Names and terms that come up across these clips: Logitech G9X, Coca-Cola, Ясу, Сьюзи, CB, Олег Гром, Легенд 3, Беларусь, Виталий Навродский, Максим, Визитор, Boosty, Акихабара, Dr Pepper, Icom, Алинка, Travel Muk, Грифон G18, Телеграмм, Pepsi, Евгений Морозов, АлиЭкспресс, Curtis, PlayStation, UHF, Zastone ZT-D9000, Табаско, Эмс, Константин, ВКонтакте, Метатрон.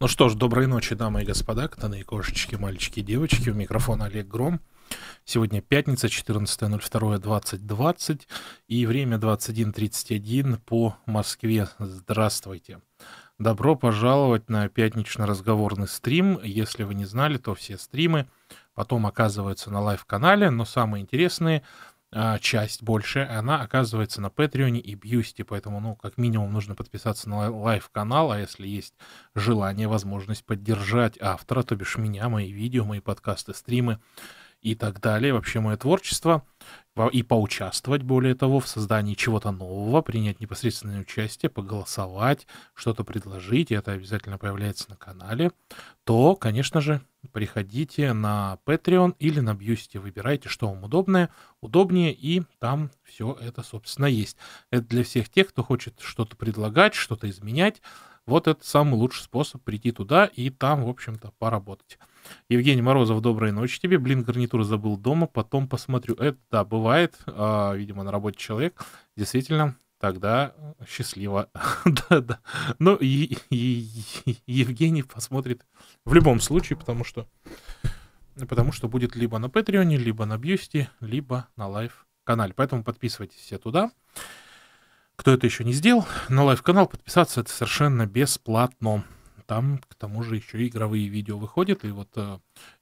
Ну что ж, доброй ночи, дамы и господа, котаны и кошечки, мальчики и девочки. У микрофона Олег Гром. Сегодня пятница, 14.02.2020 и время 21.31 по Москве. Здравствуйте. Добро пожаловать на пятнично-разговорный стрим. Если вы не знали, то все стримы потом оказываются на лайв-канале, но самые интересные... часть больше, она оказывается на Patreon и Boosty, поэтому, ну, как минимум нужно подписаться на лайв-канал, а если есть желание, возможность поддержать автора, то бишь меня, мои видео, мои подкасты, стримы и так далее, вообще мое творчество, и поучаствовать, более того, в создании чего-то нового, принять непосредственное участие, поголосовать, что-то предложить, и это обязательно появляется на канале, то, конечно же, приходите на Patreon или на Boosty, выбирайте, что вам удобнее, и там все это, собственно, есть. Это для всех тех, кто хочет что-то предлагать, что-то изменять. Вот это самый лучший способ прийти туда и там, в общем-то, поработать. Евгений Морозов, доброй ночи тебе. Блин, гарнитур забыл дома, потом посмотрю. Это, да, бывает, видимо, на работе человек. Действительно, тогда счастливо. Да-да. Ну, Евгений посмотрит в любом случае, потому что будет либо на Патреоне, либо на Бьюсти, либо на лайв-канале. Поэтому подписывайтесь все туда. Кто это еще не сделал, на лайв-канал подписаться — это совершенно бесплатно. Там, к тому же, еще игровые видео выходят. И вот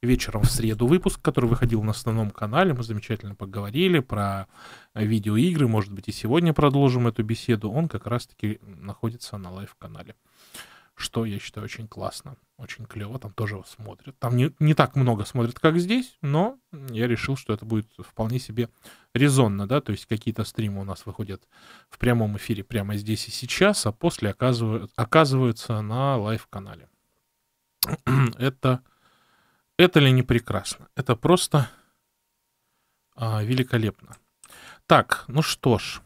вечером в среду выпуск, который выходил на основном канале, мы замечательно поговорили про видеоигры. Может быть, и сегодня продолжим эту беседу. Он как раз-таки находится на лайв-канале, что я считаю очень классно, очень клево. Там тоже его смотрят. Там не так много смотрят, как здесь, но я решил, что это будет вполне себе резонно, да, то есть какие-то стримы у нас выходят в прямом эфире прямо здесь и сейчас, а после оказываются на лайв-канале. Это ли не прекрасно? Это просто великолепно. Так, ну что ж,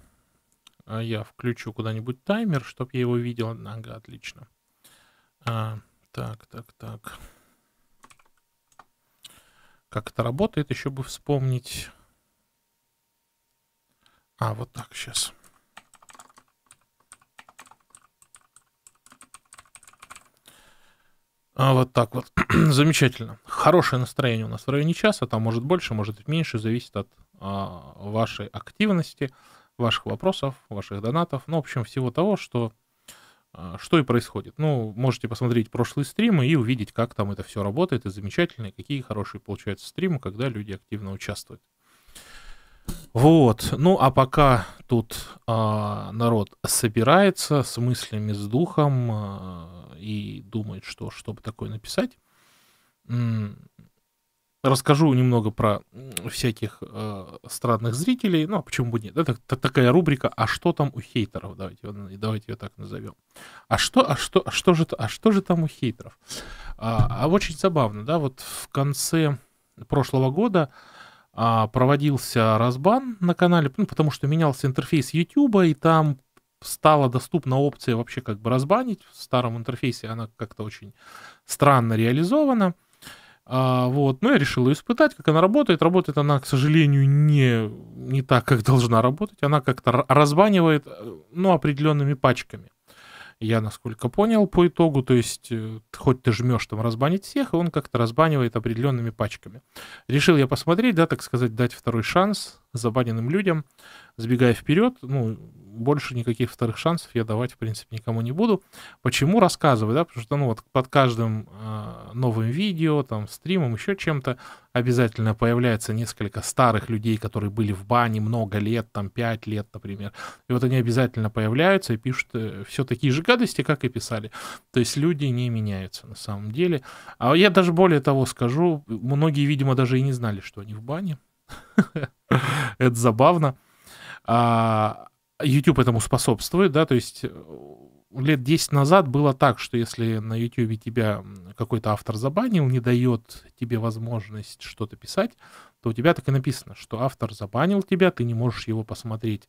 я включу куда-нибудь таймер, чтобы я его видел. Ага, отлично. Так. Как это работает, еще бы вспомнить. А, вот так сейчас. А, вот так вот. Замечательно. Хорошее настроение у нас в районе часа. Там может больше, может меньше. Зависит от вашей активности, ваших вопросов, ваших донатов. Ну, в общем, всего того, что и происходит. Ну, можете посмотреть прошлые стримы и увидеть, как там это все работает, и замечательно, и какие хорошие получаются стримы, когда люди активно участвуют. Вот. Ну, а пока тут народ собирается с мыслями, с духом и думает, что бы такое написать, расскажу немного про всяких странных зрителей. Ну, а почему бы нет? Это такая рубрика «А что там у хейтеров?». Давайте ее так назовем. А что же там у хейтеров? Очень забавно, да, вот в конце прошлого года проводился разбан на канале, ну, потому что менялся интерфейс YouTube, и там стала доступна опция вообще как бы разбанить. В старом интерфейсе она как-то очень странно реализована. Вот, ну я решил ее испытать, как она работает. Работает она, к сожалению, не так, как должна работать. Она как-то разбанивает, ну, определенными пачками. Я, насколько понял, по итогу, то есть, хоть ты жмешь там разбанить всех, и он как-то разбанивает определенными пачками. Решил я посмотреть, да, так сказать, дать второй шанс забаненным людям, сбегая вперед. Ну, больше никаких вторых шансов я давать, в принципе, никому не буду. Почему? Рассказываю, да, потому что, ну, вот под каждым новым видео, там, стримом, еще чем-то обязательно появляется несколько старых людей, которые были в бане много лет, там, 5 лет, например. И вот они обязательно появляются и пишут все такие же гадости, как и писали. То есть люди не меняются на самом деле. А я даже более того скажу, многие, видимо, даже и не знали, что они в бане. Это забавно. YouTube этому способствует, да, то есть лет 10 назад было так, что если на YouTube тебя какой-то автор забанил, не дает тебе возможность что-то писать, то у тебя так и написано, что автор забанил тебя, ты не можешь его посмотреть,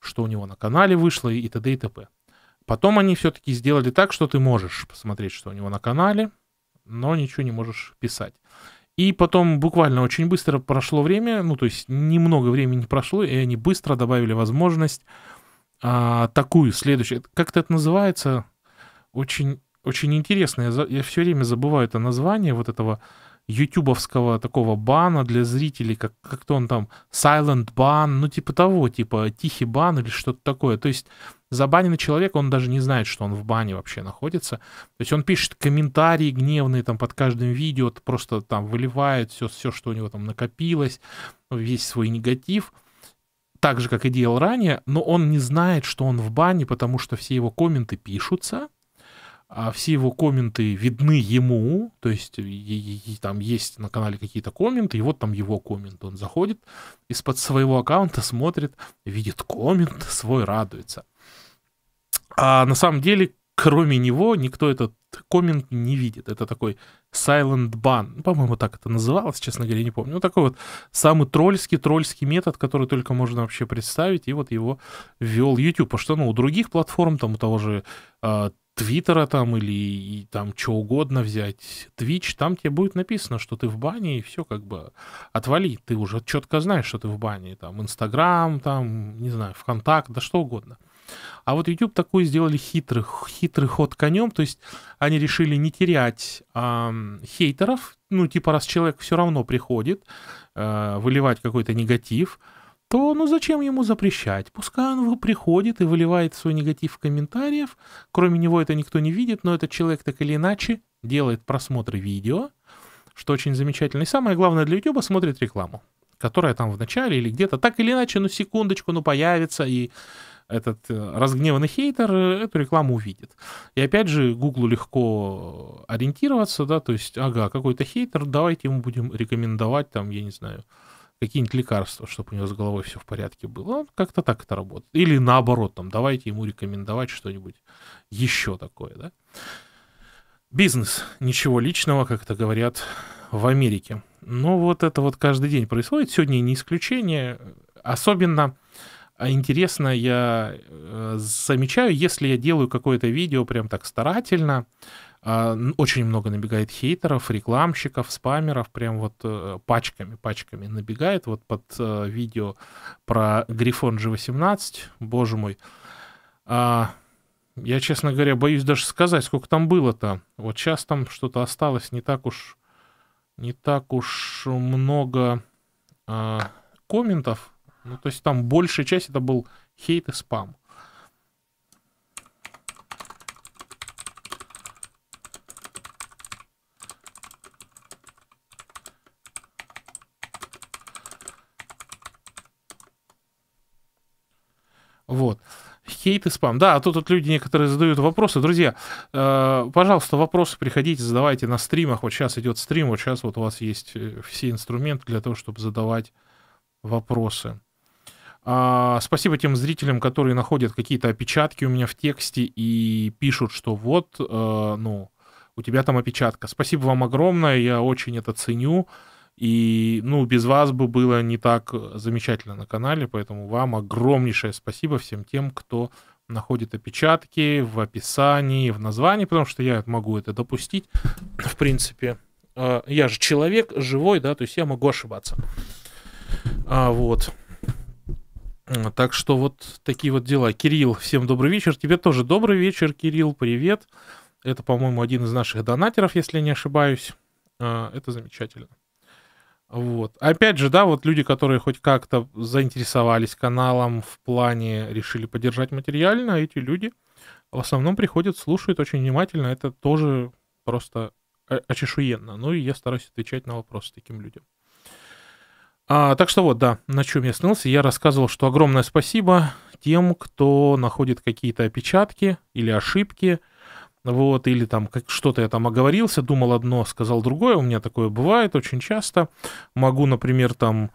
что у него на канале вышло, и т.д. и т.п. Потом они все-таки сделали так, что ты можешь посмотреть, что у него на канале, но ничего не можешь писать. И потом буквально очень быстро прошло время, ну, то есть немного времени прошло, и они быстро добавили возможность такую, следующую. Как-то это называется? Очень очень интересное. Я все время забываю это название вот этого ютубовского такого бана для зрителей, как-то он там silent бан, ну типа того, типа тихий бан или что-то такое. То есть забаненный человек, он даже не знает, что он в бане вообще находится. То есть он пишет комментарии гневные там под каждым видео, просто там выливает все, что у него там накопилось, весь свой негатив, так же, как и делал ранее, но он не знает, что он в бане, потому что все его комменты пишутся, а все его комменты видны ему, то есть и там есть на канале какие-то комменты, и вот там его коммент, он заходит из-под своего аккаунта, смотрит, видит коммент, свой радуется. А на самом деле, кроме него, никто этот коммент не видит. Это такой silent ban, по-моему, так это называлось, честно говоря, не помню. Ну, такой вот самый тролльский метод, который только можно вообще представить, и вот его ввел YouTube. А что, ну, у других платформ, там у того же Твиттера там или там что угодно взять, Twitch, там тебе будет написано, что ты в бане, и все как бы отвали. Ты уже четко знаешь, что ты в бане. Там Instagram, там, не знаю, ВКонтакт, да что угодно. А вот YouTube такой сделали хитрый ход конем, то есть они решили не терять хейтеров, ну типа раз человек все равно приходит выливать какой-то негатив, то ну зачем ему запрещать? Пускай он приходит и выливает свой негатив в комментариях, кроме него это никто не видит, но этот человек так или иначе делает просмотры видео, что очень замечательно. И самое главное для YouTube — смотрит рекламу, которая там в начале или где-то так или иначе, ну секундочку, ну появится, и этот разгневанный хейтер эту рекламу увидит. И опять же, Гуглу легко ориентироваться, да, то есть, ага, какой-то хейтер, давайте ему будем рекомендовать там, я не знаю, какие-нибудь лекарства, чтобы у него с головой все в порядке было. Ну, как-то так это работает. Или наоборот, там, давайте ему рекомендовать что-нибудь еще такое, да. Бизнес. Ничего личного, как это говорят в Америке. Но вот это вот каждый день происходит. Сегодня не исключение. Особенно интересно я замечаю, если я делаю какое-то видео прям так старательно, очень много набегает хейтеров, рекламщиков, спамеров, прям вот пачками набегает. Вот под видео про Грифон G18, боже мой, я, честно говоря, боюсь даже сказать, сколько там было-то. Вот сейчас там что-то осталось не так уж много комментов. Ну, то есть там большая часть это был хейт и спам. Вот. Хейт и спам. Да, а тут вот люди некоторые задают вопросы. Друзья, пожалуйста, вопросы приходите, задавайте на стримах. Вот сейчас идет стрим, вот сейчас вот у вас есть все инструменты для того, чтобы задавать вопросы. Спасибо тем зрителям, которые находят какие-то опечатки у меня в тексте и пишут, что вот, ну, у тебя там опечатка. Спасибо вам огромное, я очень это ценю. И, ну, без вас бы было не так замечательно на канале, поэтому вам огромнейшее спасибо всем тем, кто находит опечатки в описании, в названии, потому что я могу это допустить. В принципе, я же человек живой, да, то есть я могу ошибаться. Вот. Так что вот такие вот дела. Кирилл, всем добрый вечер. Тебе тоже добрый вечер, Кирилл, привет. Это, по-моему, один из наших донатеров, если я не ошибаюсь. Это замечательно. Вот. Опять же, да, вот люди, которые хоть как-то заинтересовались каналом в плане, решили поддержать материально, эти люди в основном приходят, слушают очень внимательно. Это тоже просто очешуенно. Ну и я стараюсь отвечать на вопросы таким людям. Так что вот, да, на чем я остановился, я рассказывал, что огромное спасибо тем, кто находит какие-то опечатки или ошибки, вот, или там что-то я там оговорился, думал одно, сказал другое, у меня такое бывает очень часто, могу, например, там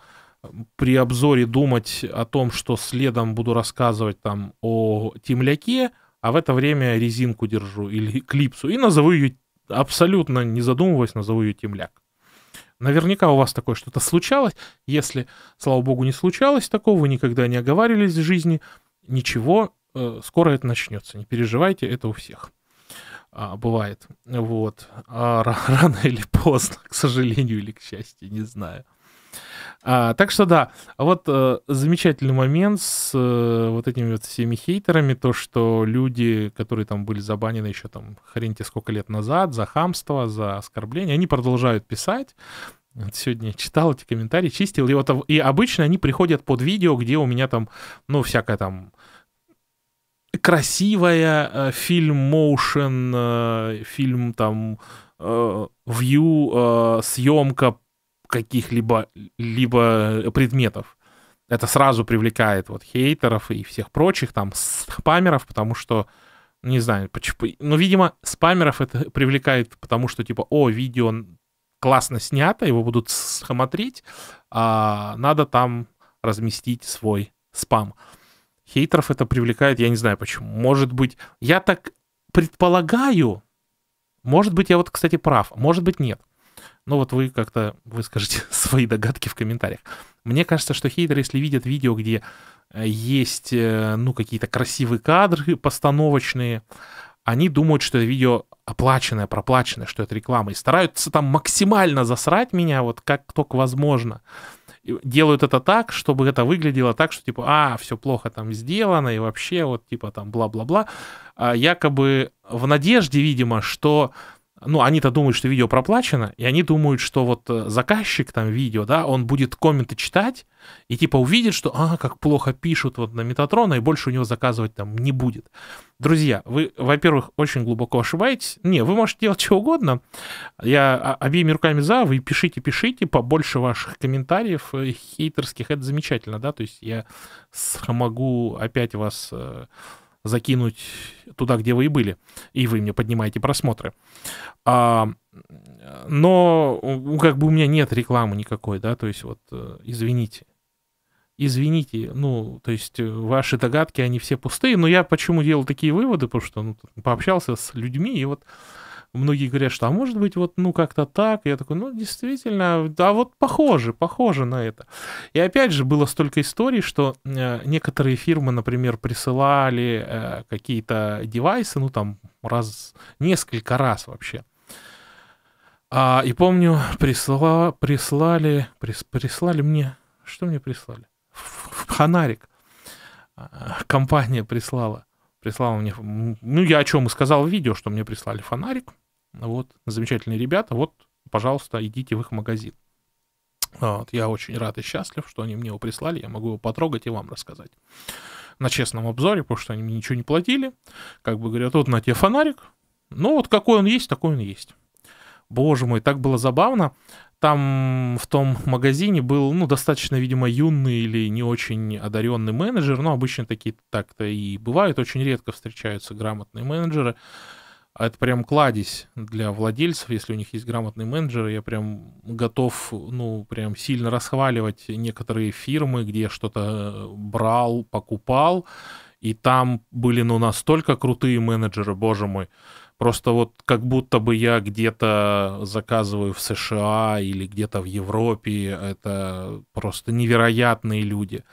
при обзоре думать о том, что следом буду рассказывать там о темляке, а в это время резинку держу или клипсу и назову ее, абсолютно не задумываясь, назову ее темляк. Наверняка у вас такое что-то случалось. Если, слава богу, не случалось такого, вы никогда не оговаривались в жизни, ничего, скоро это начнется. Не переживайте, это у всех бывает. Вот. Рано или поздно, к сожалению или к счастью, не знаю. Так что да, вот замечательный момент с вот этими вот всеми хейтерами, то, что люди, которые там были забанены еще там хреньте сколько лет назад за хамство, за оскорбление, они продолжают писать. Вот сегодня я читал эти комментарии, чистил, и, вот, и обычно они приходят под видео, где у меня там, ну, всякая там красивая, фильм моушен, фильм там вью, съемка каких-либо предметов. Это сразу привлекает вот хейтеров и всех прочих там спамеров, потому что, не знаю, почему, но, видимо, спамеров это привлекает, потому что типа, о, видео классно снято, его будут смотреть, а надо там разместить свой спам. Хейтеров это привлекает, я не знаю почему. Может быть, я так предполагаю, может быть, я вот, кстати, прав, может быть, нет. Ну вот вы как-то выскажите свои догадки в комментариях. Мне кажется, что хейтеры, если видят видео, где есть, ну, какие-то красивые кадры постановочные, они думают, что это видео оплаченное, проплаченное, что это реклама, и стараются там максимально засрать меня, вот как только возможно. Делают это так, чтобы это выглядело так, что типа, а, все плохо там сделано, и вообще вот типа там бла-бла-бла. Якобы в надежде, видимо, что... Ну, они-то думают, что видео проплачено, и они думают, что вот заказчик там видео, да, он будет комменты читать и типа увидит, что, а, как плохо пишут вот на Метатрона, и больше у него заказывать там не будет. Друзья, вы, во-первых, очень глубоко ошибаетесь. Не, вы можете делать что угодно. Я обеими руками за, вы пишите, пишите, побольше ваших комментариев хейтерских, это замечательно, да, то есть я могу опять вас... закинуть туда, где вы и были, и вы мне поднимаете просмотры. Но как бы у меня нет рекламы никакой, да, то есть вот извините. Извините, ну, то есть ваши догадки, они все пустые, но я почему делал такие выводы, потому что ну, пообщался с людьми, и вот многие говорят, что, а может быть, вот, ну, как-то так, и я такой, ну, действительно, да, вот похоже, похоже на это. И опять же, было столько историй, что некоторые фирмы, например, присылали какие-то девайсы, ну, там, несколько раз вообще. И помню, прислали мне, что мне прислали? В фонарик компания прислала мне, ну, я о чем и сказал в видео, что мне прислали фонарик. Вот, замечательные ребята, вот, пожалуйста, идите в их магазин. Вот, я очень рад и счастлив, что они мне его прислали, я могу его потрогать и вам рассказать. На честном обзоре, потому что они мне ничего не платили, как бы говорят, вот на тебе фонарик, ну вот какой он есть, такой он есть. Боже мой, так было забавно. Там в том магазине был, ну, достаточно, видимо, юный или не очень одаренный менеджер, но обычно такие так-то и бывают, очень редко встречаются грамотные менеджеры. Это прям кладезь для владельцев, если у них есть грамотные менеджеры. Я прям готов, ну, прям сильно расхваливать некоторые фирмы, где я что-то брал, покупал, и там были, ну, настолько крутые менеджеры, боже мой. Просто вот как будто бы я где-то заказываю в США или где-то в Европе. Это просто невероятные люди.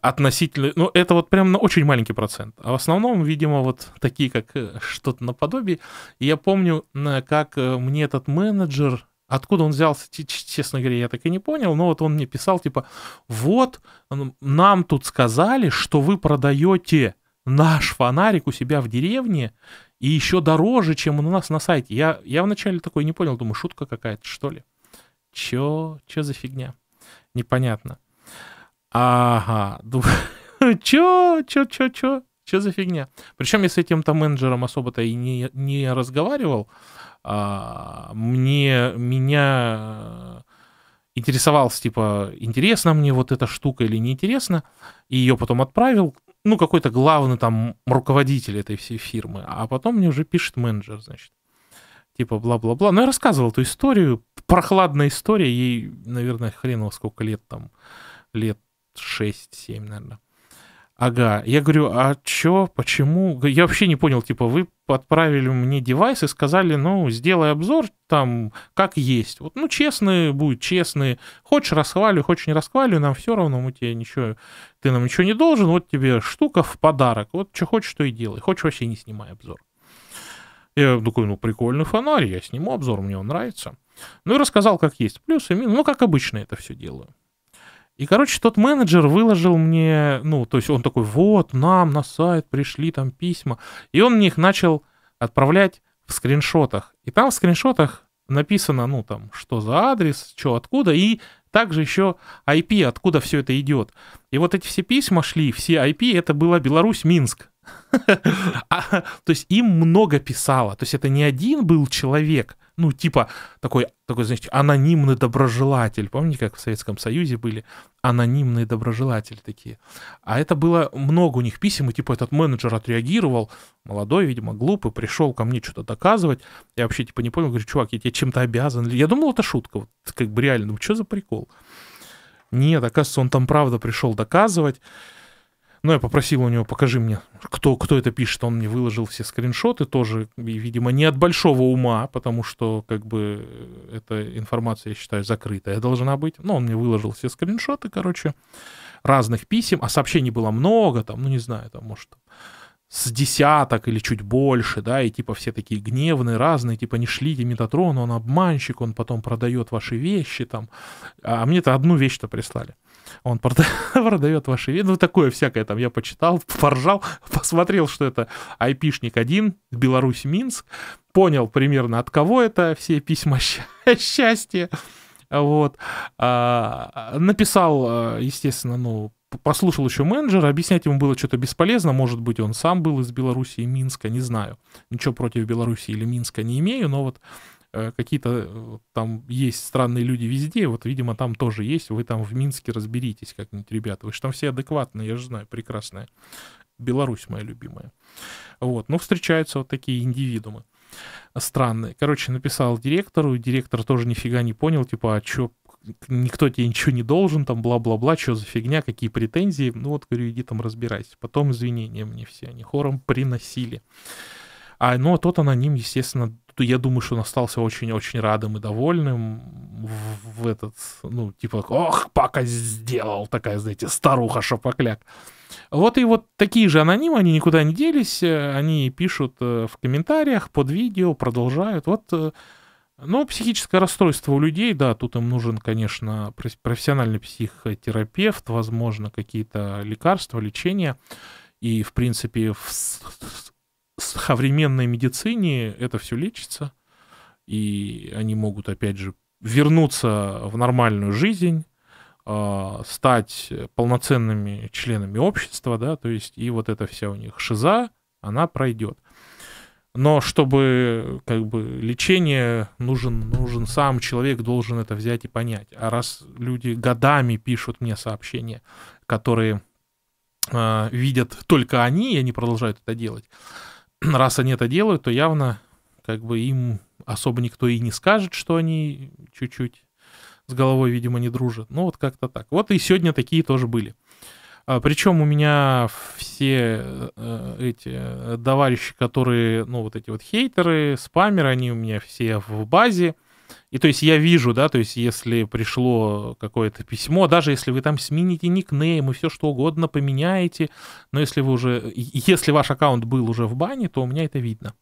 Относительно... Ну, это вот прям на очень маленький процент. А в основном, видимо, вот такие, как что-то наподобие. И я помню, как мне этот менеджер... Откуда он взялся, честно говоря, я так и не понял. Но вот он мне писал, типа, вот нам тут сказали, что вы продаете наш фонарик у себя в деревне, и еще дороже, чем он у нас на сайте. Я вначале такой не понял, думаю, шутка какая-то, что ли? Чё за фигня? Непонятно. Ага, думаю, чё за фигня? Причем я с этим там менеджером особо-то и не разговаривал. Меня интересовался, типа, интересна мне вот эта штука или неинтересна, и ее потом отправил. Ну, какой-то главный там руководитель этой всей фирмы. А потом мне уже пишет менеджер, значит. Типа бла-бла-бла. Но я рассказывал эту историю. Прохладная история. Ей, наверное, хреново сколько лет там. Лет 6-7, наверное. Ага. Я говорю, а чё, почему? Я вообще не понял. Типа, вы отправили мне девайс и сказали, ну, сделай обзор там, как есть. Вот, ну, честный будет, честный. Хочешь, расхвалю, хочешь, не расхвалю. Нам все равно, мы тебе ничего... Ты нам ничего не должен, вот тебе штука в подарок. Вот что хочешь, то и делай. Хочешь, вообще не снимай обзор. Я такой, ну, прикольный фонарь, я сниму обзор, мне он нравится. Ну, и рассказал, как есть. Плюс и минус. Ну, как обычно это все делаю. И, короче, тот менеджер выложил мне, ну, то есть он такой, вот, нам на сайт пришли там письма. И он мне их начал отправлять в скриншотах. И там в скриншотах написано, ну, там, что за адрес, что, откуда, и также еще IP, откуда все это идет. И вот эти все письма шли, все IP, это была Беларусь, Минск. То есть им много писало. То есть это не один был человек, ну, типа такой, значит, анонимный доброжелатель. Помните, как в Советском Союзе были анонимные доброжелатели такие? А это было много у них писем, и типа этот менеджер отреагировал, молодой, видимо, глупый, пришел ко мне что-то доказывать. Я вообще типа не понял, говорю, чувак, я тебе чем-то обязан. Я думал, это шутка, вот, как бы реально, ну что за прикол? Нет, оказывается, он там правда пришел доказывать. Но я попросил у него, покажи мне, кто это пишет. Он мне выложил все скриншоты тоже, и, видимо, не от большого ума, потому что, как бы, эта информация, я считаю, закрытая должна быть. Но он мне выложил все скриншоты, короче, разных писем, а сообщений было много, там, ну, не знаю, там, может, с десяток или чуть больше, да, и, типа, все такие гневные, разные, типа, не шлите Метатрону, он обманщик, он потом продает ваши вещи, там. А мне-то одну вещь-то прислали. Он продает ваши виды, ну такое всякое там, я почитал, поржал, посмотрел, что это айпишник один, Беларусь, Минск, понял примерно, от кого это все письма счастья, вот, написал, естественно, ну, послушал еще менеджера, объяснять ему было что-то бесполезно, может быть, он сам был из Беларуси и Минска, не знаю, ничего против Беларуси или Минска не имею, но вот какие-то там есть странные люди везде, вот, видимо, там тоже есть, вы там в Минске разберитесь как-нибудь, ребята, вы же там все адекватные, я же знаю, прекрасная Беларусь моя любимая. Вот, ну, встречаются вот такие индивидуумы странные. Короче, написал директору, директор тоже нифига не понял, типа, а чё, никто тебе ничего не должен, там, бла-бла-бла, что за фигня, какие претензии, ну, вот, говорю, иди там разбирайся. Потом извинения мне все они хором приносили. А, ну, а тот аноним, естественно, я думаю, что он остался очень-очень радым и довольным в этот, ну, типа, ох, пока сделал, такая, знаете, старуха шапокляк. Вот и вот такие же анонимы, они никуда не делись, они пишут в комментариях под видео, продолжают. Вот, ну, психическое расстройство у людей, да, тут им нужен, конечно, профессиональный психотерапевт, возможно, какие-то лекарства, лечения, и, в принципе, в современной медицине это все лечится, и они могут, опять же, вернуться в нормальную жизнь, стать полноценными членами общества, да, то есть, и вот эта вся у них шиза, она пройдет. Но чтобы, как бы, лечение нужен сам человек, должен это взять и понять. А раз люди годами пишут мне сообщения, которые видят только они, и они продолжают это делать, раз они это делают, то явно, как бы, им особо никто и не скажет, что они чуть-чуть с головой, видимо, не дружат. Ну, вот как-то так. Вот и сегодня такие тоже были. Причем у меня все эти товарищи, которые, ну, вот эти вот хейтеры, спамеры, они у меня все в базе. И то есть я вижу, да, то есть если пришло какое-то письмо, даже если вы там смените никнейм и все что угодно поменяете, но если вы уже, если ваш аккаунт был уже в бане, то у меня это видно.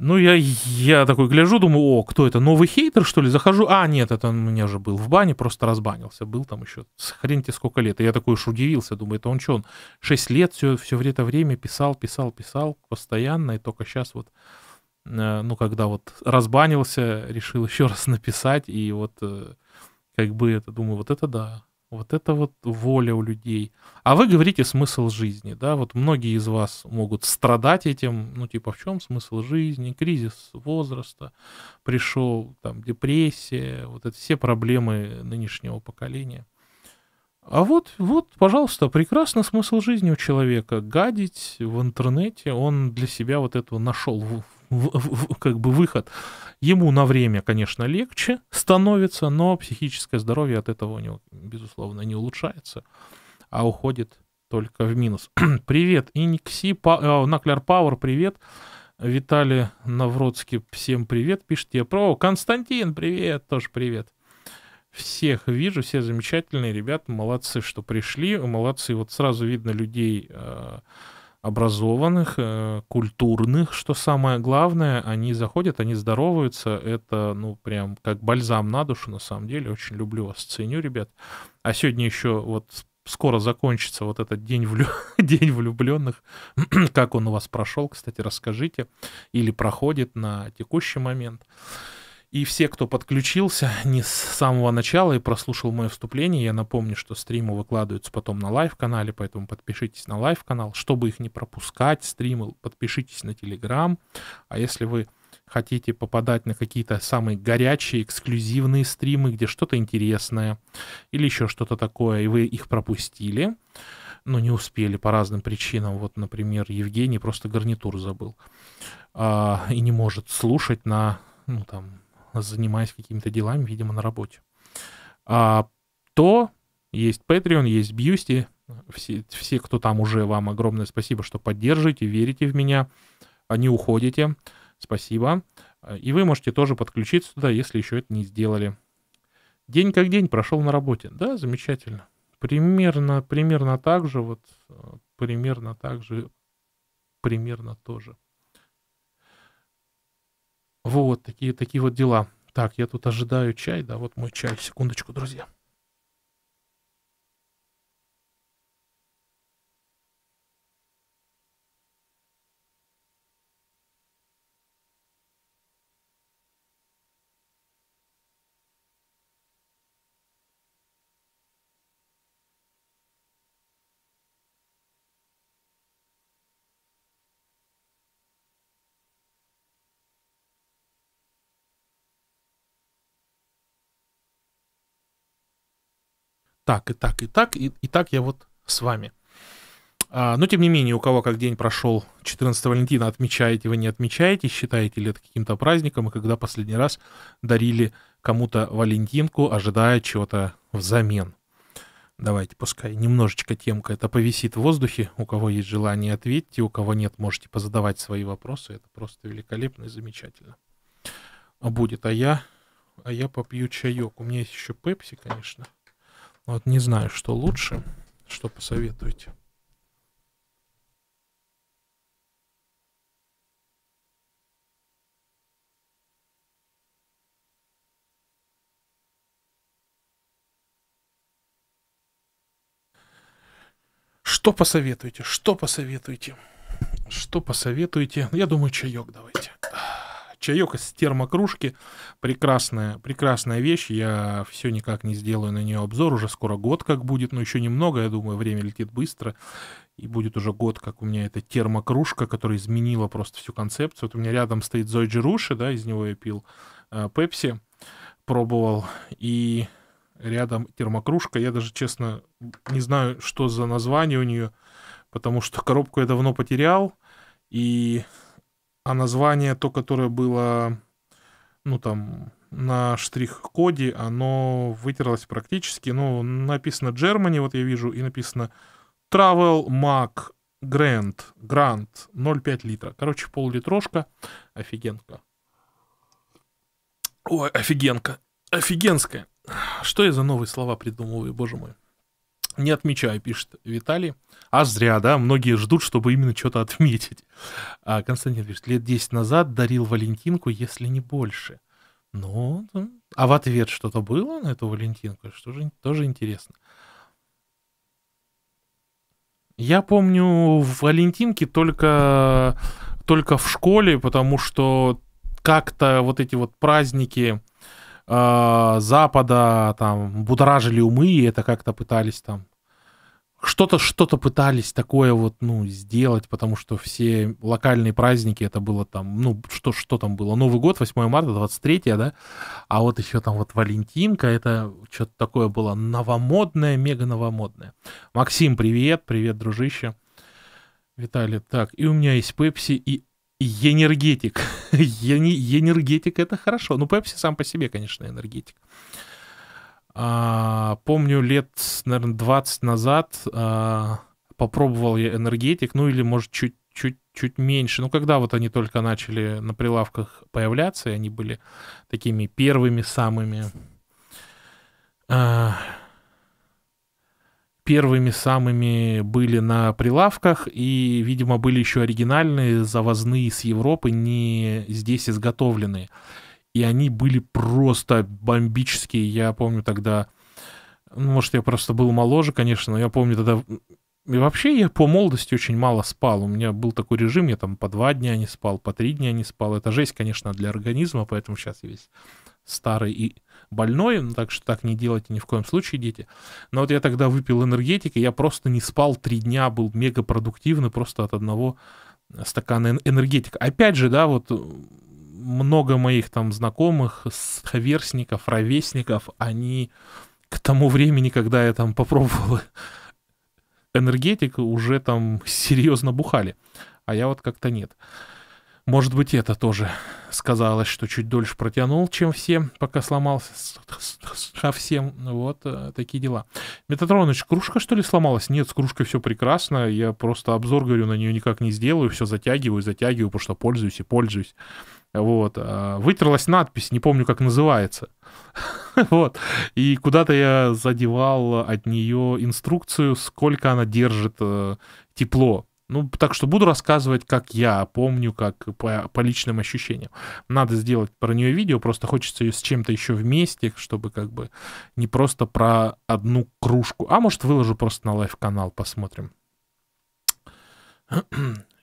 Ну, я такой гляжу, думаю, о, кто это, новый хейтер, что ли, захожу, а, нет, это он у меня же был в бане, просто разбанился, был там еще, хреньте сколько лет, и я такой уж удивился, думаю, это он что, он 6 лет все это время писал постоянно, и только сейчас вот, ну, когда вот разбанился, решил еще раз написать, и вот, как бы, это, думаю, вот это да, вот это вот воля у людей. А вы говорите смысл жизни, да, вот многие из вас могут страдать этим, ну, типа, в чем смысл жизни, кризис возраста пришел, там, депрессия, вот это все проблемы нынешнего поколения. А вот, пожалуйста, прекрасно смысл жизни у человека, гадить в интернете, он для себя вот этого нашел, как бы, выход. Ему на время, конечно, легче становится, но психическое здоровье от этого у него, безусловно, не улучшается, а уходит только в минус. Привет, Инкси, Накляр Пауэр, привет. Виталий Навродский, всем привет, пишите. Про Константин, привет, тоже привет. Всех вижу, все замечательные ребята, молодцы, что пришли, молодцы. Вот сразу видно людей образованных, культурных, что самое главное, они заходят, они здороваются, это, ну, прям как бальзам на душу, на самом деле, очень люблю вас, ценю, ребят. А сегодня еще вот скоро закончится вот этот день влюбленных, как он у вас прошел, кстати, расскажите, или проходит на текущий момент. И все, кто подключился не с самого начала и прослушал мое вступление, я напомню, что стримы выкладываются потом на лайв-канале, поэтому подпишитесь на лайв-канал. Чтобы их не пропускать, стримы, подпишитесь на Телеграмм. А если вы хотите попадать на какие-то самые горячие, эксклюзивные стримы, где что-то интересное или еще что-то такое, и вы их пропустили, но не успели по разным причинам, вот, например, Евгений просто гарнитур забыл и не может слушать на, ну, там, занимаясь какими-то делами, видимо, на работе, то есть Patreon, есть Boosty. Все, кто там уже, вам огромное спасибо, что поддерживаете, верите в меня, не уходите. Спасибо. И вы можете тоже подключиться туда, если еще это не сделали. День как день прошел на работе. Да, замечательно. Примерно так же, вот, примерно так же, примерно тоже. Вот, такие вот дела. Так, я тут ожидаю чай, да, вот мой чай, секундочку, друзья. Так, и так я вот с вами. Но, тем не менее, у кого как день прошел 14 Валентина, отмечаете вы, не отмечаете, считаете ли это каким-то праздником, и когда последний раз дарили кому-то валентинку, ожидая чего-то взамен. Давайте, пускай немножечко темка это повисит в воздухе, у кого есть желание, ответьте, у кого нет, можете позадавать свои вопросы, это просто великолепно и замечательно будет. А я попью чаек, у меня есть еще Pepsi, конечно. Вот не знаю, что лучше, что посоветуете. Что посоветуете? Что посоветуете? Что посоветуете? Я думаю, чаек давайте. Чаек из термокружки, прекрасная вещь, я все никак не сделаю на нее обзор, уже скоро год как будет, но еще немного, я думаю, время летит быстро, и будет уже год, как у меня эта термокружка, которая изменила просто всю концепцию. Вот у меня рядом стоит Zojirushi, да, из него я пил Pepsi, пробовал, и рядом термокружка, я даже, честно, не знаю, что за название у нее, потому что коробку я давно потерял, и... А название, то, которое было, ну, там, на штрих-коде, оно вытерлось практически. Ну, написано Germany, вот я вижу, и написано Travel Muk Grand 0,5 литра. Короче, пол-литрошка. Офигенка. Ой, офигенка. Офигенская. Что я за новые слова придумываю, боже мой. Не отмечаю, пишет Виталий. А зря, да? Многие ждут, чтобы именно что-то отметить. А Константин пишет, лет 10 назад дарил валентинку, если не больше. Ну, а в ответ что-то было на эту валентинку? Что же тоже интересно. Я помню валентинки только в школе, потому что как-то вот эти вот праздники... Запада там будоражили умы, и это как-то пытались там что-то пытались такое вот, ну, сделать, потому что все локальные праздники, это было там, ну, что там было, Новый год, 8 марта, 23, да, а вот еще там вот валентинка, это что-то такое было новомодное, мега новомодное. Максим, привет, дружище. Виталий, так, и у меня есть Pepsi и энергетик. Энергетик — это хорошо. Ну, Pepsi сам по себе, конечно, энергетик. Помню, лет, наверное, 20 назад попробовал я энергетик, ну, или, может, чуть меньше. Ну, когда вот они только начали на прилавках появляться, и они были такими первыми самыми... первыми самыми были на прилавках, и, видимо, были еще оригинальные, завозные с Европы, не здесь изготовленные. И они были просто бомбические. Я помню тогда, ну, может, я просто был моложе, конечно, но я помню тогда... И вообще я по молодости очень мало спал. У меня был такой режим, я там по 2 дня не спал, по 3 дня не спал. Это жесть, конечно, для организма, поэтому сейчас я весь старый и больной, ну, так что так не делайте ни в коем случае, дети. Но вот я тогда выпил энергетики, я просто не спал 3 дня, был мега продуктивный просто от одного стакана энергетика. Опять же, да, вот много моих там знакомых, сверстников, ровесников, они к тому времени, когда я там попробовал энергетик, уже там серьезно бухали, а я вот как-то нет. Может быть, это тоже сказалось, что чуть дольше протянул, чем все, пока сломался совсем. Вот такие дела. Метатроныч, кружка, что ли, сломалась? Нет, с кружкой все прекрасно. Я просто обзор, говорю, на нее никак не сделаю. Все затягиваю, потому что пользуюсь и пользуюсь. Вот. Вытерлась надпись, не помню, как называется. Вот. И куда-то я задевал от нее инструкцию, сколько она держит тепло. Ну, так что буду рассказывать, как я помню, как по личным ощущениям. Надо сделать про нее видео, просто хочется ее с чем-то еще вместе, чтобы как бы не просто про одну кружку. А может, выложу просто на лайв-канал, посмотрим.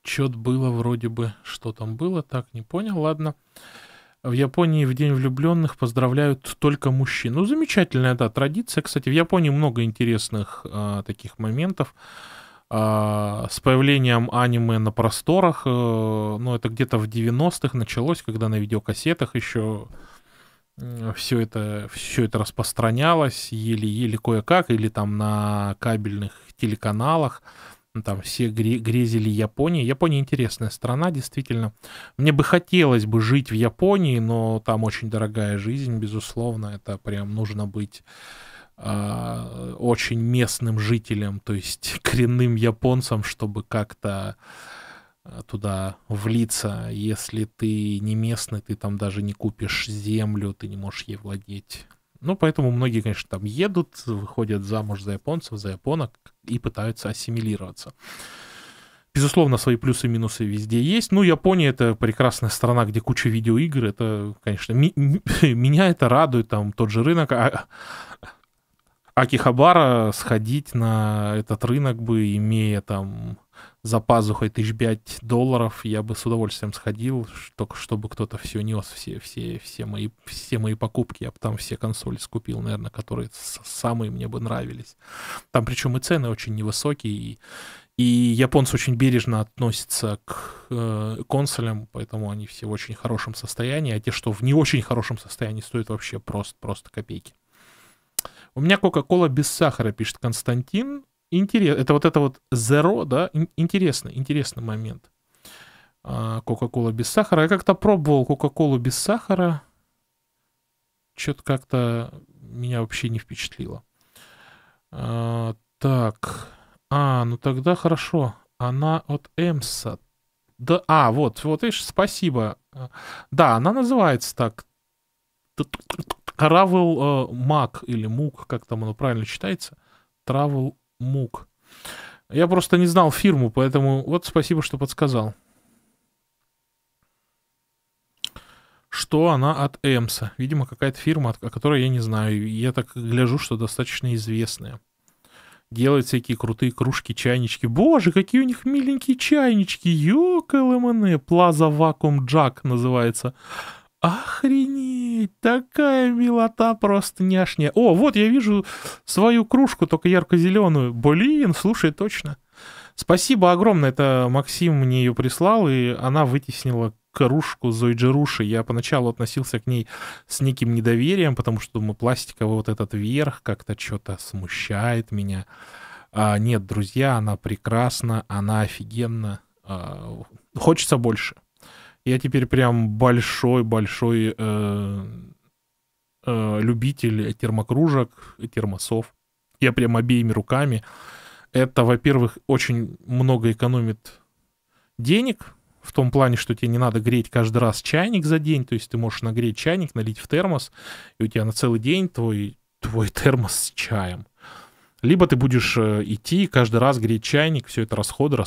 Чё-то было вроде бы, что там было, так, не понял, ладно. В Японии в День влюбленных поздравляют только мужчин. Ну, замечательная, да, традиция. Кстати, в Японии много интересных таких моментов. С появлением аниме на просторах, ну, это где-то в 90-х началось, когда на видеокассетах еще все это распространялось, еле-еле кое-как, или там на кабельных телеканалах, там все грезили Японии. Япония интересная страна, действительно. Мне бы хотелось бы жить в Японии, но там очень дорогая жизнь, безусловно, это прям нужно быть... очень местным жителям, то есть коренным японцам, чтобы как-то туда влиться. Если ты не местный, ты там даже не купишь землю, ты не можешь ей владеть. Ну, поэтому многие, конечно, там едут, выходят замуж за японцев, за японок и пытаются ассимилироваться. Безусловно, свои плюсы и минусы везде есть. Ну, Япония — это прекрасная страна, где куча видеоигр. Это, конечно, меня это радует, там тот же рынок... Акихабара, сходить на этот рынок бы, имея там за пазухой $5 тысяч, я бы с удовольствием сходил, только чтобы кто-то все нес, все мои покупки. Я бы там все консоли скупил, наверное, которые самые мне бы нравились. Там причем и цены очень невысокие, и японцы очень бережно относятся к консолям, поэтому они все в очень хорошем состоянии, а те, что в не очень хорошем состоянии, стоят вообще просто копейки. У меня Кока-Кола без сахара, пишет Константин. Интересно, это вот Zero, да? Интересный момент. Кока-Кола без сахара. Я как-то пробовал Кока-Колу без сахара. Что-то как-то меня вообще не впечатлило. Так. Ну тогда хорошо. Она от Эмса. Да, вот видишь, спасибо. Да, она называется так. Travel Muk или Мук, как там оно правильно читается. Travel Muk. Я просто не знал фирму, поэтому вот спасибо, что подсказал. Что она от Эмса. Видимо, какая-то фирма, о которой я не знаю. Я так гляжу, что достаточно известная. Делают всякие крутые кружки, чайнички. Боже, какие у них миленькие чайнички. Ёкалэмэне. Плаза Вакуум Джак называется. Охренеть, такая милота просто няшня. О, вот я вижу свою кружку, только ярко-зеленую. Блин, слушай, точно. Спасибо огромное, это Максим мне ее прислал, и она вытеснила кружку Zojirushi. Я поначалу относился к ней с неким недоверием, потому что, думаю, пластиковый вот этот верх как-то что-то смущает меня. Нет, друзья, она прекрасна, она офигенна. Хочется больше. Я теперь прям большой-большой любитель термокружек, термосов. Я прям обеими руками. Это, во-первых, очень много экономит денег, в том плане, что тебе не надо греть каждый раз чайник за день, то есть ты можешь нагреть чайник, налить в термос, и у тебя на целый день твой термос с чаем. Либо ты будешь идти, каждый раз греть чайник, все это расходы.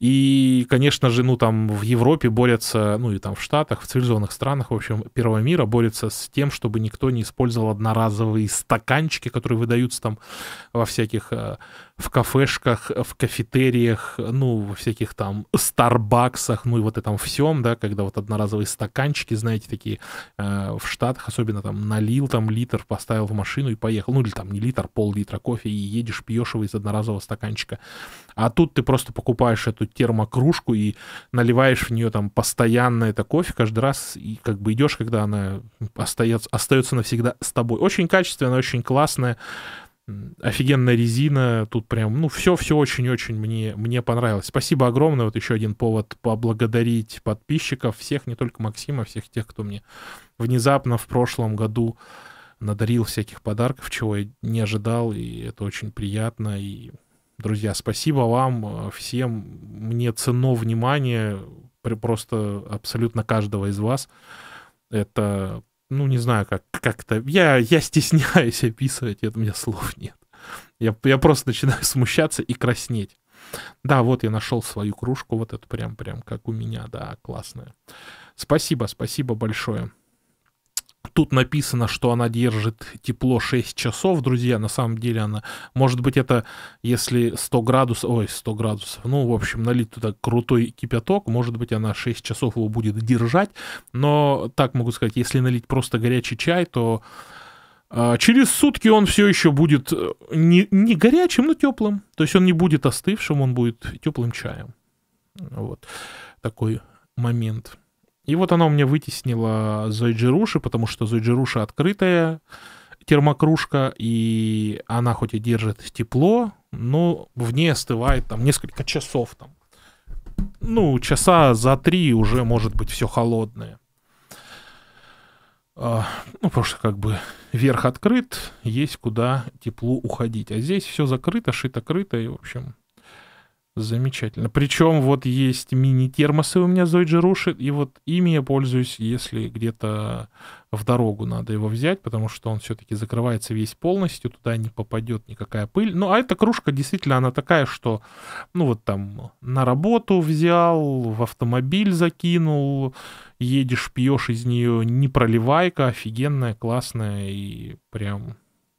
И, конечно же, ну там в Европе борются, ну и там в Штатах, в цивилизованных странах, в общем, первого мира борются с тем, чтобы никто не использовал одноразовые стаканчики, которые выдаются там во всяких, в кафешках, в кафетериях, ну, во всяких там Старбаксах, ну и вот этом всем, да, когда вот одноразовые стаканчики, знаете, такие в Штатах, особенно там налил там литр, поставил в машину и поехал, ну или там не литр, пол-литра кофе, и едешь, пьешь его из одноразового стаканчика. А тут ты просто покупаешь эту термокружку и наливаешь в нее там постоянно это кофе каждый раз, и как бы идешь, когда она остается навсегда с тобой. Очень качественная, очень классная, офигенная резина. Тут прям, ну, все очень-очень мне понравилось. Спасибо огромное. Вот еще один повод поблагодарить подписчиков, всех, не только Максима, всех тех, кто мне внезапно в прошлом году надарил всяких подарков, чего я не ожидал, и это очень приятно. И, друзья, спасибо вам всем. Мне ценно внимание просто абсолютно каждого из вас. Это, ну, не знаю, как-то... Я стесняюсь описывать, это у меня слов нет. Я просто начинаю смущаться и краснеть. Да, вот я нашел свою кружку, вот это прям как у меня, да, классная. Спасибо большое. Тут написано, что она держит тепло 6 часов, друзья. На самом деле она, может быть, это если 100 градусов, ну, в общем, налить туда крутой кипяток, может быть, она 6 часов его будет держать. Но так могу сказать, если налить просто горячий чай, то через сутки он все еще будет не горячим, но теплым. То есть он не будет остывшим, он будет теплым чаем. Вот такой момент. И вот она у меня вытеснила Zojirushi, потому что Zojirushi открытая термокружка, и она хоть и держит тепло, но в ней остывает там несколько часов. Там. Ну, часа за 3 уже может быть все холодное. Ну, потому что как бы верх открыт, есть куда теплу уходить. А здесь все закрыто, шито-крыто, и в общем... Замечательно. Причем вот есть мини-термосы у меня Zojirushi, и вот ими я пользуюсь, если где-то в дорогу надо его взять, потому что он все-таки закрывается весь полностью, туда не попадет никакая пыль. Ну, а эта кружка действительно, она такая, что, ну, вот там на работу взял, в автомобиль закинул, едешь, пьешь из нее, не проливайка, офигенная, классная и прям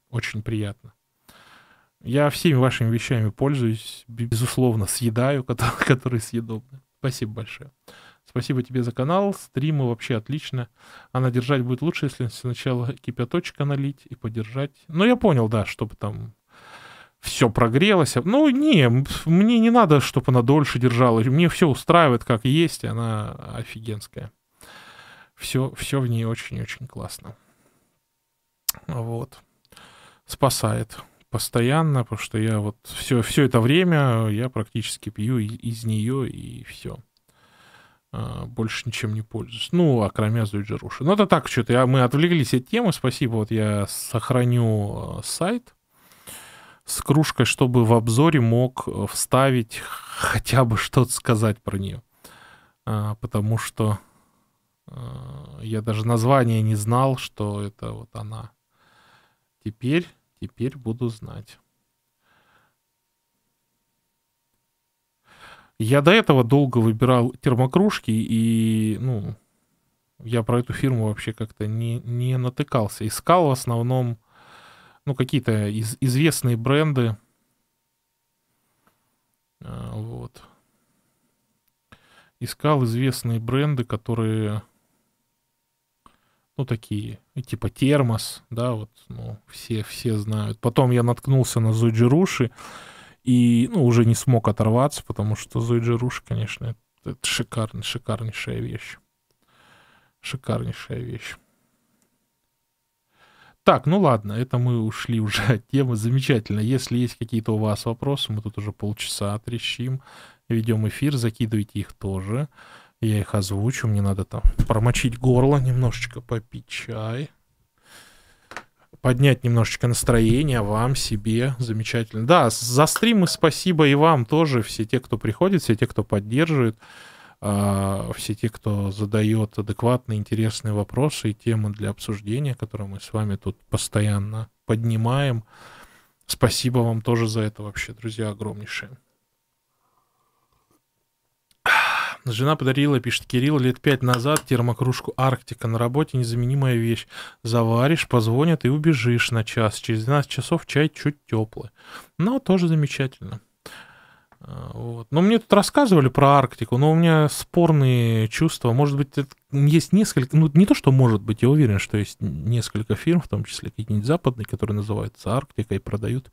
очень приятно. Я всеми вашими вещами пользуюсь, безусловно, съедаю, которые съедобны. Спасибо большое. Спасибо тебе за канал, стримы вообще отлично. Она держать будет лучше, если сначала кипяточка налить и подержать. Ну, я понял, да, чтобы там все прогрелось. Ну, не, мне не надо, чтобы она дольше держалась. Мне все устраивает, как есть, и она офигенская. Все в ней очень-очень классно. Вот. Спасает. Постоянно, потому что я вот все это время я практически пью из нее, и все. Больше ничем не пользуюсь. Ну, окромя Zojirushi. Ну, это так, что-то мы отвлеклись от темы. Спасибо. Вот я сохраню сайт с кружкой, чтобы в обзоре мог вставить хотя бы что-то сказать про нее. Потому что я даже название не знал, что это вот она. Теперь буду знать. Я до этого долго выбирал термокружки, и, ну, я про эту фирму вообще как-то не натыкался. Искал в основном, ну, какие-то известные бренды. Вот. Искал известные бренды, которые... Ну, такие, типа термос, да, вот, ну, все знают. Потом я наткнулся на Zojirushi и, ну, уже не смог оторваться, потому что Zojirushi, конечно, это шикарнейшая вещь. Шикарнейшая вещь. Так, ну ладно, это мы ушли уже от темы. Замечательно. Если есть какие-то у вас вопросы, мы тут уже полчаса трещим, ведем эфир, закидывайте их тоже. Я их озвучу, мне надо там промочить горло, немножечко попить чай, поднять немножечко настроение вам, себе, замечательно. Да, за стримы спасибо и вам тоже, все те, кто приходит, все те, кто поддерживает, все те, кто задает адекватные, интересные вопросы и темы для обсуждения, которые мы с вами тут постоянно поднимаем. Спасибо вам тоже за это вообще, друзья, огромнейшее. Жена подарила, пишет Кирилл, лет 5 назад термокружку «Арктика». На работе незаменимая вещь. Заваришь, позвонят и убежишь на час. Через 12 часов чай чуть теплый. Но тоже замечательно. Вот. Но мне тут рассказывали про Арктику, но у меня спорные чувства. Может быть, есть несколько... Ну, не то, что может быть, я уверен, что есть несколько фирм, в том числе какие-нибудь западные, которые называются «Арктика» и продают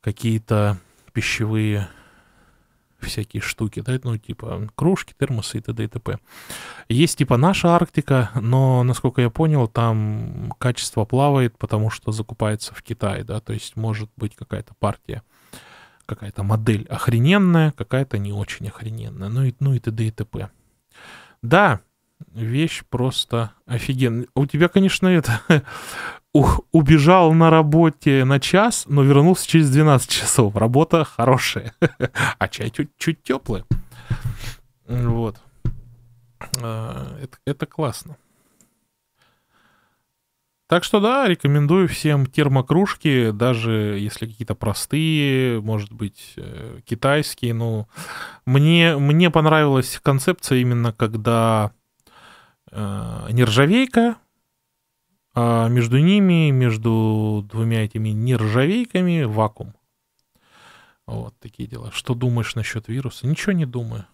какие-то пищевые... всякие штуки, да, ну, типа кружки, термосы и т.д. и т.п. Есть, типа, наша Арктика, но, насколько я понял, там качество плавает, потому что закупается в Китае, да, то есть может быть какая-то партия, какая-то модель охрененная, какая-то не очень охрененная, ну и т.д. и т.п. Да, вещь просто офигенная. У тебя, конечно, это... Убежал на работе на час, но вернулся через 12 часов. Работа хорошая. А чай чуть теплый. Вот. Это классно. Так что да, рекомендую всем термокружки, даже если какие-то простые, может быть, китайские. Но мне понравилась концепция именно когда нержавейка, а между ними, между двумя этими нержавейками вакуум. Вот такие дела. Что думаешь насчет вируса? Ничего не думаю.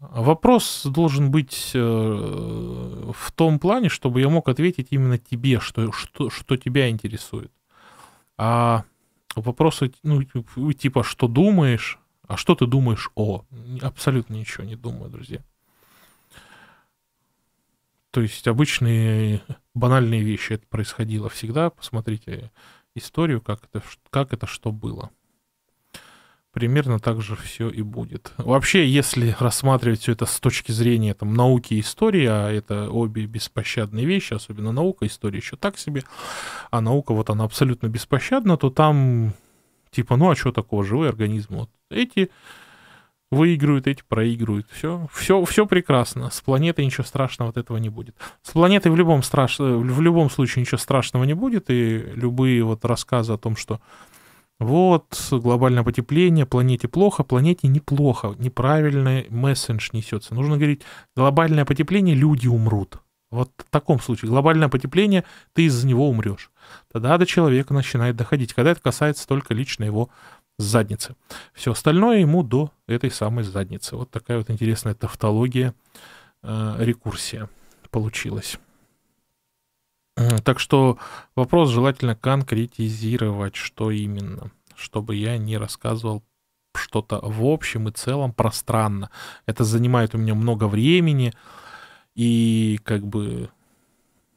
Вопрос должен быть в том плане, чтобы я мог ответить именно тебе, что тебя интересует. А вопросы, ну, типа, что думаешь, а что ты думаешь о? Абсолютно ничего не думаю, друзья. То есть обычные банальные вещи. Это происходило всегда. Посмотрите историю, как это что было. Примерно так же все и будет. Вообще, если рассматривать все это с точки зрения там, науки и истории, а это обе беспощадные вещи, особенно наука, история еще так себе, а наука, вот она абсолютно беспощадна, то там типа, ну а что такого, живой организм. Вот эти... выигрывают, эти проигрывают. Все прекрасно. С планетой ничего страшного от этого не будет. С планетой в любом случае ничего страшного не будет. И любые вот рассказы о том, что вот глобальное потепление, планете плохо, планете неплохо. Неправильный мессендж несется. Нужно говорить, глобальное потепление, люди умрут. Вот в таком случае. Глобальное потепление, ты из-за него умрешь. Тогда до человека начинает доходить. Когда это касается только лично его задницы. Все остальное ему до этой самой задницы. Вот такая вот интересная тавтология, рекурсия получилась. Так что вопрос желательно конкретизировать, что именно, чтобы я не рассказывал что-то в общем и целом пространно. Это занимает у меня много времени и как бы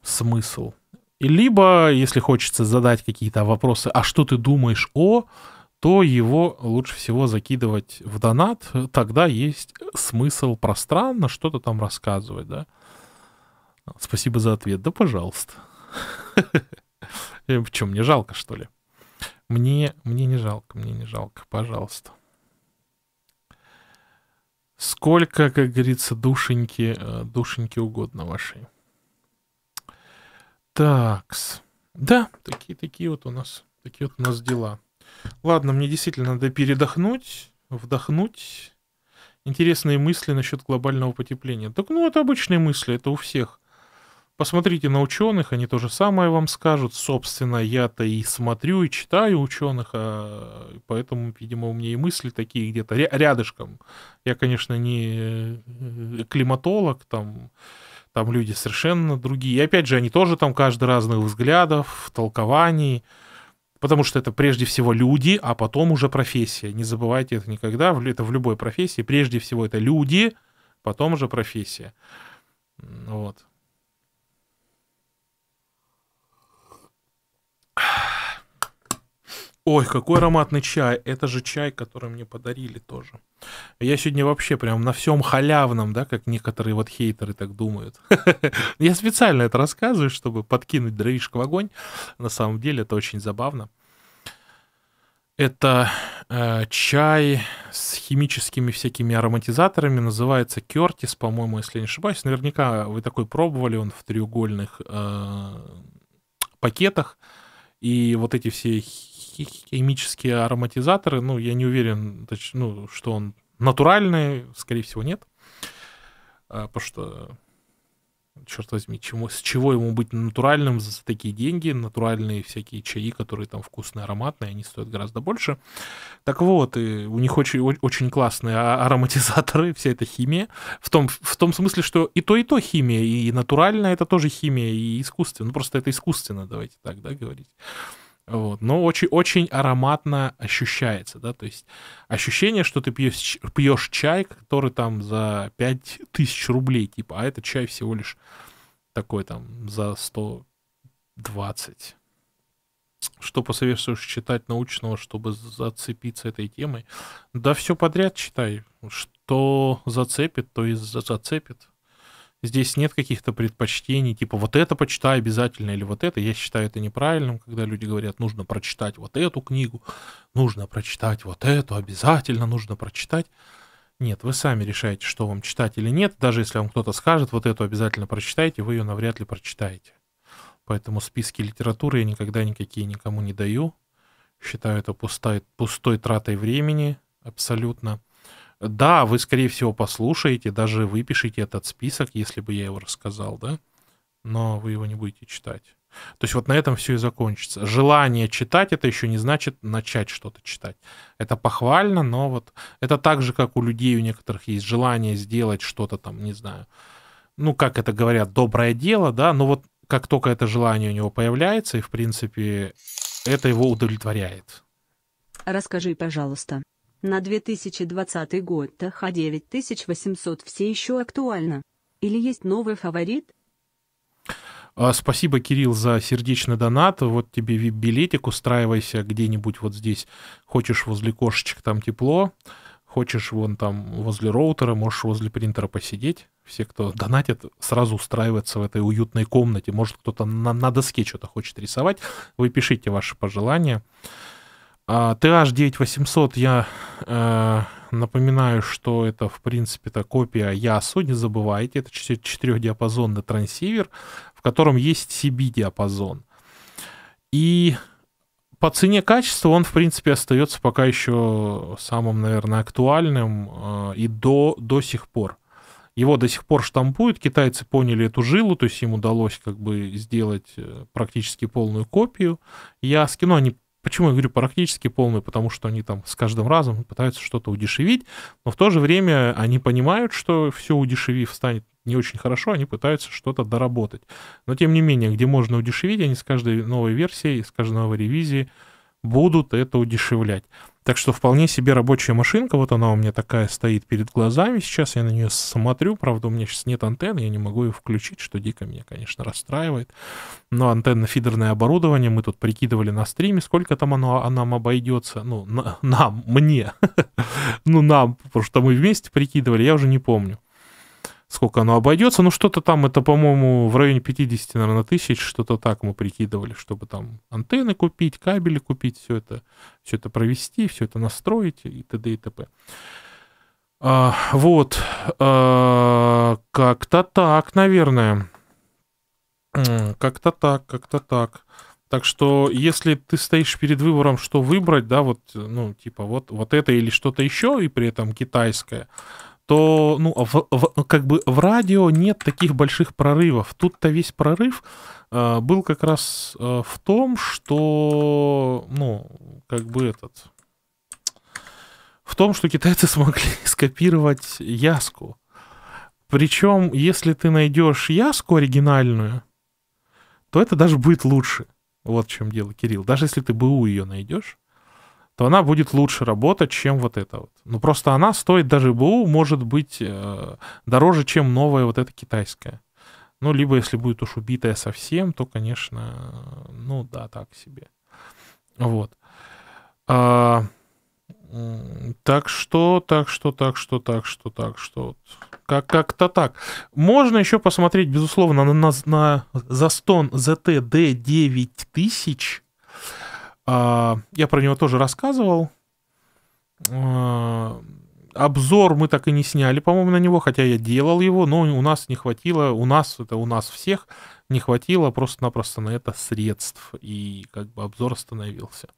смысл. И либо, если хочется задать какие-то вопросы, а что ты думаешь о... то его лучше всего закидывать в донат, тогда есть смысл пространно что-то там рассказывать, да. Спасибо за ответ, да пожалуйста. Почему, мне жалко, что ли? Мне не жалко, пожалуйста. Сколько, как говорится, душеньки угодно вашей. Такс. Да, такие вот у нас дела. Ладно, мне действительно надо передохнуть, вдохнуть. Интересные мысли насчет глобального потепления. Так, ну, это обычные мысли, это у всех. Посмотрите на ученых, они то же самое вам скажут. Собственно, я-то и смотрю, и читаю ученых, поэтому, видимо, у меня и мысли такие где-то рядышком. Я, конечно, не климатолог, там люди совершенно другие. И опять же, они тоже там каждый разных взглядов, толкований. Потому что это прежде всего люди, а потом уже профессия. Не забывайте это никогда. Это в любой профессии. Прежде всего это люди, потом уже профессия. Вот. Ой, какой ароматный чай. Это же чай, который мне подарили тоже. Я сегодня вообще прям на всем халявном, да, как некоторые вот хейтеры так думают. Я специально это рассказываю, чтобы подкинуть дровишек в огонь. На самом деле это очень забавно. Это чай с химическими всякими ароматизаторами. Называется Кёртис, по-моему, если я не ошибаюсь. Наверняка вы такой пробовали. Он в треугольных пакетах. И вот эти все химические ароматизаторы, ну, я не уверен, ну, что он натуральный, скорее всего, нет. Потому что, черт возьми, с чего ему быть натуральным за такие деньги? Натуральные всякие чаи, которые там вкусные, ароматные, они стоят гораздо больше. Так вот, и у них очень классные ароматизаторы, вся эта химия. В том смысле, что и то химия, и натуральная это тоже химия, и искусственно. Ну, просто это искусственно, давайте так, да, говорить. Вот. Но очень-очень ароматно ощущается, да, то есть ощущение, что ты пьешь чай, который там за 5000 рублей, типа, а этот чай всего лишь такой там за 120. Что посоветуешь читать научного, чтобы зацепиться этой темой? Да все подряд читай, что зацепит, то и зацепит. Здесь нет каких-то предпочтений, типа вот это почитай обязательно или вот это. Я считаю это неправильным, когда люди говорят, нужно прочитать вот эту книгу, нужно прочитать вот эту, обязательно нужно прочитать. Нет, вы сами решаете, что вам читать или нет. Даже если вам кто-то скажет, вот эту обязательно прочитайте, вы ее навряд ли прочитаете. Поэтому списки литературы я никогда никакие никому не даю. Считаю это пустой тратой времени абсолютно. Да, вы, скорее всего, послушаете, даже выпишите этот список, если бы я его рассказал, да, но вы его не будете читать. То есть вот на этом все и закончится. Желание читать — это еще не значит начать что-то читать. Это похвально, но вот это так же, как у людей, у некоторых есть желание сделать что-то там, не знаю, ну, как это говорят, доброе дело, да, но вот как только это желание у него появляется, и, в принципе, это его удовлетворяет. Расскажи, пожалуйста. На 2020 год TH-9800 все еще актуально? Или есть новый фаворит? Спасибо, Кирилл, за сердечный донат. Вот тебе билетик, устраивайся где-нибудь вот здесь. Хочешь возле кошечек, там тепло. Хочешь вон там возле роутера, можешь возле принтера посидеть. Все, кто донатит, сразу устраиваются в этой уютной комнате. Может, кто-то на доске что-то хочет рисовать. Вы пишите ваши пожелания. TH-9800, я напоминаю, что это, в принципе-то, копия Ясу, не забывайте, это 4-диапазонный трансивер, в котором есть CB-диапазон. И по цене качества он, в принципе, остается пока еще самым, наверное, актуальным и до сих пор. Его до сих пор штампуют, китайцы поняли эту жилу, то есть им удалось как бы сделать практически полную копию Яски, но они... Почему я говорю практически полный? Потому что они там с каждым разом пытаются что-то удешевить, но в то же время они понимают, что все удешевив станет не очень хорошо, они пытаются что-то доработать. Но тем не менее, где можно удешевить, они с каждой новой версией, с каждой новой ревизией будут это удешевлять. Так что вполне себе рабочая машинка, вот она у меня такая стоит перед глазами сейчас, я на нее смотрю, правда у меня сейчас нет антенны, я не могу ее включить, что дико меня, конечно, расстраивает, но антенно-фидерное оборудование, мы тут прикидывали на стриме, сколько там оно нам обойдется, ну, мне, ну, нам, потому что мы вместе прикидывали, я уже не помню, сколько оно обойдется, ну, что-то там, это, по-моему, в районе 50, наверное, тысяч, что-то так мы прикидывали, чтобы там антенны купить, кабели купить, все это провести, все это настроить и т.д. и т.п. Вот, как-то так, наверное, как-то так. Так что, если ты стоишь перед выбором, что выбрать, да, вот, ну, типа, вот это или что-то еще, и при этом китайское, то, ну, как бы в радио нет таких больших прорывов. Тут-то весь прорыв был как раз в том, что, ну, как бы в том, что китайцы смогли скопировать Яску. Причем, если ты найдешь Яску оригинальную, то это даже будет лучше. Вот в чем дело, Кирилл. Даже если ты БУ ее найдешь, то она будет лучше работать, чем вот это вот. Ну, просто она стоит даже БУ, может быть, дороже, чем новая вот эта китайская. Ну, либо если будет уж убитая совсем, то, конечно, ну да, так себе. Вот. Так что. Как-то так. Можно еще посмотреть, безусловно, на Zastone ZT-D9000. Я про него тоже рассказывал. Обзор мы так и не сняли, по-моему, на него, хотя я делал его, но у нас не хватило, у нас всех не хватило просто-напросто на это средств, и как бы обзор остановился.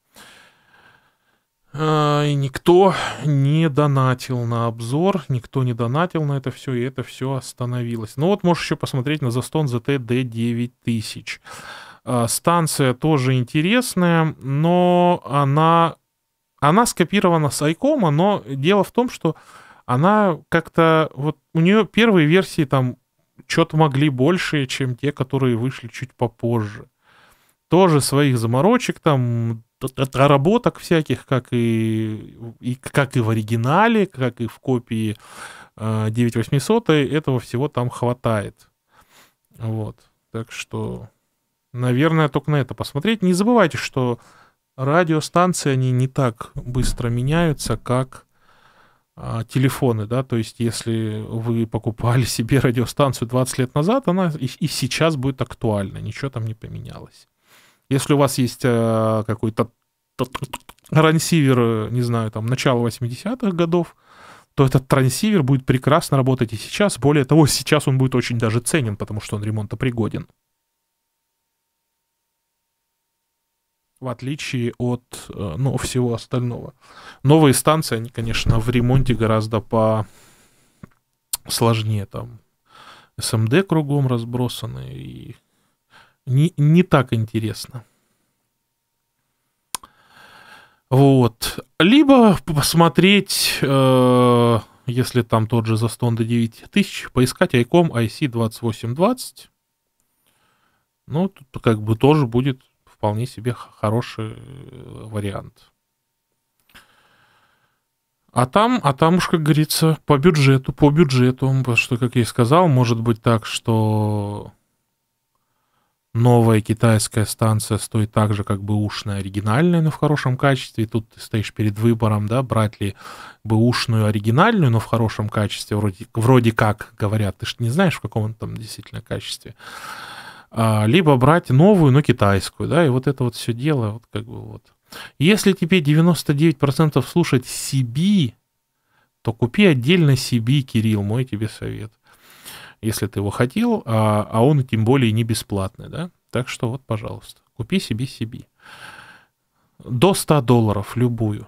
И никто не донатил на обзор, никто не донатил на это все, и это все остановилось. Ну вот можешь еще посмотреть на Zastone ZT-D9000. Станция тоже интересная, но она скопирована с Icom, но дело в том, что она как-то... Вот у нее первые версии там что-то могли больше, чем те, которые вышли чуть попозже. Тоже своих заморочек там... Доработок всяких, как и в оригинале, как и в копии 9800, этого всего там хватает. Вот. Так что, наверное, только на это посмотреть. Не забывайте, что радиостанции, они не так быстро меняются, как телефоны, да, то есть если вы покупали себе радиостанцию 20 лет назад, она и сейчас будет актуальна, ничего там не поменялось. Если у вас есть какой-то трансивер, не знаю, там, начала 80-х годов, то этот трансивер будет прекрасно работать и сейчас. Более того, сейчас он будет очень даже ценен, потому что он ремонтопригоден. В отличие от, ну, всего остального. Новые станции, они, конечно, в ремонте гораздо посложнее. Там СМД кругом разбросаны и... Не так интересно. Вот. Либо посмотреть, если там тот же Zastone D9000, поискать Icom IC2820. Ну, тут как бы тоже будет вполне себе хороший вариант. А там уж, как говорится, по бюджету. Потому что, как я и сказал, может быть так, что... Новая китайская станция стоит так же, как бэушная оригинальная, но в хорошем качестве. И тут ты стоишь перед выбором, да, брать ли бэушную оригинальную, но в хорошем качестве. Вроде как, говорят, ты же не знаешь, в каком он там действительно качестве. Либо брать новую, но китайскую, да, и вот это вот все дело, вот как бы вот. Если тебе 99% слушать CB, то купи отдельно CB, Кирилл, мой тебе совет. Если ты его хотел, а он тем более не бесплатный, да? Так что вот, пожалуйста, купи себе до $100 любую.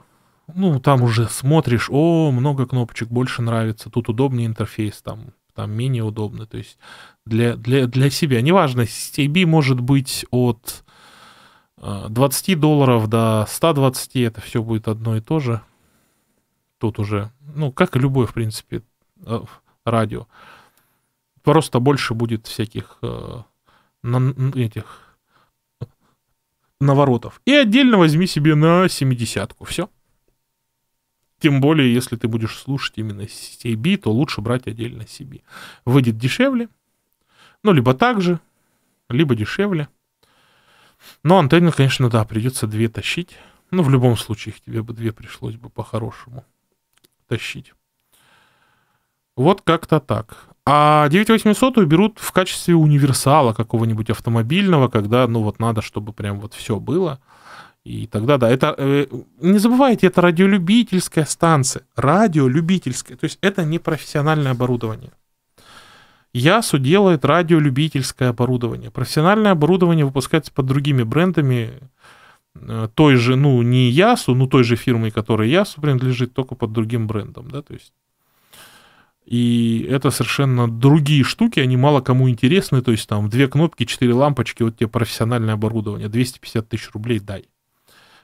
Ну, там уже смотришь, о, много кнопочек, больше нравится, тут удобнее интерфейс, там менее удобный. То есть для себя, неважно, CB может быть от $20 до 120, это все будет одно и то же. Тут уже, ну, как и любое, в принципе, радио. Просто больше будет всяких этих наворотов. И отдельно возьми себе на 70-ку. Все. Тем более, если ты будешь слушать именно CB, то лучше брать отдельно CB. Выйдет дешевле. Ну, либо так же, либо дешевле. Но антенну, конечно, да, придется две тащить. Ну, в любом случае, их тебе бы две пришлось бы по-хорошему тащить. Вот как-то так. А 9800 берут в качестве универсала какого-нибудь автомобильного, когда, ну, вот надо, чтобы прям вот все было. И тогда, да, это... не забывайте, это радиолюбительская станция. Радиолюбительская. То есть это не профессиональное оборудование. Ясу делает радиолюбительское оборудование. Профессиональное оборудование выпускается под другими брендами той же, ну, не Ясу, но той же фирмы, которая Ясу принадлежит, только под другим брендом, да, то есть... И это совершенно другие штуки, они мало кому интересны, то есть там 2 кнопки, 4 лампочки, вот тебе профессиональное оборудование, 250 000 рублей дай.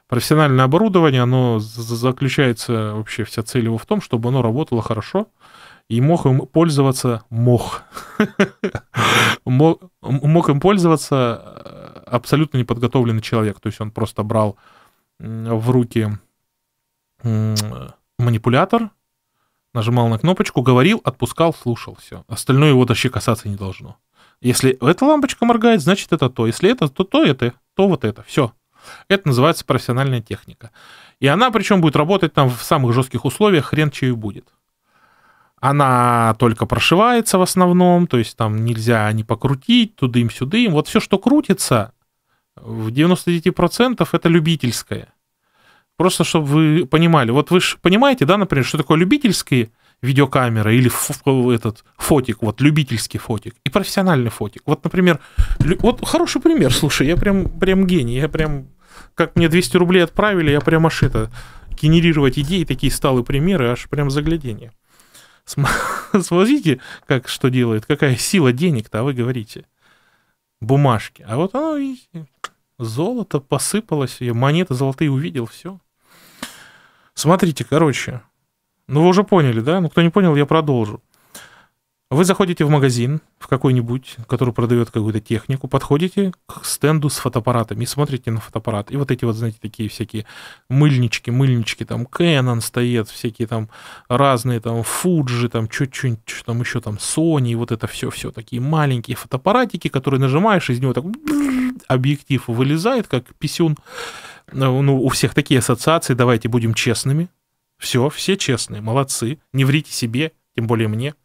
Профессиональное оборудование, оно заключается, вообще вся цель его в том, чтобы оно работало хорошо, и мог им пользоваться, мог им пользоваться абсолютно неподготовленный человек, то есть он просто брал в руки манипулятор, нажимал на кнопочку, говорил, отпускал, слушал, все. Остальное его вообще касаться не должно. Если эта лампочка моргает, значит это то. Если это, то это, то вот это. Все. Это называется профессиональная техника. И она причем будет работать там в самых жестких условиях, хрен чего будет. Она только прошивается в основном, то есть там нельзя не покрутить, тудым-сюдым. Вот все, что крутится, в 99% это любительское. Просто, чтобы вы понимали. Вот вы же понимаете, да, например, что такое любительские видеокамеры или этот фотик, вот любительский фотик и профессиональный фотик. Вот, например, вот хороший пример, слушай, я прям гений, я прям, как мне 200 рублей отправили, я прям аж это, генерировать идеи, такие сталые примеры, аж прям загляденье. Смотрите, как что делает, какая сила денег-то, а вы говорите. Бумажки. А вот оно и золото посыпалось, и монеты золотые увидел, все. Смотрите, короче. Ну, вы уже поняли, да? Ну, кто не понял, я продолжу. Вы заходите в магазин, в какой-нибудь, который продает какую-то технику, подходите к стенду с фотоаппаратами и смотрите на фотоаппарат. И вот эти вот, знаете, такие всякие мыльнички, там Canon стоит, всякие там разные, там Fuji, там чуть-чуть, там еще там Sony, и вот это все такие маленькие фотоаппаратики, которые нажимаешь, из него так объектив вылезает, как писюн. Ну, у всех такие ассоциации, давайте будем честными. Все честные, молодцы, не врите себе, тем более мне.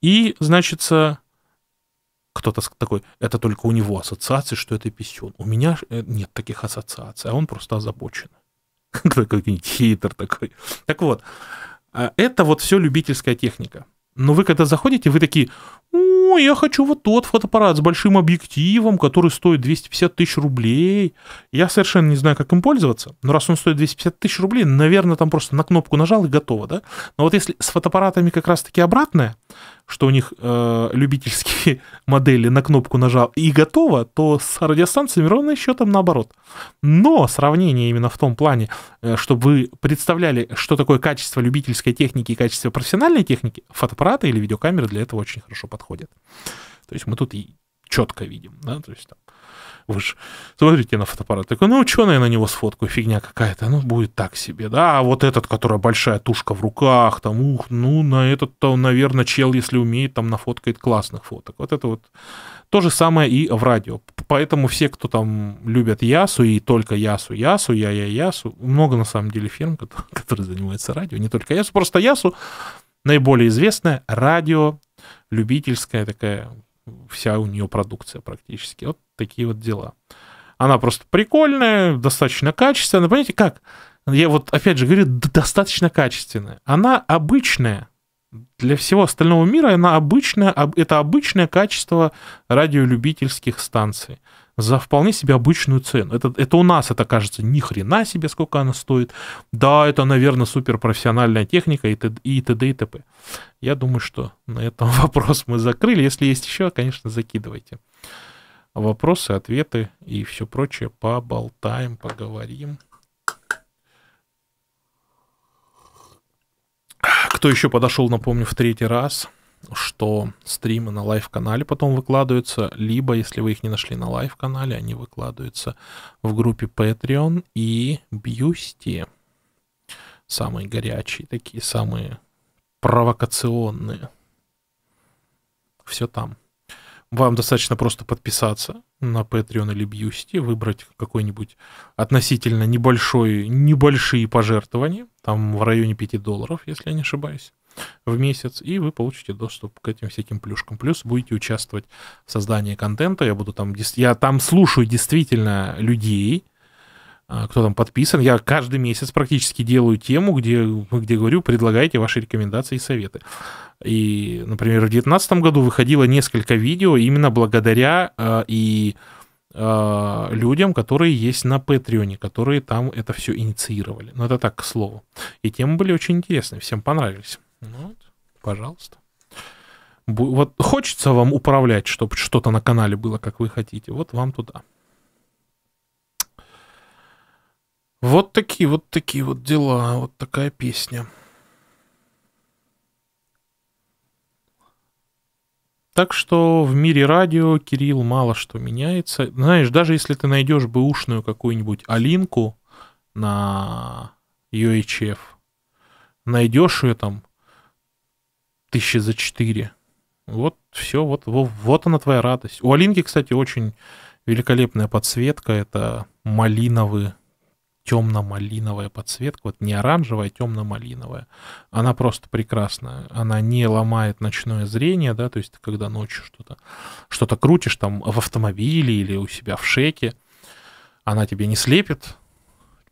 И, значит, кто-то такой, это только у него ассоциации, что это писюн. У меня нет таких ассоциаций, а он просто озабочен. Какой-нибудь хейтер такой. Так вот, это вот все любительская техника. Но вы когда заходите, вы такие, о, я хочу вот тот фотоаппарат с большим объективом, который стоит 250 тысяч рублей. Я совершенно не знаю, как им пользоваться, но раз он стоит 250 тысяч рублей, наверное, там просто на кнопку нажал и готово, да? Но вот если с фотоаппаратами как раз-таки обратное, что у них любительские модели на кнопку нажал и готово, то с радиостанциями ровно еще там наоборот. Но сравнение именно в том плане, чтобы вы представляли, что такое качество любительской техники и качество профессиональной техники, фотоаппарат или видеокамеры для этого очень хорошо подходят. То есть мы тут и четко видим, да, то есть там, вы же смотрите на фотоаппарат, такой, ну, что я на него сфоткаю, фигня какая-то, ну, будет так себе, да, а вот этот, которая большая тушка в руках, там, ух, ну, на этот-то, наверное, чел, если умеет, там, нафоткает классных фоток. Вот это вот то же самое и в радио. Поэтому все, кто там любят Ясу и только Ясу, я Ясу, много, на самом деле, фирм, которые занимаются радио, не только Ясу, просто Ясу, наиболее известная радио, любительская такая, вся у нее продукция практически. Вот такие вот дела. Она просто прикольная, достаточно качественная. Понимаете, как? Я вот опять же говорю, достаточно качественная. Она обычная. Для всего остального мира она обычная, это обычное качество радиолюбительских станций. За вполне себе обычную цену. Это у нас это кажется ни хрена себе, сколько она стоит. Да, это, наверное, суперпрофессиональная техника и т.д. и т.п. Я думаю, что на этом вопрос мы закрыли. Если есть еще, конечно, закидывайте. Вопросы, ответы и все прочее. Поболтаем, поговорим. Кто еще подошел, напомню, в третий раз, что стримы на лайв-канале потом выкладываются, либо, если вы их не нашли на лайв-канале, они выкладываются в группе Patreon и Boosty. Самые горячие, такие самые провокационные. Все там. Вам достаточно просто подписаться на Patreon или Boosty, выбрать какой-нибудь относительно небольшие пожертвования, там в районе $5, если я не ошибаюсь, в месяц, и вы получите доступ к этим всяким плюшкам. Плюс будете участвовать в создании контента. Я буду там, я там слушаю действительно людей, кто там подписан. Я каждый месяц практически делаю тему, где говорю, предлагайте ваши рекомендации и советы. И, например, в 2019 году выходило несколько видео именно благодаря людям, которые есть на Патреоне, которые там это все инициировали. Но это так, к слову. И темы были очень интересные, всем понравились. Ну, вот, пожалуйста. Вот хочется вам управлять, чтобы что-то на канале было, как вы хотите. Вот вам туда. Вот такие дела, вот такая песня. Так что в мире радио, Кирилл, мало что меняется. Знаешь, даже если ты найдешь бэушную какую-нибудь Алинку на UHF, найдешь ее там 4 тысячи, вот все, вот она твоя радость. У Алинки, кстати, очень великолепная подсветка, это малиновый, темно-малиновая подсветка, вот не оранжевая, а темно-малиновая. Она просто прекрасная, она не ломает ночное зрение, да, то есть когда ночью что-то крутишь там в автомобиле или у себя в шеке, она тебе не слепит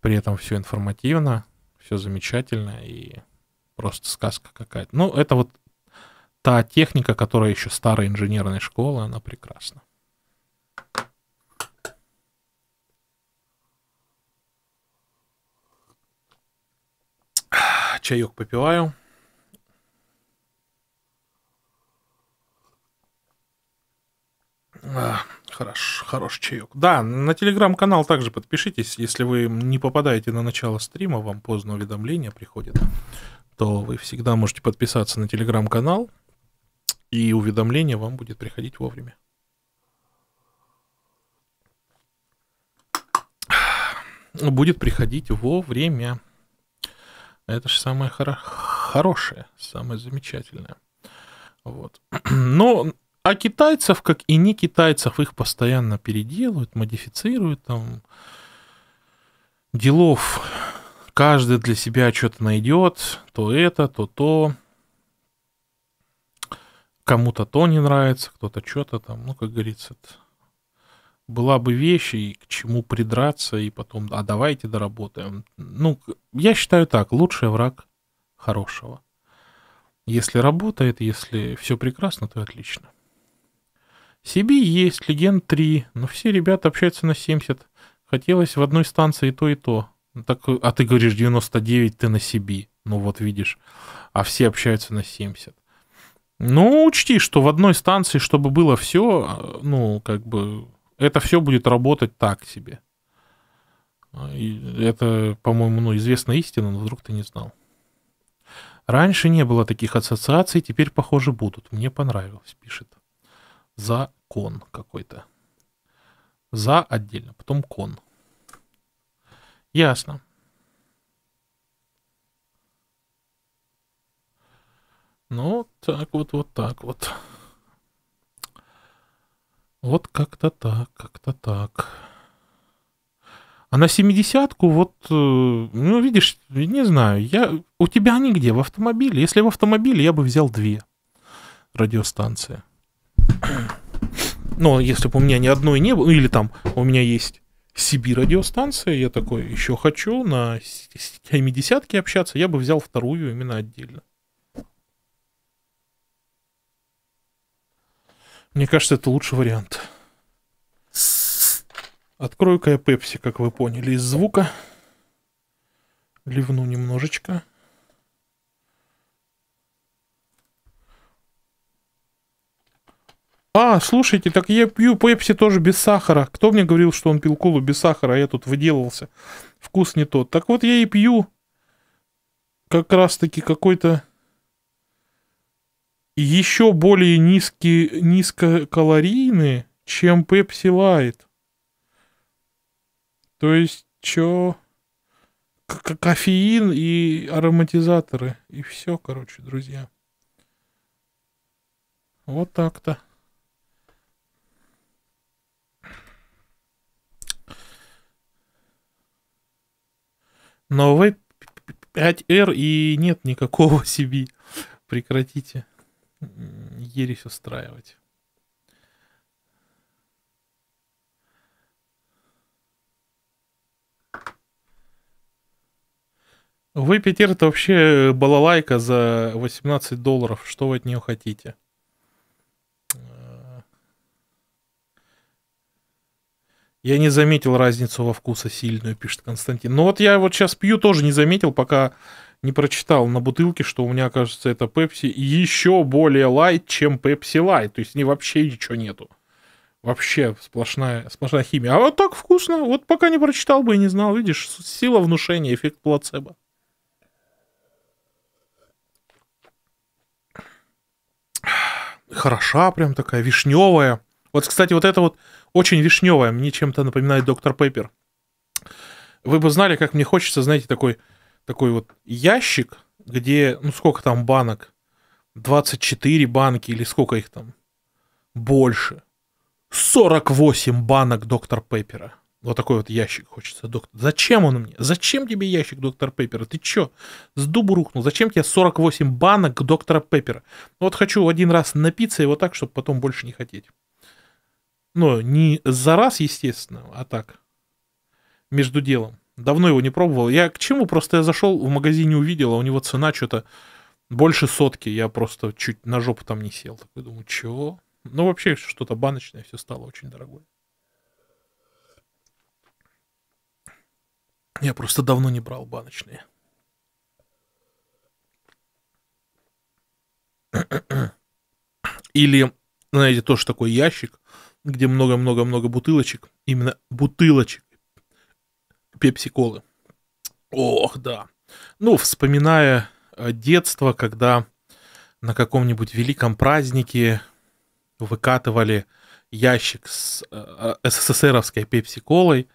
При этом все информативно, все замечательно и просто сказка какая-то. Ну, это вот та техника, которая еще старая инженерная школа, она прекрасна. Чаек попиваю. Хороший чаек. Да, на телеграм-канал также подпишитесь. Если вы не попадаете на начало стрима, вам поздно уведомления приходят, то вы всегда можете подписаться на телеграм-канал, и уведомление вам будет приходить вовремя. Будет приходить вовремя. Это же самое хорошее, самое замечательное. Вот. Но... А китайцев, как и не китайцев, их постоянно переделывают, модифицируют, там, делов. Каждый для себя что-то найдет, то это, то. Кому-то то не нравится, кто-то что-то там, ну, как говорится, это... была бы вещь, и к чему придраться, и потом, а давайте доработаем. Ну, я считаю так, лучший враг хорошего. Если работает, если все прекрасно, то отлично. CB есть, Легенд 3, но все ребята общаются на 70. Хотелось в одной станции то и то. Так, а ты говоришь 99, ты на CB. Ну вот видишь, а все общаются на 70. Ну учти, что в одной станции, чтобы было все, ну как бы, это все будет работать так себе. И это, по-моему, ну, известная истина, но вдруг ты не знал. Раньше не было таких ассоциаций, теперь, похоже, будут. Мне понравилось, пишет. Закон какой-то. За отдельно, потом кон. Ясно. Ну, так вот, вот так вот. Вот как-то так, как-то так. А на 70-ку, вот, ну, видишь, не знаю, у тебя они где? В автомобиле? Если в автомобиле, я бы взял две радиостанции. Но если бы у меня ни одной не было, или там у меня есть CB радиостанция, я такой еще хочу на 70-ке общаться, я бы взял вторую именно отдельно. Мне кажется, это лучший вариант. Открою-ка я Pepsi, как вы поняли, из звука. Ливну немножечко. А, слушайте, так я пью Pepsi тоже без сахара. Кто мне говорил, что он пил колу без сахара, а я тут выделывался. Вкус не тот. Так вот я и пью как раз-таки какой-то еще более низкокалорийный, чем Pepsi Light. То есть, чё? Кофеин и ароматизаторы. И все, короче, друзья. Вот так-то. Но V5R и нет никакого CB. Прекратите ересь устраивать. V5R это вообще балалайка за $18. Что вы от нее хотите? Я не заметил разницу во вкусе сильную, пишет Константин. Ну вот я вот сейчас пью, тоже не заметил, пока не прочитал на бутылке, что у меня, кажется, это Pepsi еще более лайт, чем Pepsi Light. То есть не вообще ничего нету. Вообще сплошная химия. А вот так вкусно. Вот пока не прочитал бы и не знал. Видишь, сила внушения, эффект плацебо. Хороша прям такая, вишневая. Вот, кстати, вот это вот очень вишневая. Мне чем-то напоминает Dr Pepper. Вы бы знали, как мне хочется, знаете, такой вот ящик, где, ну, сколько там банок? 24 банки или сколько их там? Больше. 48 банок Dr Pepper. Вот такой вот ящик хочется. Зачем он мне? Зачем тебе ящик Dr Pepper? Ты чё? С дубу рухнул. Зачем тебе 48 банок Dr Pepper? Вот хочу один раз напиться его так, чтобы потом больше не хотеть. Но не за раз, естественно, а так. Между делом. Давно его не пробовал. Я к чему? Просто я зашел, в магазине увидел, а у него цена что-то больше 100. Я просто чуть на жопу там не сел. Такой думаю, чего? Ну, вообще, что-то баночное все стало очень дорогое. Я просто давно не брал баночные. Или, знаете, тоже такой ящик, где много-много-много бутылочек. Именно бутылочек пепси-колы. Ох, да. Ну, вспоминая детство, когда на каком-нибудь великом празднике выкатывали ящик с СССРовской пепси-колой,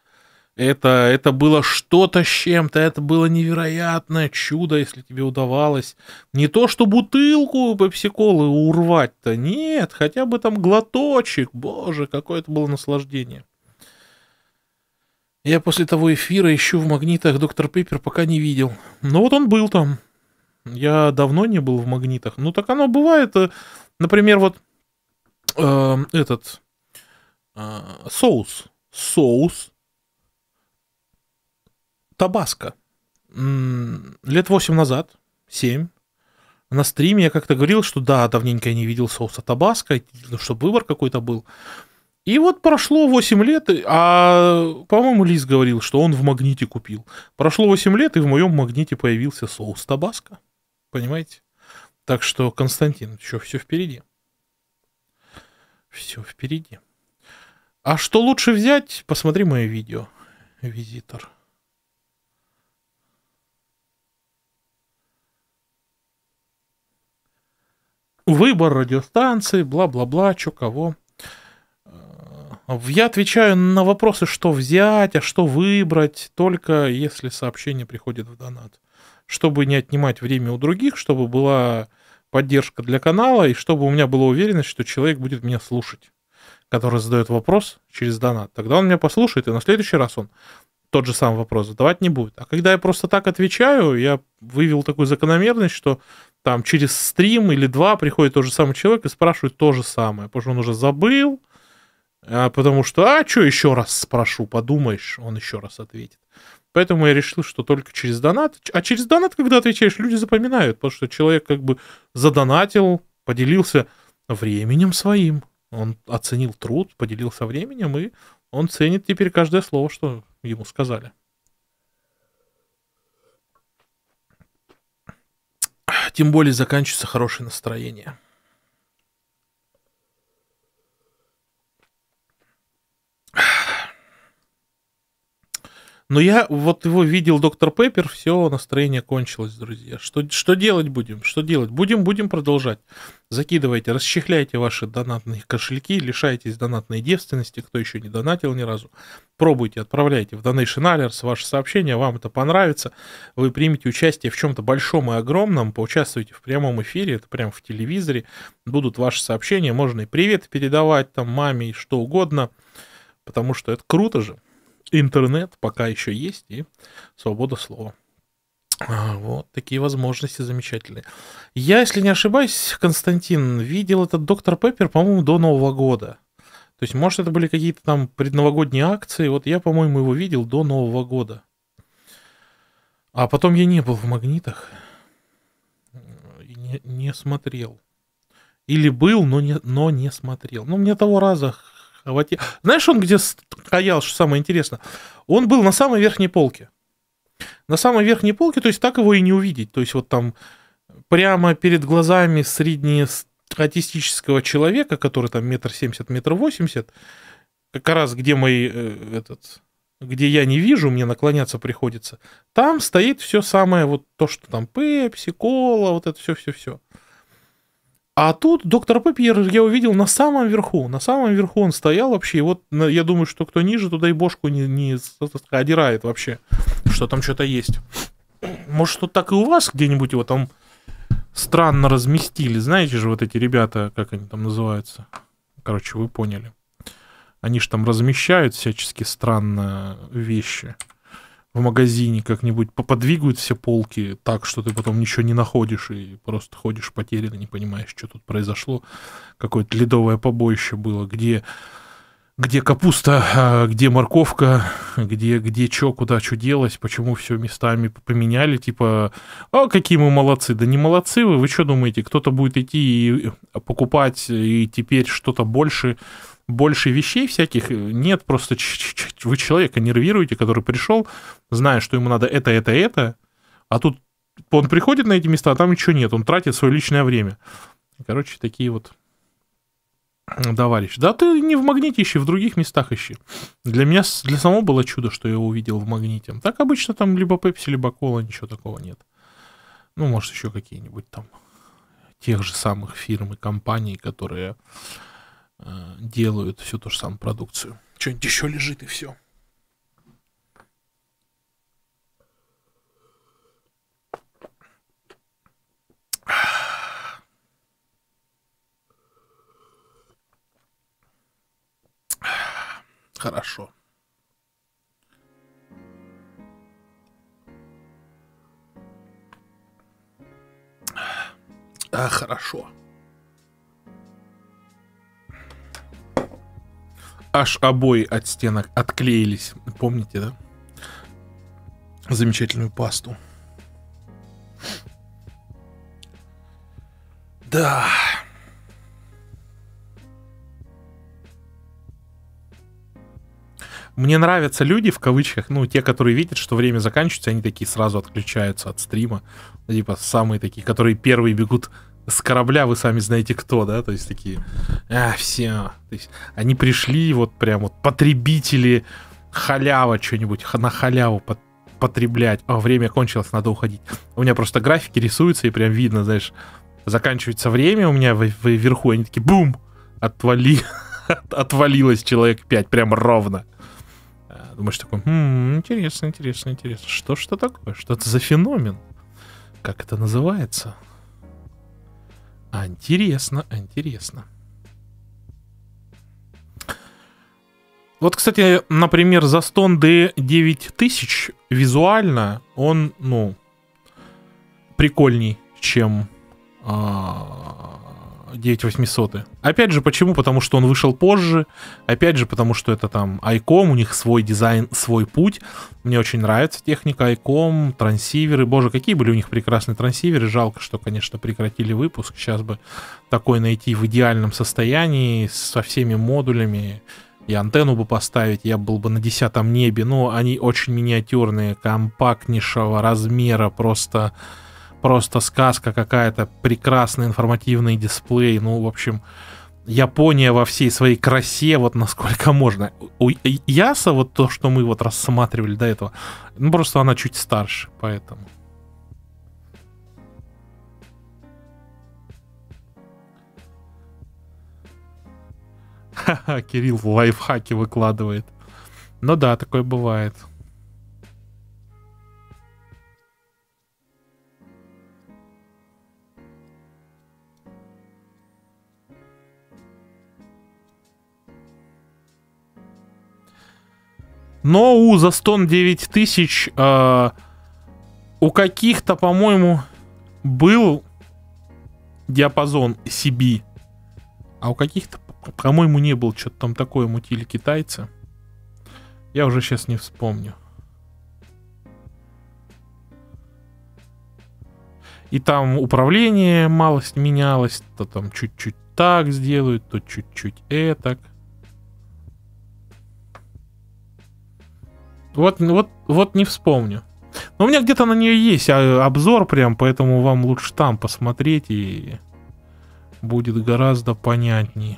это было что-то с чем-то, это было невероятное чудо, если тебе удавалось. Не то, что бутылку пепси-колы урвать-то, нет, хотя бы там глоточек, боже, какое это было наслаждение. Я после того эфира ищу в магнитах Dr Pepper, пока не видел. Но вот он был там. Я давно не был в магнитах. Ну так оно бывает, например, вот этот соус Табаско. Лет 8 назад, 7, на стриме я как-то говорил, что да, давненько я не видел соуса Табаско, чтобы выбор какой-то был. И вот прошло 8 лет, а, по-моему, Лис говорил, что он в магните купил. Прошло 8 лет, и в моем магните появился соус Табаско. Понимаете? Так что, Константин, еще все впереди. Все впереди. А что лучше взять? Посмотри мое видео. Визитор. Выбор радиостанции, бла-бла-бла, чё кого. Я отвечаю на вопросы, что взять, а что выбрать, только если сообщение приходит в донат. Чтобы не отнимать время у других, чтобы была поддержка для канала, и чтобы у меня была уверенность, что человек будет меня слушать, который задает вопрос через донат. Тогда он меня послушает, и на следующий раз он тот же самый вопрос задавать не будет. А когда я просто так отвечаю, я вывел такую закономерность, что там через стрим или два приходит тот же самый человек и спрашивает то же самое, потому что он уже забыл, потому что, а что еще раз спрошу, подумаешь, он еще раз ответит. Поэтому я решил, что только через донат. А через донат, когда отвечаешь, люди запоминают, потому что человек как бы задонатил, поделился временем своим. Он оценил труд, поделился временем, и он ценит теперь каждое слово, что ему сказали. Тем более заканчивается хорошее настроение. Но я вот его видел, Dr Pepper, все, настроение кончилось, друзья. Что делать будем? Что делать? Будем продолжать. Закидывайте, расчехляйте ваши донатные кошельки, лишайтесь донатной девственности, кто еще не донатил ни разу. Пробуйте, отправляйте в Donation Alerts ваши сообщения, вам это понравится. Вы примете участие в чем-то большом и огромном, поучаствуйте в прямом эфире, это прямо в телевизоре. Будут ваши сообщения, можно и привет передавать, там, маме, и что угодно, потому что это круто же. Интернет пока еще есть, и свобода слова. Вот такие возможности замечательные. Я, если не ошибаюсь, Константин, видел этот Dr Pepper, по-моему, до Нового года. То есть, может, это были какие-то там предновогодние акции. Вот я, по-моему, его видел до Нового года. А потом я не был в магнитах. И не смотрел. Или был, но не смотрел. Ну, мне того раза... Знаешь, он где стоял, что самое интересное? Он был на самой верхней полке. На самой верхней полке, то есть так его и не увидеть. То есть вот там прямо перед глазами среднестатистического человека, который там 1,70 м, 1,80 м, как раз где мои, где я не вижу, мне наклоняться приходится, там стоит все самое, вот то, что там Pepsi, кола, вот это все-все-все. А тут Dr Pepper я увидел на самом верху. На самом верху он стоял вообще. И вот я думаю, что кто ниже, туда и бошку не одирает вообще. Что там что-то есть. Может, что так и у вас где-нибудь его там странно разместили. Знаете же, вот эти ребята, как они там называются. Короче, вы поняли. Они же там размещают всячески странно вещи. В магазине как-нибудь подвигают все полки так, что ты потом ничего не находишь и просто ходишь потерянно, не понимаешь, что тут произошло. Какое-то ледовое побоище было, где где капуста, где морковка, где чё, куда что делать, почему все местами поменяли, типа, а какие мы молодцы, да не молодцы вы что думаете, кто-то будет идти и покупать и теперь что-то больше вещей всяких, нет, просто вы человека нервируете, который пришел, зная, что ему надо это, а тут он приходит на эти места, а там ничего нет, он тратит свое личное время. Короче, такие вот... Товарищ, да ты не в магните ищи, в других местах ищи. Для меня, для самого было чудо, что я его увидел в магните. Так обычно там либо Pepsi, либо кола, ничего такого нет. Ну, может, еще какие-нибудь там тех же самых фирм и компаний, которые делают всю ту же самую продукцию. Что-нибудь еще лежит и все. Хорошо. А, хорошо. Аж обои от стенок отклеились. Помните, да? Замечательную пасту. Да. Мне нравятся люди, в кавычках, ну, те, которые видят, что время заканчивается, они такие сразу отключаются от стрима. Типа самые такие, которые первые бегут с корабля, вы сами знаете кто, да? То есть такие, все. То есть они пришли, вот прям вот потребители, халява что-нибудь, на халяву потреблять. А, время кончилось, надо уходить. У меня просто графики рисуются, и прям видно, знаешь, заканчивается время у меня вверху, они такие, бум, отвалилось человек 5, прям ровно. Думаешь такой, интересно. Что такое? Что это за феномен? Как это называется? Интересно. Вот, кстати, например, Zastone D9000 визуально он, ну, прикольней, чем 9800. Опять же, почему? Потому что он вышел позже. Опять же, потому что это там Icom, у них свой дизайн, свой путь. Мне очень нравится техника Icom, трансиверы. Боже, какие были у них прекрасные трансиверы. Жалко, что, конечно, прекратили выпуск. Сейчас бы такой найти в идеальном состоянии, со всеми модулями. И антенну бы поставить, я был бы на 10-м небе. Но они очень миниатюрные, компактнейшего размера, просто сказка какая-то, прекрасный информативный дисплей. Ну, в общем, Япония во всей своей красе, вот насколько можно. У Яса, вот то, что мы вот рассматривали до этого, ну, просто она чуть старше, поэтому. Ха-ха, Кирилл лайфхаки выкладывает. Ну да, такое бывает. Но у Zastone 9000 у каких-то, по-моему, был диапазон CB, а у каких-то, по-моему, не был. Что-то там такое мутили китайцы. Я уже сейчас не вспомню. И там управление малость менялось. То там чуть-чуть так сделают, то чуть-чуть этак. Вот не вспомню. Но у меня где-то на нее есть обзор прям, поэтому вам лучше там посмотреть, и будет гораздо понятнее.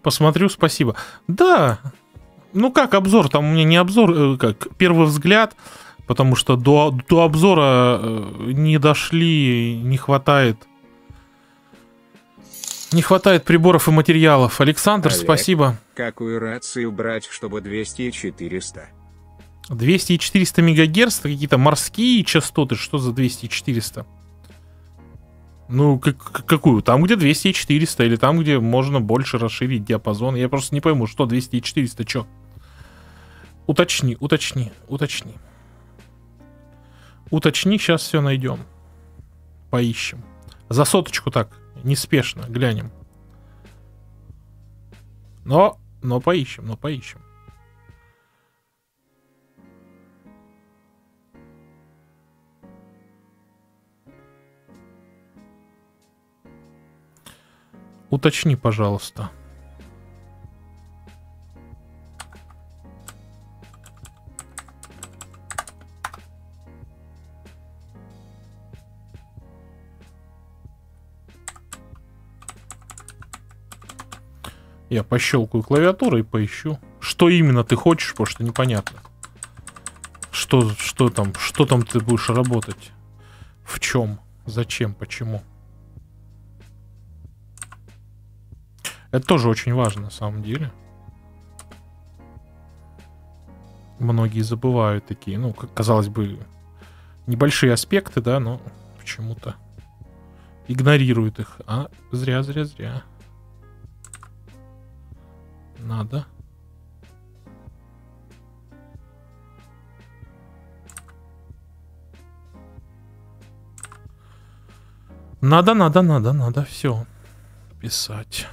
Посмотрю, спасибо. Да, ну как обзор, там у меня не обзор, как первый взгляд, Потому что до обзора не дошли, не хватает приборов и материалов. Александр, Олег, спасибо. Какую рацию брать, чтобы 200 и 400? 200 и 400 мегагерц? Какие-то морские частоты? Что за 200 и 400? Ну, какую? Там, где 200 и 400, или там, где можно больше расширить диапазон? Я просто не пойму, что 200 и 400, чё? Уточни. Уточни, сейчас все найдем. Поищем. За соточку так, неспешно, глянем. Но поищем. Уточни, пожалуйста. Я пощелкаю клавиатуру и поищу. Что именно ты хочешь, потому что непонятно. Что там ты будешь работать? В чем? Зачем? Почему? Это тоже очень важно, на самом деле. Многие забывают такие, ну, как казалось бы, небольшие аспекты, да, но почему-то игнорируют их. А зря. Надо. Надо все писать.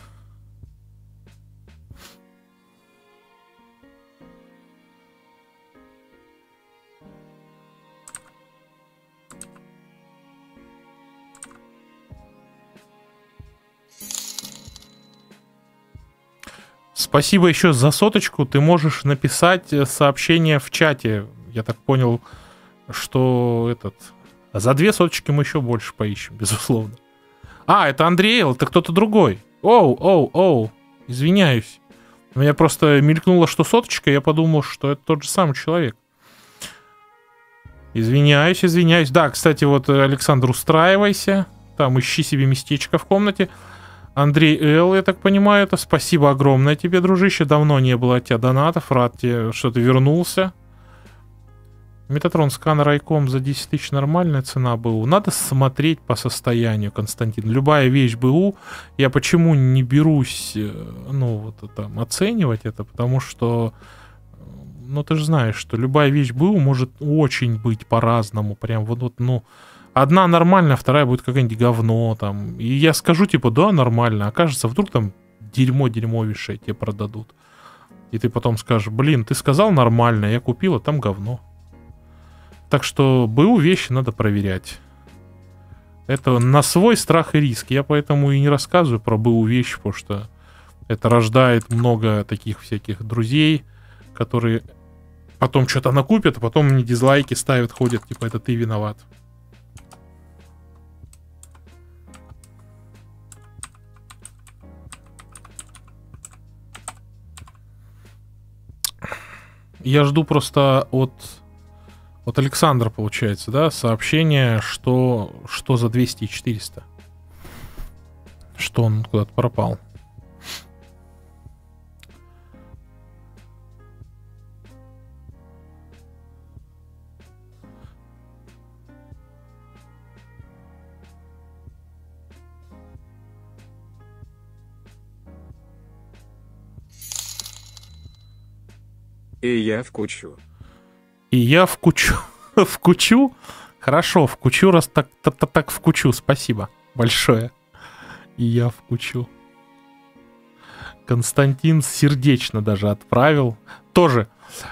Спасибо еще за соточку. Ты можешь написать сообщение в чате. Я так понял, что этот... За две соточки мы еще больше поищем, безусловно. А, это Андрей, это кто-то другой. Оу. Извиняюсь. У меня просто мелькнуло, что соточка, я подумал, что это тот же самый человек. Извиняюсь. Да, кстати, вот, Александр, устраивайся. Там ищи себе местечко в комнате. Андрей Л, я так понимаю, это спасибо огромное тебе, дружище. Давно не было от тебя донатов. Рад тебе, что ты вернулся. Метатрон сканер Icom за 10 тысяч нормальная цена БУ. Надо смотреть по состоянию, Константин. Любая вещь БУ. Я почему не берусь, ну, вот там, оценивать это? Потому что, ну, ты же знаешь, что любая вещь БУ может очень быть по-разному. Прям вот, ну... Одна нормальная, вторая будет какое-нибудь говно там. И я скажу, типа, да, нормально. Окажется, вдруг там дерьмо-вишее тебе продадут. И ты потом скажешь, блин, ты сказал нормально, я купил, а там говно. Так что БУ вещи надо проверять. Это на свой страх и риск. Я поэтому и не рассказываю про БУ вещи, потому что это рождает много таких всяких друзей, которые потом что-то накупят, а потом мне дизлайки ставят, ходят, типа, это ты виноват. Я жду просто от Александра, получается, да, сообщение, что за 200 и 400. Что он куда-то пропал. И я в кучу. В кучу? Хорошо, в кучу, раз так в кучу. Спасибо большое. И я в кучу. Константин сердечно даже отправил. Тоже.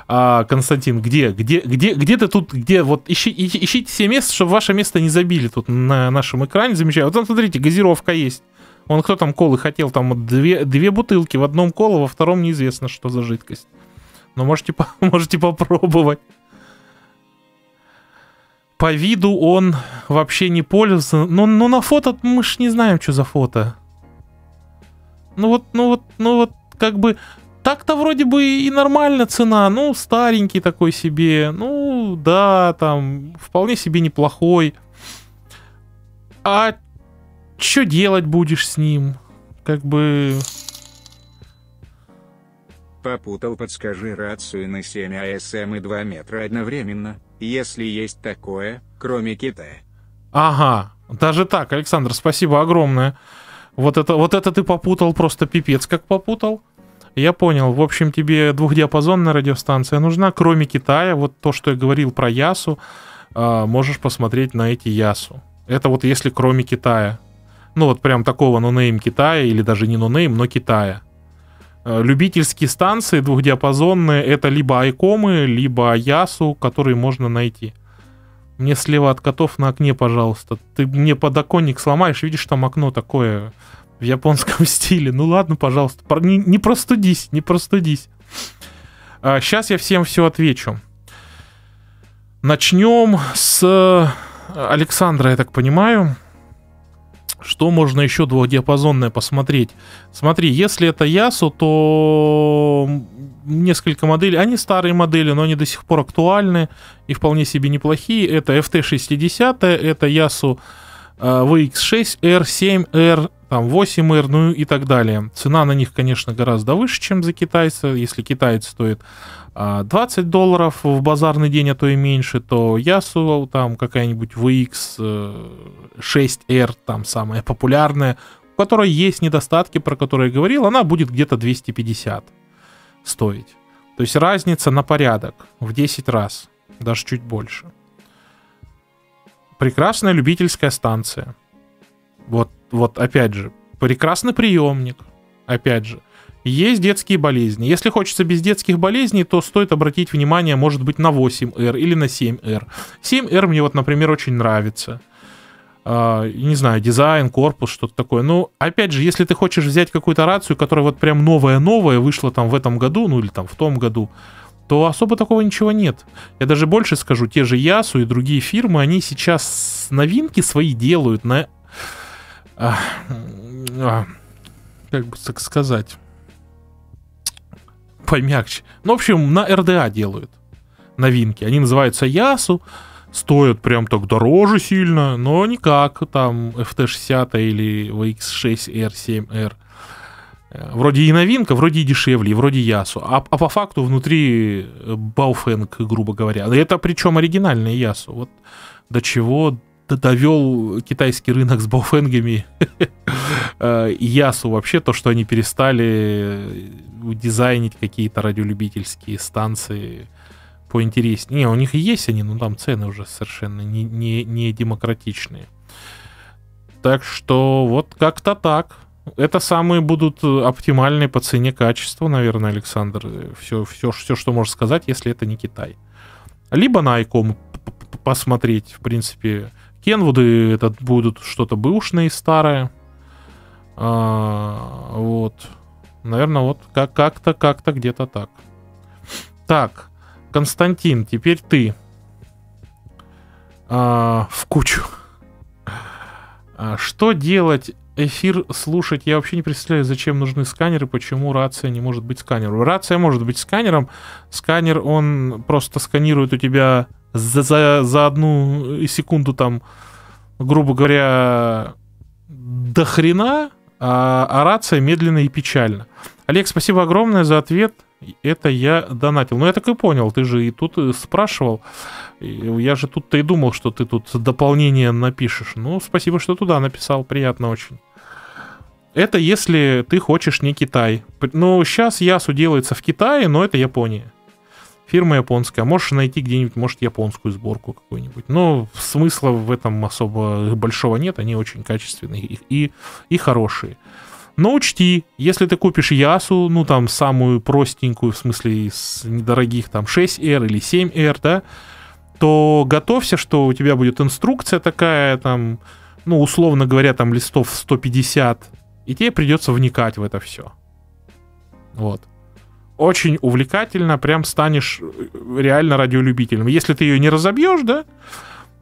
Константин, где ты тут? Где? Вот ищите себе место, чтобы ваше место не забили тут на нашем экране. Замечаю. Вот там, смотрите, газировка есть. Вон кто там колы хотел? Там две бутылки. В одном кола, во втором неизвестно, что за жидкость. Но можете попробовать. По виду он вообще не пользуется. Но на фото мы ж не знаем, что за фото. Ну вот, как бы... Так-то вроде бы и нормально цена. Ну, старенький такой себе. Ну, ну да, там, вполне себе неплохой. А что делать будешь с ним? Как бы... Попутал, подскажи рацию на 7 АСМ и 2 метра одновременно, если есть такое, кроме Китая. Ага, даже так, Александр, спасибо огромное. Вот это ты попутал, просто пипец как попутал. Я понял, в общем, тебе двухдиапазонная радиостанция нужна, кроме Китая. Вот то, что я говорил про Ясу, можешь посмотреть на эти Ясу. Это вот если кроме Китая. Ну вот прям такого нонейм Китая, или даже не нонейм, но Китая. Любительские станции двухдиапазонные — это либо Icom, либо Ясу, которые можно найти. Мне слева от котов на окне, пожалуйста. Ты мне подоконник сломаешь, видишь, там окно такое в японском стиле. Ну ладно, пожалуйста, не простудись, не простудись. Сейчас я всем все отвечу. Начнем с Александра, я так понимаю. Что можно еще двухдиапазонное посмотреть? Смотри, если это Ясу, то несколько моделей. Они старые модели, но они до сих пор актуальны и вполне себе неплохие. Это FT60, это Ясу VX-6R, 7R, там 8R, ну и так далее. Цена на них, конечно, гораздо выше, чем за китайца. Если китаец стоит $20 в базарный день, а то и меньше, то Ясу, там какая-нибудь VX6R, там самая популярная, у которой есть недостатки, про которые я говорил, она будет где-то 250 стоить. То есть разница на порядок в 10 раз, даже чуть больше. Прекрасная любительская станция. Вот опять же, прекрасный приемник, опять же. Есть детские болезни. Если хочется без детских болезней, то стоит обратить внимание, может быть, на 8R или на 7R. 7R мне вот, например, очень нравится. Не знаю, дизайн, корпус, что-то такое. Но, опять же, если ты хочешь взять какую-то рацию, которая вот прям новая-новая, вышла там в этом году, ну или там в том году, то особо такого ничего нет. Я даже больше скажу, те же Ясу и другие фирмы, они сейчас новинки свои делают на... Как бы так сказать... помягче. Ну, в общем, на РДА делают новинки. Они называются Ясу, стоят прям так дороже сильно, но никак там FT60 или VX6R, 7R. Вроде и новинка, вроде и дешевле, и вроде Ясу. А по факту внутри Baofeng, грубо говоря. Это причем оригинальная Ясу. Вот до чего довел китайский рынок с Бауфенгами Ясу вообще, то, что они перестали дизайнить какие-то радиолюбительские станции поинтереснее. Не, у них и есть они, но там цены уже совершенно не демократичные. Так что вот как-то так. Это самые будут оптимальные по цене качества, наверное, Александр. Все, что можешь сказать, если это не Китай. Либо на Icom посмотреть, в принципе... Кенвуды это будут что-то бэушное и старое. Вот. Наверное, вот как-то где-то так. Так, Константин, теперь ты. В кучу. Что делать? Эфир слушать? Я вообще не представляю, зачем нужны сканеры, почему рация не может быть сканером. Рация может быть сканером. Сканер, он просто сканирует у тебя... За одну секунду там, грубо говоря, до хрена, а рация медленно и печально. Олег, спасибо огромное за ответ. Это я донатил. Ну, я так и понял, ты же и тут спрашивал. Я же тут-то и думал, что ты тут дополнение напишешь. Ну, спасибо, что туда написал, приятно очень. Это если ты хочешь не Китай. Ну, сейчас Ясу делается в Китае, но это Япония. Фирма японская. Можешь найти где-нибудь, может, японскую сборку какую-нибудь. Но смысла в этом особо большого нет. Они очень качественные и хорошие. Но учти, если ты купишь Ясу, ну, там, самую простенькую, в смысле, из недорогих, там, 6R или 7R, да, то готовься, что у тебя будет инструкция такая, там, ну, условно говоря, там, листов 150, и тебе придется вникать в это все. Вот. Очень увлекательно, прям станешь реально радиолюбителем. Если ты ее не разобьешь, да,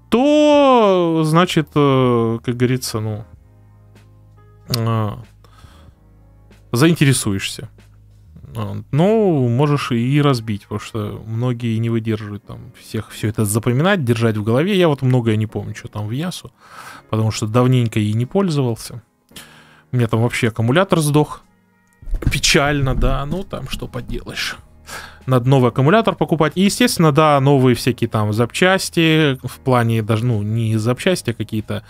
то, значит, как говорится, ну, заинтересуешься. Ну, можешь и разбить, потому что многие не выдерживают там всех все это запоминать, держать в голове. Я вот многое не помню, что там в Ясу, потому что давненько ей не пользовался. У меня там вообще аккумулятор сдох. Печально, да, ну там что поделаешь. Надо новый аккумулятор покупать. И, естественно, да, новые всякие там запчасти, в плане даже, ну, не запчасти, а какие-то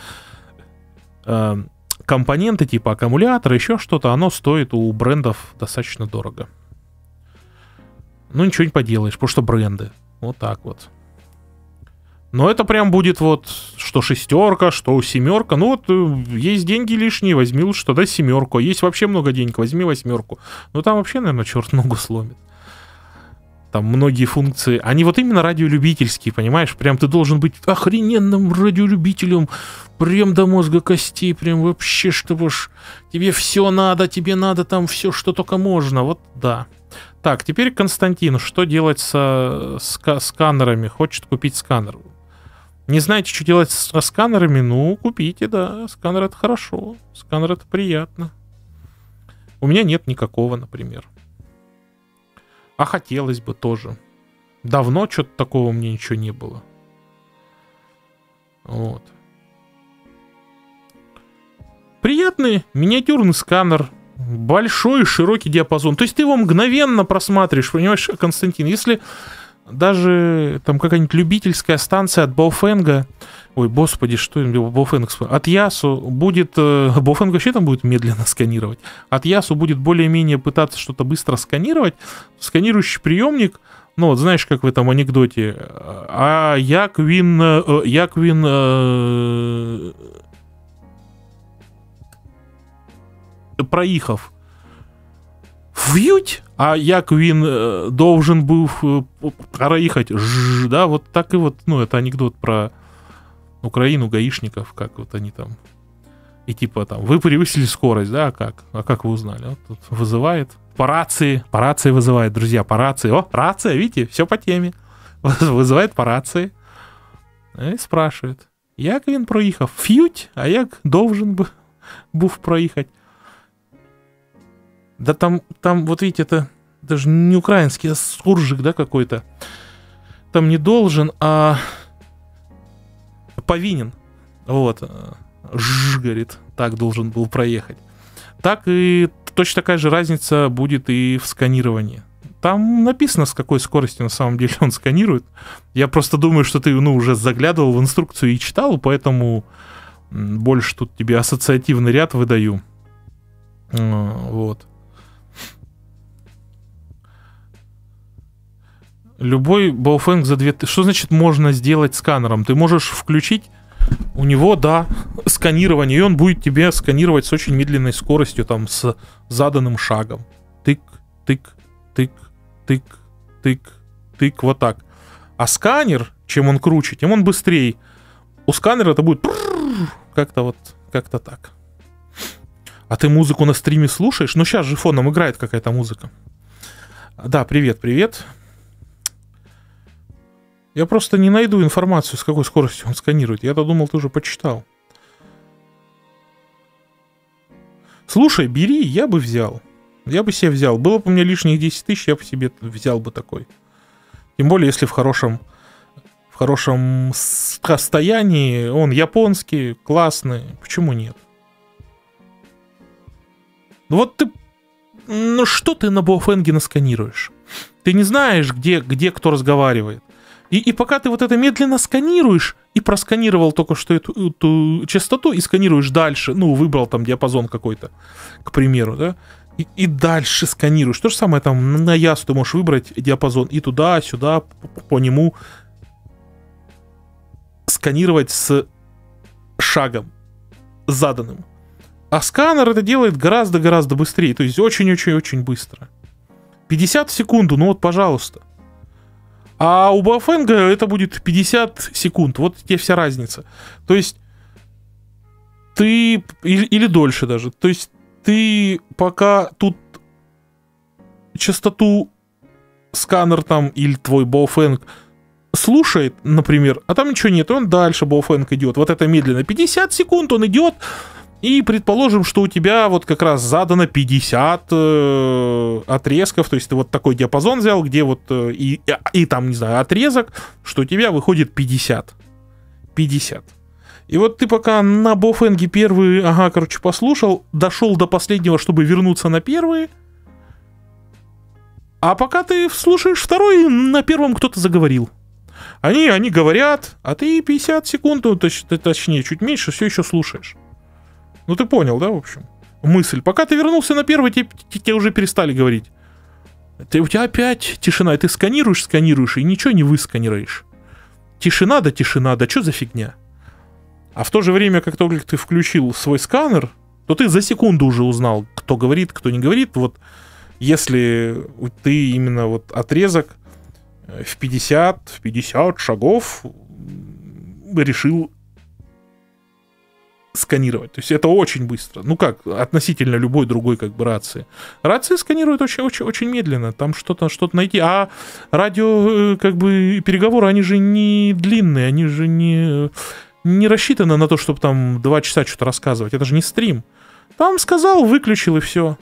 компоненты типа аккумулятора, еще что-то, оно стоит у брендов достаточно дорого. Ну, ничего не поделаешь, потому что бренды. Вот так вот. Но это прям будет вот, что шестерка, что семерка. Ну вот, есть деньги лишние, возьми лучше тогда семерку. Есть вообще много денег, возьми восьмерку. Ну там вообще, наверное, черт ногу сломит. Там многие функции, они вот именно радиолюбительские, понимаешь? Прям ты должен быть охрененным радиолюбителем, прям до мозга костей, прям вообще, чтобы ж тебе все надо, тебе надо там все, что только можно, вот да. Так, теперь Константин, что делать со сканерами? Хочет купить сканер. Не знаете, что делать со сканерами? Ну, купите, да, сканер это хорошо, сканер это приятно. У меня нет никакого, например. А хотелось бы тоже. Давно что-то такого мне ничего не было. Вот. Приятный миниатюрный сканер. Большой широкий диапазон. То есть ты его мгновенно просматриваешь, понимаешь, Константин? Если даже там какая-нибудь любительская станция от Baofeng, ой, господи, что Baofeng, от Ясу будет... Baofeng вообще там будет медленно сканировать. От Ясу будет более-менее пытаться что-то быстро сканировать. Сканирующий приемник, ну вот знаешь, как в этом анекдоте. А Яквин проехав вьють, а Яквин должен был проехать, да, вот так и вот, ну, это анекдот про Украину, гаишников, как вот они там, и типа там, вы превысили скорость, да, а как вы узнали, вот тут вызывает, по рации вызывает, друзья, по рации, о, рация, видите, все по теме, вызывает по рации, и спрашивает, як він проехав вьють, а як должен був проехать. Да там, вот видите, это даже не украинский, а суржик, да, какой-то. Там не должен, а повинен. Вот. Говорит, так должен был проехать. Так и точно такая же разница будет и в сканировании. Там написано, с какой скоростью на самом деле он сканирует. Я просто думаю, что ты, ну, уже заглядывал в инструкцию и читал, поэтому больше тут тебе ассоциативный ряд выдаю. Вот. Любой Baofeng за 2000... Что значит можно сделать сканером? Ты можешь включить у него, да, сканирование, и он будет тебе сканировать с очень медленной скоростью, там, с заданным шагом. Тык, тык, тык, тык, тык, тык, вот так. А сканер, чем он круче, тем он быстрее. У сканера это будет как-то вот, как-то так. А ты музыку на стриме слушаешь? Ну, сейчас же фоном играет какая-то музыка. Да, привет, привет. Я просто не найду информацию, с какой скоростью он сканирует. Я-то думал, ты уже почитал. Слушай, бери, я бы взял. Я бы себе взял. Было бы у меня лишних 10 тысяч, я бы себе взял бы такой. Тем более, если в хорошем состоянии. Он японский, классный. Почему нет? Ну вот ты... Ну что ты на Baofeng насканируешь? Ты не знаешь, где кто разговаривает. И пока ты вот это медленно сканируешь, и просканировал только что эту частоту, и сканируешь дальше, ну, выбрал там диапазон какой-то, к примеру, да, и дальше сканируешь. То же самое там на Ясу ты можешь выбрать диапазон и туда-сюда по нему сканировать с шагом заданным. А сканер это делает гораздо-гораздо быстрее, то есть очень-очень-очень быстро. 50 в секунду, ну вот, пожалуйста. А у Baofeng это будет 50 секунд. Вот тебе вся разница. То есть ты... Или дольше даже. То есть ты пока тут частоту сканер там или твой Baofeng слушает, например, а там ничего нет, и он дальше Baofeng идет. Вот это медленно. 50 секунд он идет, И предположим, что у тебя вот как раз задано 50 отрезков, то есть ты вот такой диапазон взял, где вот и там, не знаю, отрезок, что у тебя выходит 50. И вот ты пока на Бофенге первые, послушал, дошел до последнего, чтобы вернуться на первые, а пока ты слушаешь второй, на первом кто-то заговорил. Они говорят, а ты 50 секунд, ну, точнее, чуть меньше, все еще слушаешь. Ну ты понял, да, в общем? Мысль. Пока ты вернулся на первый, тебе уже перестали говорить. У тебя опять тишина, и ты сканируешь, и ничего не высканируешь. Тишина, да что за фигня? А в то же время, как только ты включил свой сканер, то ты за секунду уже узнал, кто говорит, кто не говорит. Вот если ты именно вот отрезок в 50 шагов решил сканировать. То есть это очень быстро. Ну как, относительно любой другой как бы рации. Рации сканируют очень медленно. Там что-то найти. А радио, как бы, переговоры, они же не длинные, они же не рассчитаны на то, чтобы там 2 часа что-то рассказывать. Это же не стрим. Там сказал, выключил и все.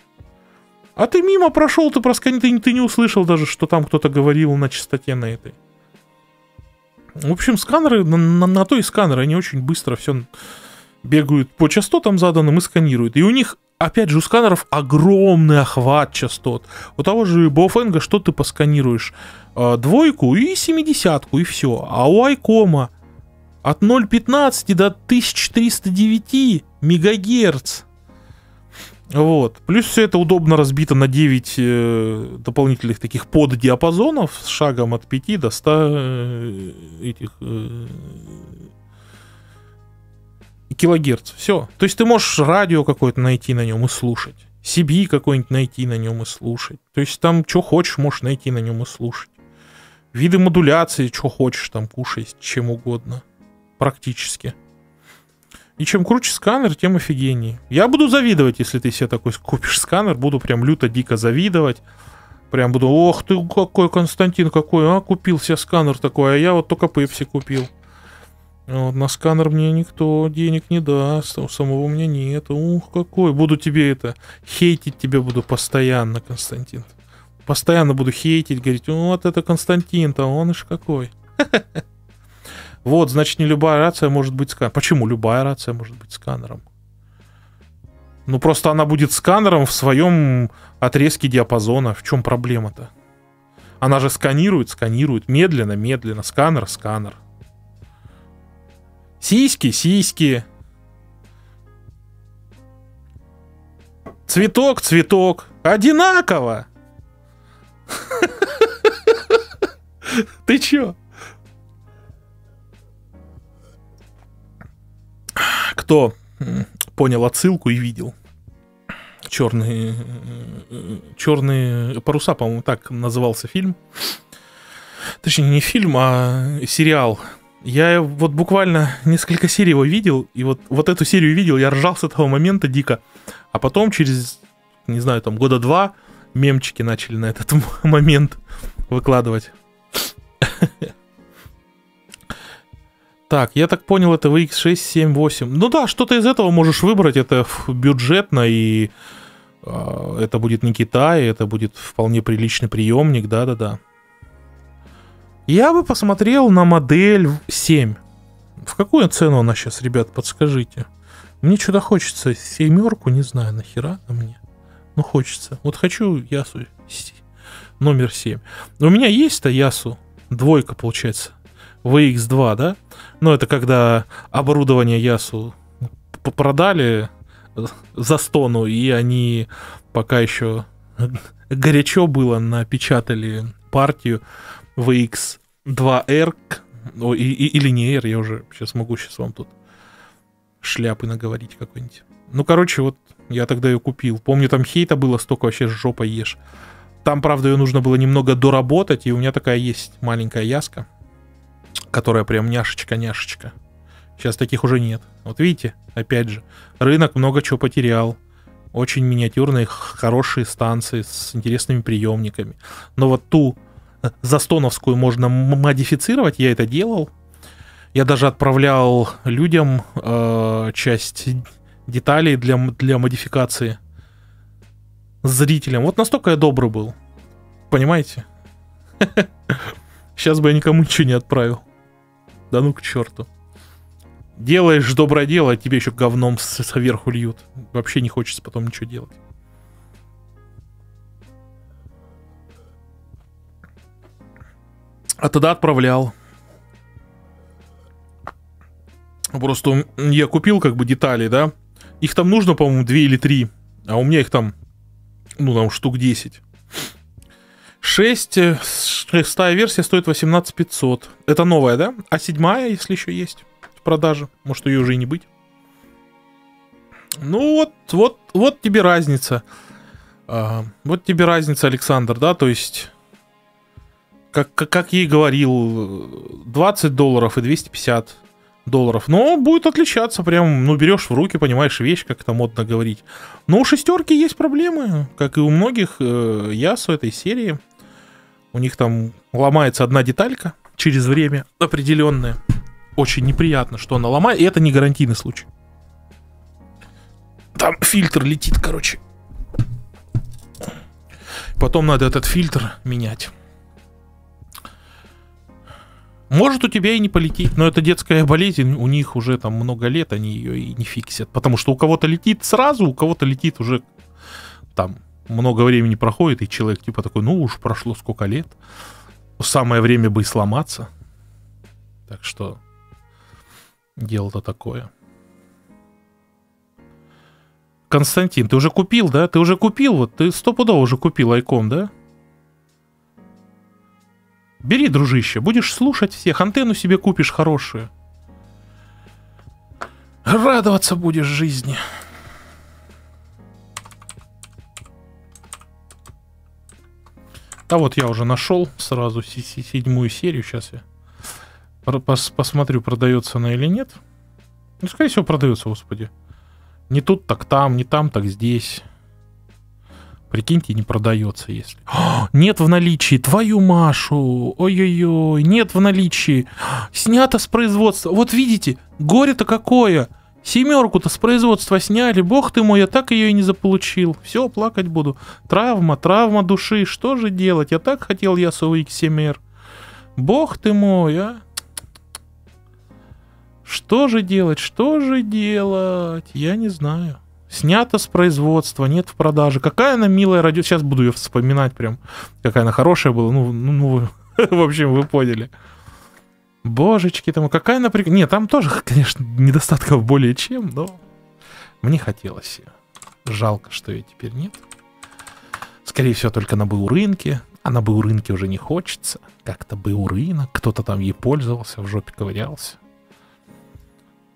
А ты мимо прошел, ты ты не услышал даже, что там кто-то говорил на частоте на этой. В общем, сканеры, на то и сканеры, они очень быстро все бегают по частотам заданным и сканируют. И у них, опять же, у сканеров огромный охват частот. У того же Бофенга что ты посканируешь? 2 и 70 и все. А у Айкома от 0,15 до 1309 мегагерц. Вот. Плюс все это удобно разбито на 9 дополнительных таких поддиапазонов с шагом от 5 до 100 килогерц. Все. То есть ты можешь радио какое-то найти на нем и слушать. CB какой-нибудь найти на нем и слушать. То есть там что хочешь, можешь найти на нем и слушать. Виды модуляции, что хочешь, там кушай, чем угодно. Практически. И чем круче сканер, тем офигеннее. Я буду завидовать, если ты себе такой купишь сканер. Буду прям люто-дико завидовать. Прям буду, ох ты, какой Константин, какой, купил себе сканер такой. А я вот только Pepsi купил. Вот, на сканер мне никто денег не даст. У самого у меня нет. Ух, какой. Буду тебе это, хейтить тебя буду постоянно, Константин. Постоянно буду хейтить, говорить, вот это Константин-то, он ишь какой. Вот, значит, не любая рация может быть сканером. Почему любая рация может быть сканером? Ну, просто она будет сканером в своем отрезке диапазона. В чем проблема-то? Она же сканирует. Медленно. Сканер. Сиськи. Цветок. Одинаково. Ты чё? Кто понял отсылку и видел «Черные паруса», по-моему, так назывался фильм. Точнее, не фильм, а сериал. Я вот буквально несколько серий его видел, и вот эту серию видел, я ржал с этого момента дико. А потом через, не знаю, там года 2 мемчики начали на этот момент выкладывать. Так, я так понял, это VX-6, 7, 8. Ну да, что-то из этого можешь выбрать. Это бюджетно, и это будет не Китай. Это будет вполне приличный приемник. Да-да-да. Я бы посмотрел на модель 7. В какую цену она сейчас, ребят, подскажите? Мне что-то хочется 7-ку, не знаю, нахера на мне. Ну хочется, вот хочу Ясу номер 7. У меня есть-то Ясу 2, получается VX2, да? Но это когда оборудование Ясу продали Застону, и они пока еще горячо было, напечатали партию VX2R, или не R, я уже сейчас могу вам тут шляпы наговорить какой-нибудь. Ну, короче, вот я тогда ее купил. Помню, там хейта было столько, вообще с жопой ешь. Там, правда, ее нужно было немного доработать, и у меня такая есть маленькая Яска, которая прям няшечка. Сейчас таких уже нет. Вот видите, опять же, рынок много чего потерял. Очень миниатюрные, хорошие станции с интересными приемниками. Но вот ту застоновскую можно модифицировать. Я это делал. Я даже отправлял людям часть деталей для модификации зрителям. Вот настолько я добрый был. Понимаете? Сейчас бы я никому ничего не отправил. Да ну к черту. Делаешь доброе дело, а тебе еще говном сверху льют. Вообще не хочется потом ничего делать. А тогда отправлял. Просто я купил как бы детали, да. Их там нужно, по-моему, 2 или 3. А у меня их там, ну, там штук 10. 6-я версия стоит 18500. Это новая, да? А 7-я, если еще есть в продаже. Может, ее уже и не быть. Ну, вот тебе разница. Вот тебе разница, Александр, да? То есть... Как я и говорил, $20 и $250. Но будет отличаться прям, ну, берешь в руки, понимаешь, вещь, как это модно говорить. Но у шестерки есть проблемы, как и у многих Ясу этой серии. У них там ломается одна деталька через время определенное. Очень неприятно, что она ломает, и это не гарантийный случай. Там фильтр летит, короче. Потом надо этот фильтр менять. Может, у тебя и не полетит, но это детская болезнь, у них уже там много лет, они ее и не фиксят. Потому что у кого-то летит сразу, у кого-то летит уже там много времени проходит, и человек типа такой, ну уж прошло сколько лет, самое время бы и сломаться. Так что дело-то такое. Константин, ты уже купил, да? Ты уже купил, вот ты стопудово уже купил Icom, да? Бери, дружище, будешь слушать всех, антенну себе купишь хорошую. Радоваться будешь жизни. А вот я уже нашел сразу 7-ю серию. Сейчас я посмотрю, продается она или нет. Ну, скорее всего, продается, господи. Не тут, так там, не там, так здесь. Прикиньте, не продается, если... О, нет в наличии, твою Машу, ой-ой-ой, нет в наличии. Снято с производства. Вот видите, горе-то какое. 7-ку-то с производства сняли, бог ты мой, я так ее и не заполучил. Все, плакать буду. Травма души, что же делать? Я так хотел Ясу VX-6R. Бог ты мой, а? Что же делать? Я не знаю. Снято с производства, нет в продаже. Какая она милая радио... Сейчас буду ее вспоминать прям. Какая она хорошая была. Ну, в общем, вы поняли. Божечки там. Какая она прикольная. Не, там тоже, конечно, недостатков более чем, но... Мне хотелось ее. Жалко, что ее теперь нет. Скорее всего, только на БУ-рынке. А на БУ-рынке уже не хочется. Как-то БУ-рынок. Кто-то там ей пользовался, в жопе ковырялся.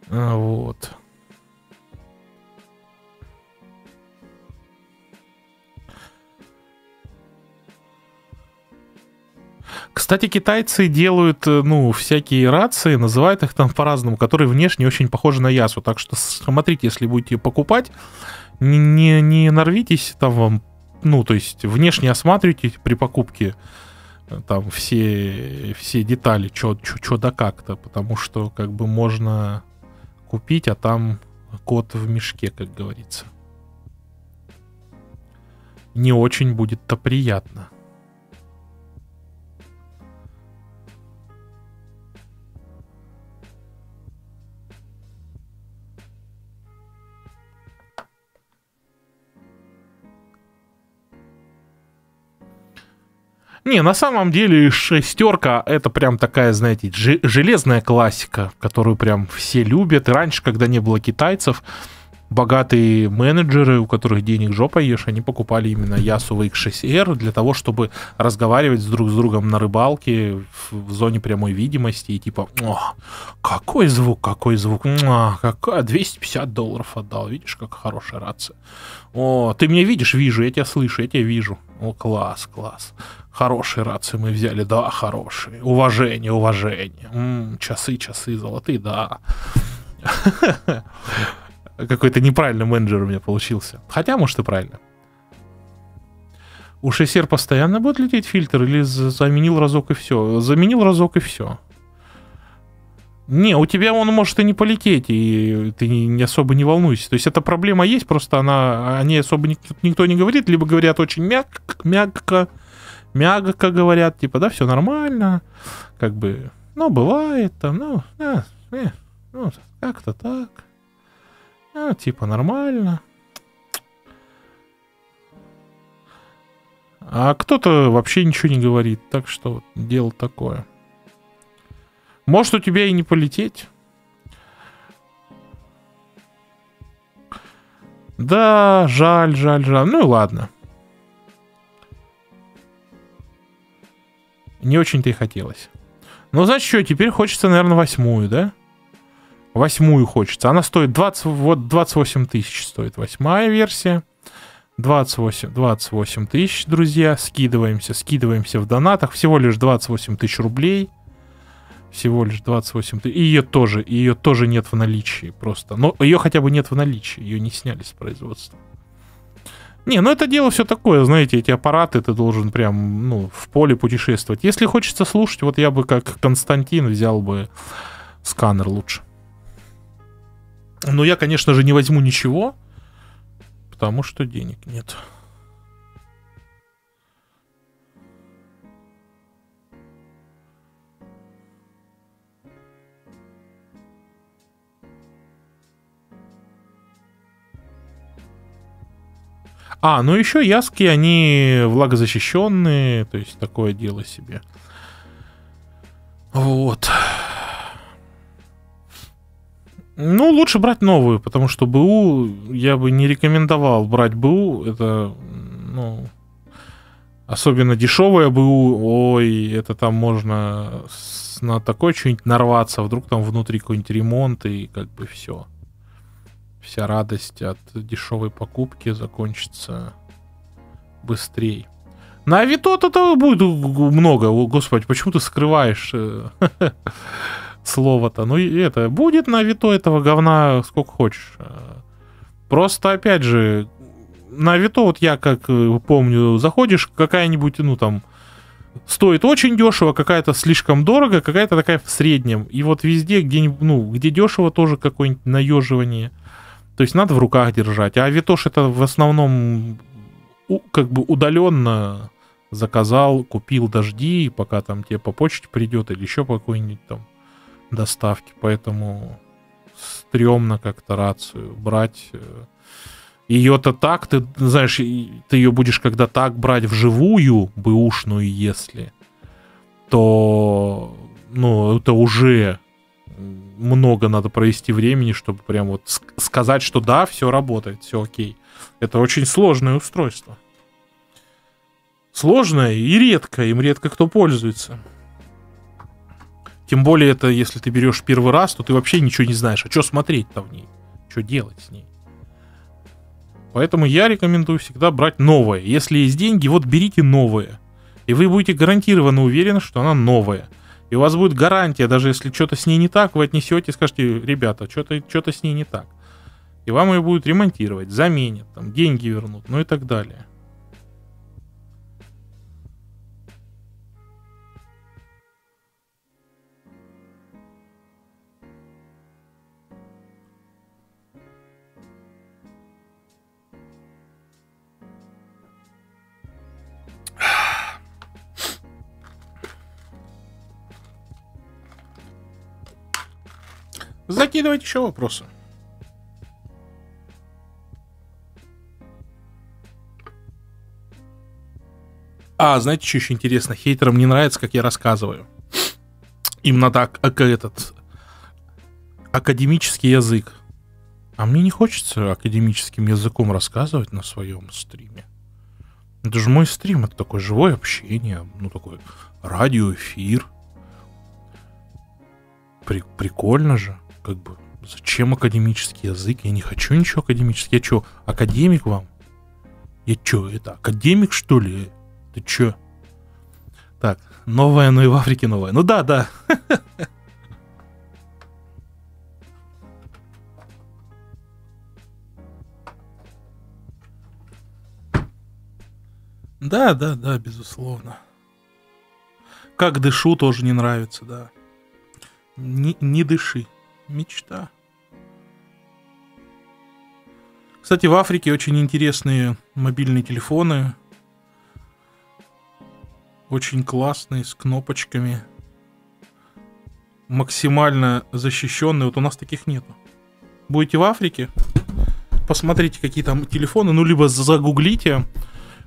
Вот... Кстати, китайцы делают, ну, всякие рации, называют их там по-разному, которые внешне очень похожи на Ясу. Так что смотрите, если будете покупать, не нарвитесь там вам, ну, то есть внешне осматривайте при покупке там все детали, чё да как-то, потому что как бы можно купить, а там кот в мешке, как говорится. Не очень будет-то приятно. Не, на самом деле шестерка это прям такая, знаете, железная классика, которую прям все любят. И раньше, когда не было китайцев, богатые менеджеры, у которых денег жопа ешь, они покупали именно Ясу VX-6R для того, чтобы разговаривать друг с другом на рыбалке в зоне прямой видимости. И типа, какой звук, $250 отдал, видишь, как хорошая рация. О, ты меня видишь? Вижу, я тебя слышу, я тебя вижу. О, класс. Хорошие рации мы взяли, да, хорошие. Уважение. Часы золотые, да. Какой-то неправильный менеджер у меня получился. Хотя, может, и правильно. У 6R постоянно будет лететь фильтр или заменил разок и все? Заменил разок и все. Не, у тебя он может и не полететь, и ты не особо не волнуйся. То есть эта проблема есть, просто она, о ней особо никто не говорит, либо говорят очень мягко говорят, типа, да, все нормально, как бы, ну, бывает там, ну, ну как-то так, ну, типа, нормально. А кто-то вообще ничего не говорит, так что вот, дело такое. Может, у тебя и не полететь. Да, жаль. Ну и ладно. Не очень-то и хотелось. Ну, значит, что, теперь хочется, наверное, 8-ю, да? 8-ю хочется. Она стоит 20, вот 28 тысяч стоит 8-я версия. 28 тысяч, друзья. Скидываемся в донатах. Всего лишь 28 тысяч рублей. Всего лишь 28 тысяч. И ее тоже нет в наличии просто. Но ее хотя бы нет в наличии. Ее не сняли с производства. Не, ну это дело все такое. Знаете, эти аппараты ты должен прям, ну, в поле путешествовать. Если хочется слушать, вот я бы как Константин взял бы сканер лучше. Но я, конечно же, не возьму ничего. Потому что денег нет. А, ну еще яски, они влагозащищенные, то есть такое дело себе. Вот. Ну, лучше брать новую, потому что БУ я бы не рекомендовал брать БУ. Это, ну, особенно дешевая БУ. Ой, это там можно на такое что-нибудь нарваться. Вдруг там внутри какой-нибудь ремонт и как бы все. Вся радость от дешевой покупки закончится быстрее. На Авито этого будет много. О, господи, почему ты скрываешь слово-то? Ну, это будет на Авито этого говна сколько хочешь. Просто, опять же, на Авито, вот я как помню, заходишь, какая-нибудь, ну, там, стоит очень дешево, какая-то слишком дорого, какая-то такая в среднем. И вот везде, где, ну, где дешево, тоже какое-нибудь наеживание. То есть надо в руках держать. А Авитош это в основном как бы удаленно заказал, купил, дожди, пока там тебе по почте придет или еще по какой-нибудь там доставке. Поэтому стрёмно как-то рацию брать. Ее-то так, ты знаешь, ты ее будешь когда так брать вживую, бэушную, если, то, ну, это уже... много надо провести времени, чтобы прям вот сказать, что да, все работает, все окей. Это очень сложное устройство. Сложное и редко, им редко кто пользуется. Тем более это, если ты берешь первый раз, то ты вообще ничего не знаешь, а что смотреть-то в ней, что делать с ней. Поэтому я рекомендую всегда брать новое. Если есть деньги, вот берите новое. И вы будете гарантированно уверены, что она новая. И у вас будет гарантия, даже если что-то с ней не так, вы отнесете и скажете, ребята, что-то с ней не так. И вам ее будут ремонтировать, заменят, там, деньги вернут, ну и так далее. Закидывать еще вопросы. А, знаете, что еще интересно? Хейтерам не нравится, как я рассказываю. Им надо этот академический язык. А мне не хочется академическим языком рассказывать на своем стриме. Это же мой стрим, это такое живое общение, ну такой радиоэфир. Прикольно же. Как бы, зачем академический язык? Я не хочу ничего академического. Я что, академик вам? Я что, это академик, что ли? Ты чё? Так, новое, но и в Африке новое. Ну да. Да, безусловно. Как дышу, тоже не нравится, да. Не дыши. Мечта. Кстати, в Африке очень интересные мобильные телефоны. Очень классные, с кнопочками. Максимально защищенные. Вот у нас таких нету. Будете в Африке, посмотрите, какие там телефоны. Ну, либо загуглите.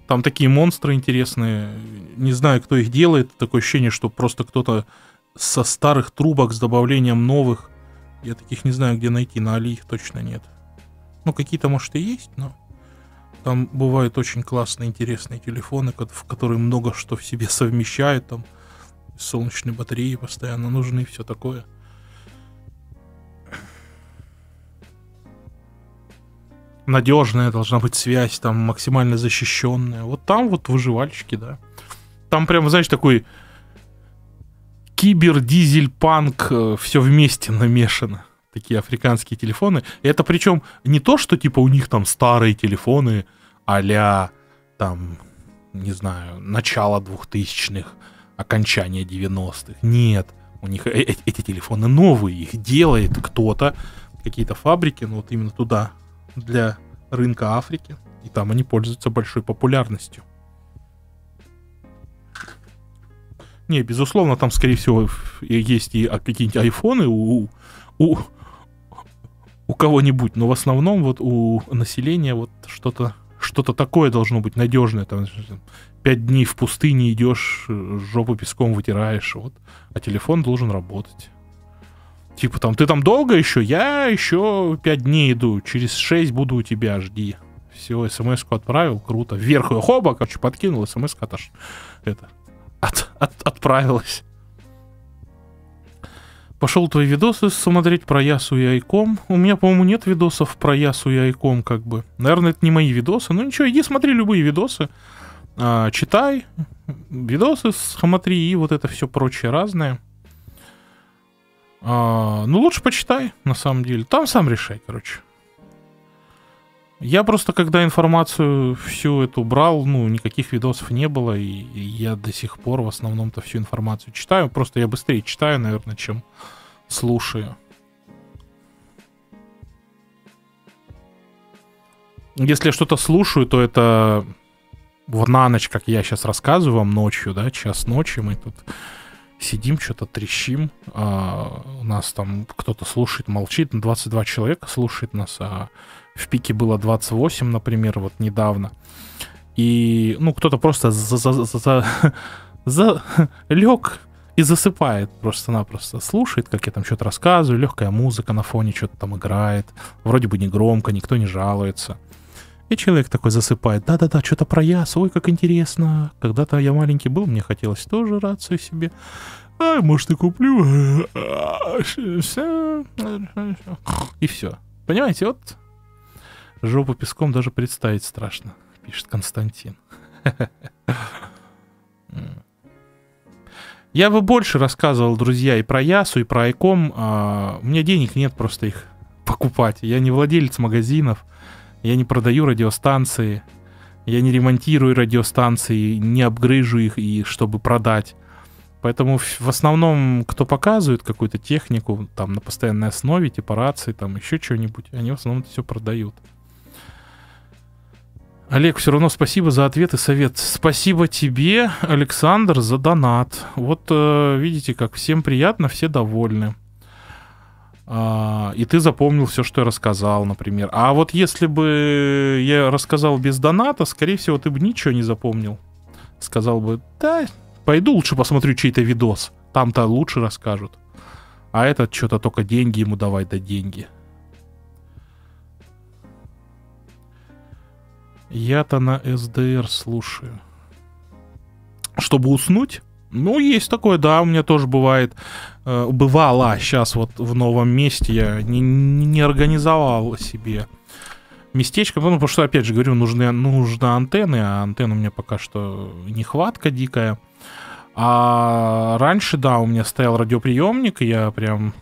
Там такие монстры интересные. Не знаю, кто их делает. Такое ощущение, что просто кто-то со старых трубок с добавлением новых. Я таких не знаю, где найти. На Али их точно нет. Ну, какие-то, может, и есть, но там бывают очень классные, интересные телефоны, в которые много что в себе совмещают, там солнечные батареи постоянно нужны, все такое. Надежная должна быть связь, там максимально защищенная. Вот там вот выживальщики, да. Там прям, знаешь, такой кибер-дизель-панк, все вместе намешано. Такие африканские телефоны. Это причем не то, что типа у них там старые телефоны а-ля там, не знаю, начало 2000-х, окончание 90-х. Нет, у них эти телефоны новые, их делает кто-то, какие-то фабрики, ну вот именно туда, для рынка Африки. И там они пользуются большой популярностью. Не, безусловно, там, скорее всего, есть и какие-нибудь айфоны у кого-нибудь, но в основном вот у населения вот что-то такое должно быть надежное. Там 5 дней в пустыне идешь, жопу песком вытираешь, вот, а телефон должен работать. Типа там, ты там долго еще? Я еще 5 дней иду, через 6 буду у тебя, жди. Все, смс-ку отправил, круто. Вверх ее хоба, короче, подкинул, смс-ка отправилась. Пошел твои видосы смотреть про Ясу и Icom. У меня, по-моему, нет видосов про Ясу и Icom, как бы. Наверное, это не мои видосы. Ну ничего, иди смотри любые видосы. Читай. Видосы смотри и вот это все прочее разное. Ну, лучше почитай, на самом деле. Там сам решай, короче. Я просто, когда информацию всю эту брал, ну, никаких видосов не было, и я до сих пор в основном-то всю информацию читаю. Просто я быстрее читаю, наверное, чем слушаю. Если я что-то слушаю, то это на ночь, как я сейчас рассказываю вам ночью, да, час ночи мы тут сидим, что-то трещим. У нас там кто-то слушает, молчит, 22 человека слушает нас, а в пике было 28, например, вот недавно. И, ну, кто-то просто лег и засыпает просто-напросто. Слушает, как я там что-то рассказываю, легкая музыка на фоне что-то там играет. Вроде бы не громко, никто не жалуется. И человек такой засыпает. Да-да-да, что-то про Ясу, ой, как интересно. Когда-то я маленький был, мне хотелось тоже рацию себе. А, может, и куплю. И все. Понимаете, вот... Жопу песком даже представить страшно, пишет Константин. Я бы больше рассказывал, друзья, и про Ясу, и про Icom. У меня денег нет просто их покупать. Я не владелец магазинов, я не продаю радиостанции, я не ремонтирую радиостанции, не обгрыжу их, и чтобы продать. Поэтому в основном, кто показывает какую-то технику там на постоянной основе, типа рации, там еще что-нибудь, они в основном все продают. Олег, все равно спасибо за ответ и совет. Спасибо тебе, Александр, за донат. Вот видите, как всем приятно, все довольны. И ты запомнил все, что я рассказал, например. А вот если бы я рассказал без доната, скорее всего, ты бы ничего не запомнил. Сказал бы, да, пойду лучше посмотрю чей-то видос. Там-то лучше расскажут. А этот что-то только деньги ему давай, да деньги. Я-то на СДР слушаю. Чтобы уснуть? Ну, есть такое, да, у меня тоже бывает. Бывало, сейчас вот в новом месте я не организовал себе местечко. Ну, потому что, опять же, говорю, нужны антенны, а антенн у меня пока что нехватка дикая. А раньше, да, у меня стоял радиоприемник, и я прям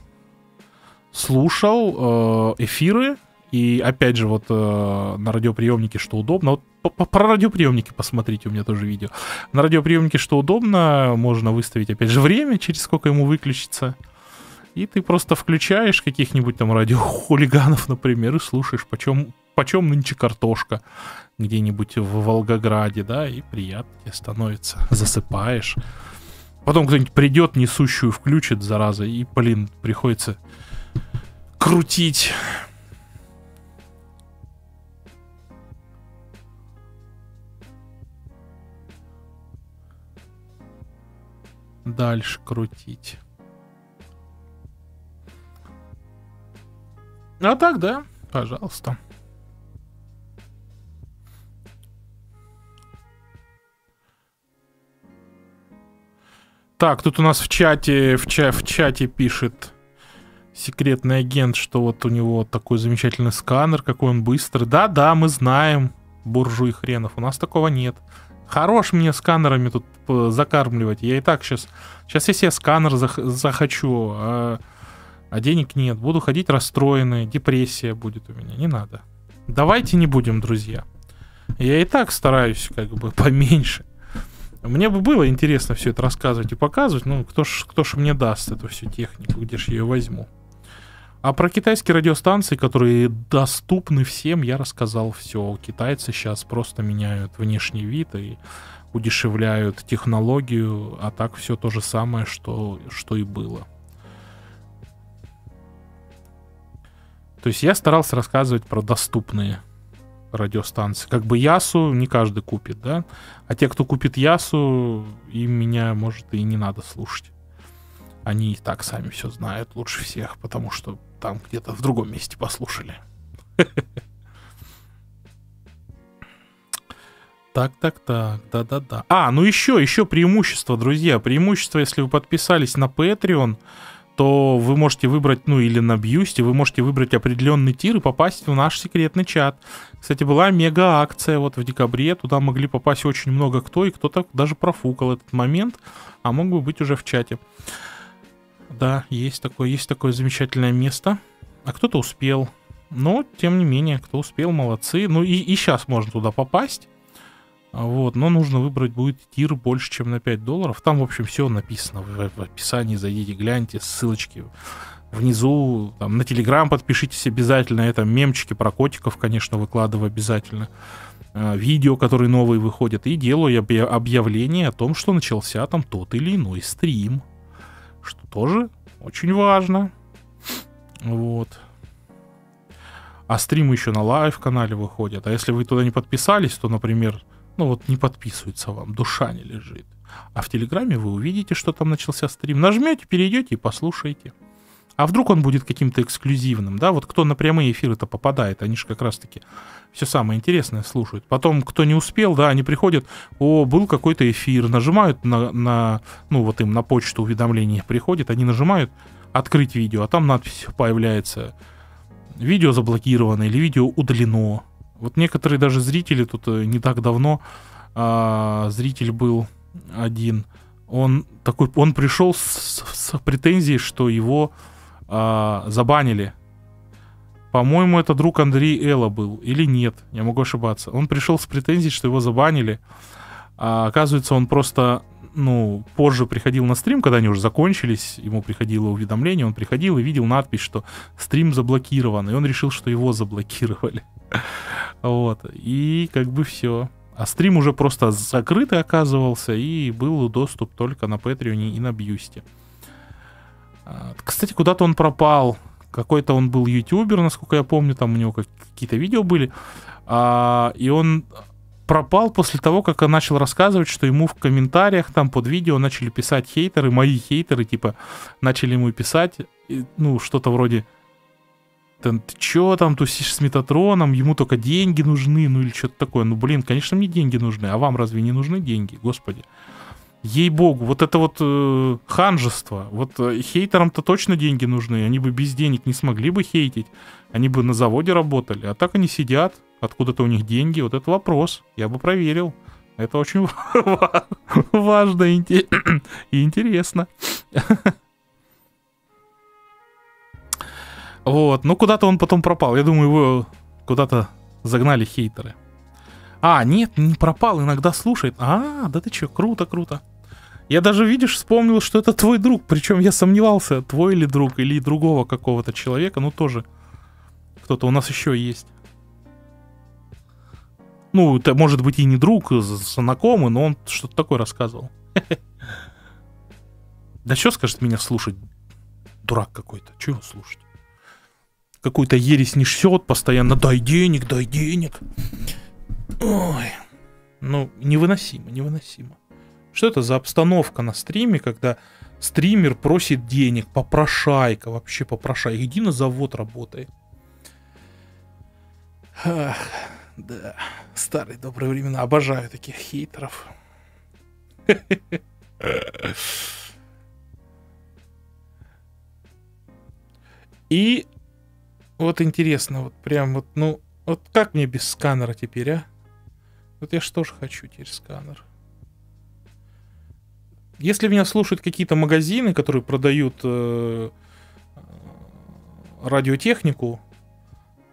слушал эфиры. И опять же, вот на радиоприемнике что удобно. Вот про радиоприемники посмотрите, у меня тоже видео. На радиоприемнике что удобно, можно выставить, опять же, время, через сколько ему выключится. И ты просто включаешь каких-нибудь там радиохулиганов, например, и слушаешь, почем нынче картошка где-нибудь в Волгограде, да, и приятно тебе становится, засыпаешь. Потом кто-нибудь придет, несущую включит, зараза, и, блин, приходится крутить. Дальше крутить. А так, да, пожалуйста. Так, тут у нас в чате пишет секретный агент, что вот у него такой замечательный сканер, какой он быстрый. Да-да, мы знаем, буржуй хренов, у нас такого нет. Хорош мне сканерами тут закармливать. Я и так сейчас я себе сканер захочу, а денег нет. Буду ходить расстроенный, депрессия будет у меня. Не надо. Давайте не будем, друзья. Я и так стараюсь как бы поменьше. Мне бы было интересно все это рассказывать и показывать. Ну, кто ж мне даст эту всю технику? Где ж я ее возьму? А про китайские радиостанции, которые доступны всем, я рассказал все. Китайцы сейчас просто меняют внешний вид и удешевляют технологию, а так все то же самое, что и было. То есть я старался рассказывать про доступные радиостанции. Как бы Ясу не каждый купит, да? А те, кто купит Ясу, им меня, может, и не надо слушать. Они и так сами все знают лучше всех, потому что там где-то в другом месте послушали. Так, да-да-да. А, ну еще преимущество, друзья. Преимущество, если вы подписались на Patreon, то вы можете выбрать, ну или на Boosty, вы можете выбрать определенный тир и попасть в наш секретный чат. Кстати, была мега-акция вот в декабре, туда могли попасть очень много кто, и кто-то даже профукал этот момент, а мог бы быть уже в чате. Да, есть такое замечательное место. А кто-то успел. Но, тем не менее, кто успел, молодцы. Ну и сейчас можно туда попасть. Вот, но нужно выбрать будет тир больше, чем на $5. Там, в общем, все написано в описании. Зайдите, гляньте, ссылочки внизу. Там, на Телеграм подпишитесь обязательно. Это мемчики про котиков, конечно, выкладываю обязательно. Видео, которые новые выходят. И делаю объявление о том, что начался там тот или иной стрим. Что тоже очень важно. Вот. А стримы еще на лайв-канале выходят. А если вы туда не подписались, то, например, ну вот не подписывается вам, душа не лежит. А в Телеграме вы увидите, что там начался стрим. Нажмете, перейдете и послушаете. А вдруг он будет каким-то эксклюзивным, да? Вот кто на прямые эфиры-то попадает, они же как раз-таки все самое интересное слушают. Потом, кто не успел, да, они приходят, о, был какой-то эфир, нажимают ну вот им на почту уведомления приходит, они нажимают «Открыть видео», а там надпись появляется «Видео заблокировано» или «Видео удалено». Вот некоторые даже зрители, тут не так давно зритель был один, он пришел с претензией, что его забанили. По-моему, это друг Андрей Элла был. Или нет, я могу ошибаться. Он пришел с претензией, что его забанили. А оказывается, он просто, ну, позже приходил на стрим, когда они уже закончились, ему приходило уведомление, он приходил и видел надпись, что стрим заблокирован, и он решил, что его заблокировали. Вот, и как бы все. А стрим уже просто закрытый оказывался, и был доступ только на Патреоне и на Бьюсти. Кстати, куда-то он пропал. Какой-то он был ютубер, насколько я помню, там у него какие-то видео были. И он пропал после того, как он начал рассказывать, что ему в комментариях там под видео начали писать хейтеры, мои хейтеры, типа, начали ему писать, ну, что-то вроде: ты чё там тусишь с Метатроном, ему только деньги нужны, ну или что-то такое. Ну, блин, конечно, мне деньги нужны, а вам разве не нужны деньги, господи? Ей-богу, вот это вот ханжество. Вот хейтерам-то точно деньги нужны. Они бы без денег не смогли бы хейтить. Они бы на заводе работали. А так они сидят. Откуда-то у них деньги. Вот это вопрос. Я бы проверил. Это очень важно и интересно. Вот. Ну, куда-то он потом пропал. Я думаю, его куда-то загнали хейтеры. А, нет, не пропал. Иногда слушает. А, да ты чё, круто. Я даже, видишь, вспомнил, что это твой друг. Причем я сомневался, твой ли друг или другого какого-то человека. Ну, тоже кто-то у нас еще есть. Ну, это может быть и не друг, знакомый, но он что-то такое рассказывал. Да что скажет меня слушать? Дурак какой-то. Чего слушать? Какую-то ересь несет постоянно. Дай денег, дай денег. Ой. Ну, невыносимо, невыносимо. Что это за обстановка на стриме, когда стример просит денег? Попрошайка, вообще попрошайка. Иди на завод работай. Ах, да, старые добрые времена. Обожаю таких хейтеров. И вот интересно, вот прям вот, ну, вот как мне без сканера теперь, а? Вот я что ж хочу теперь сканер. Если меня слушают какие-то магазины, которые продают радиотехнику,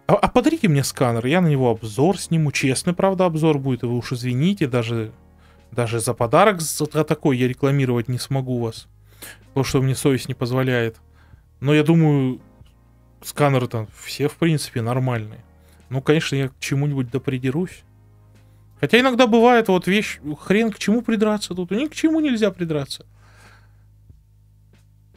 а подарите мне сканер, я на него обзор сниму, честный, правда, обзор будет, и вы уж извините, даже за подарок за такой я рекламировать не смогу вас, потому что мне совесть не позволяет. Но я думаю, сканеры-то все, в принципе, нормальные. Ну, конечно, я к чему-нибудь допридерусь. Хотя иногда бывает вот вещь, хрен к чему придраться тут, ни к чему нельзя придраться.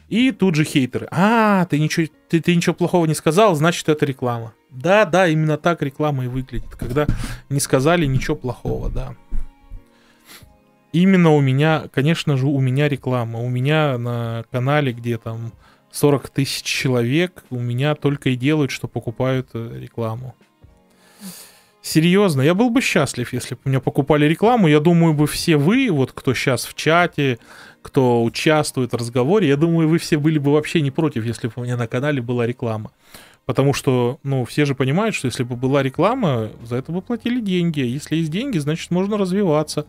И тут же хейтеры. А, ты ничего плохого не сказал, значит, это реклама. Да, да, именно так реклама и выглядит, когда не сказали ничего плохого, да. Именно у меня, конечно же, у меня реклама. У меня на канале, где там 40 тысяч человек, у меня только и делают, что покупают рекламу. Серьезно, я был бы счастлив, если бы у меня покупали рекламу. Я думаю, бы все вы, вот кто сейчас в чате, кто участвует в разговоре, я думаю, вы все были бы вообще не против, если бы у меня на канале была реклама. Потому что, ну, все же понимают, что если бы была реклама, за это бы платили деньги. Если есть деньги, значит, можно развиваться.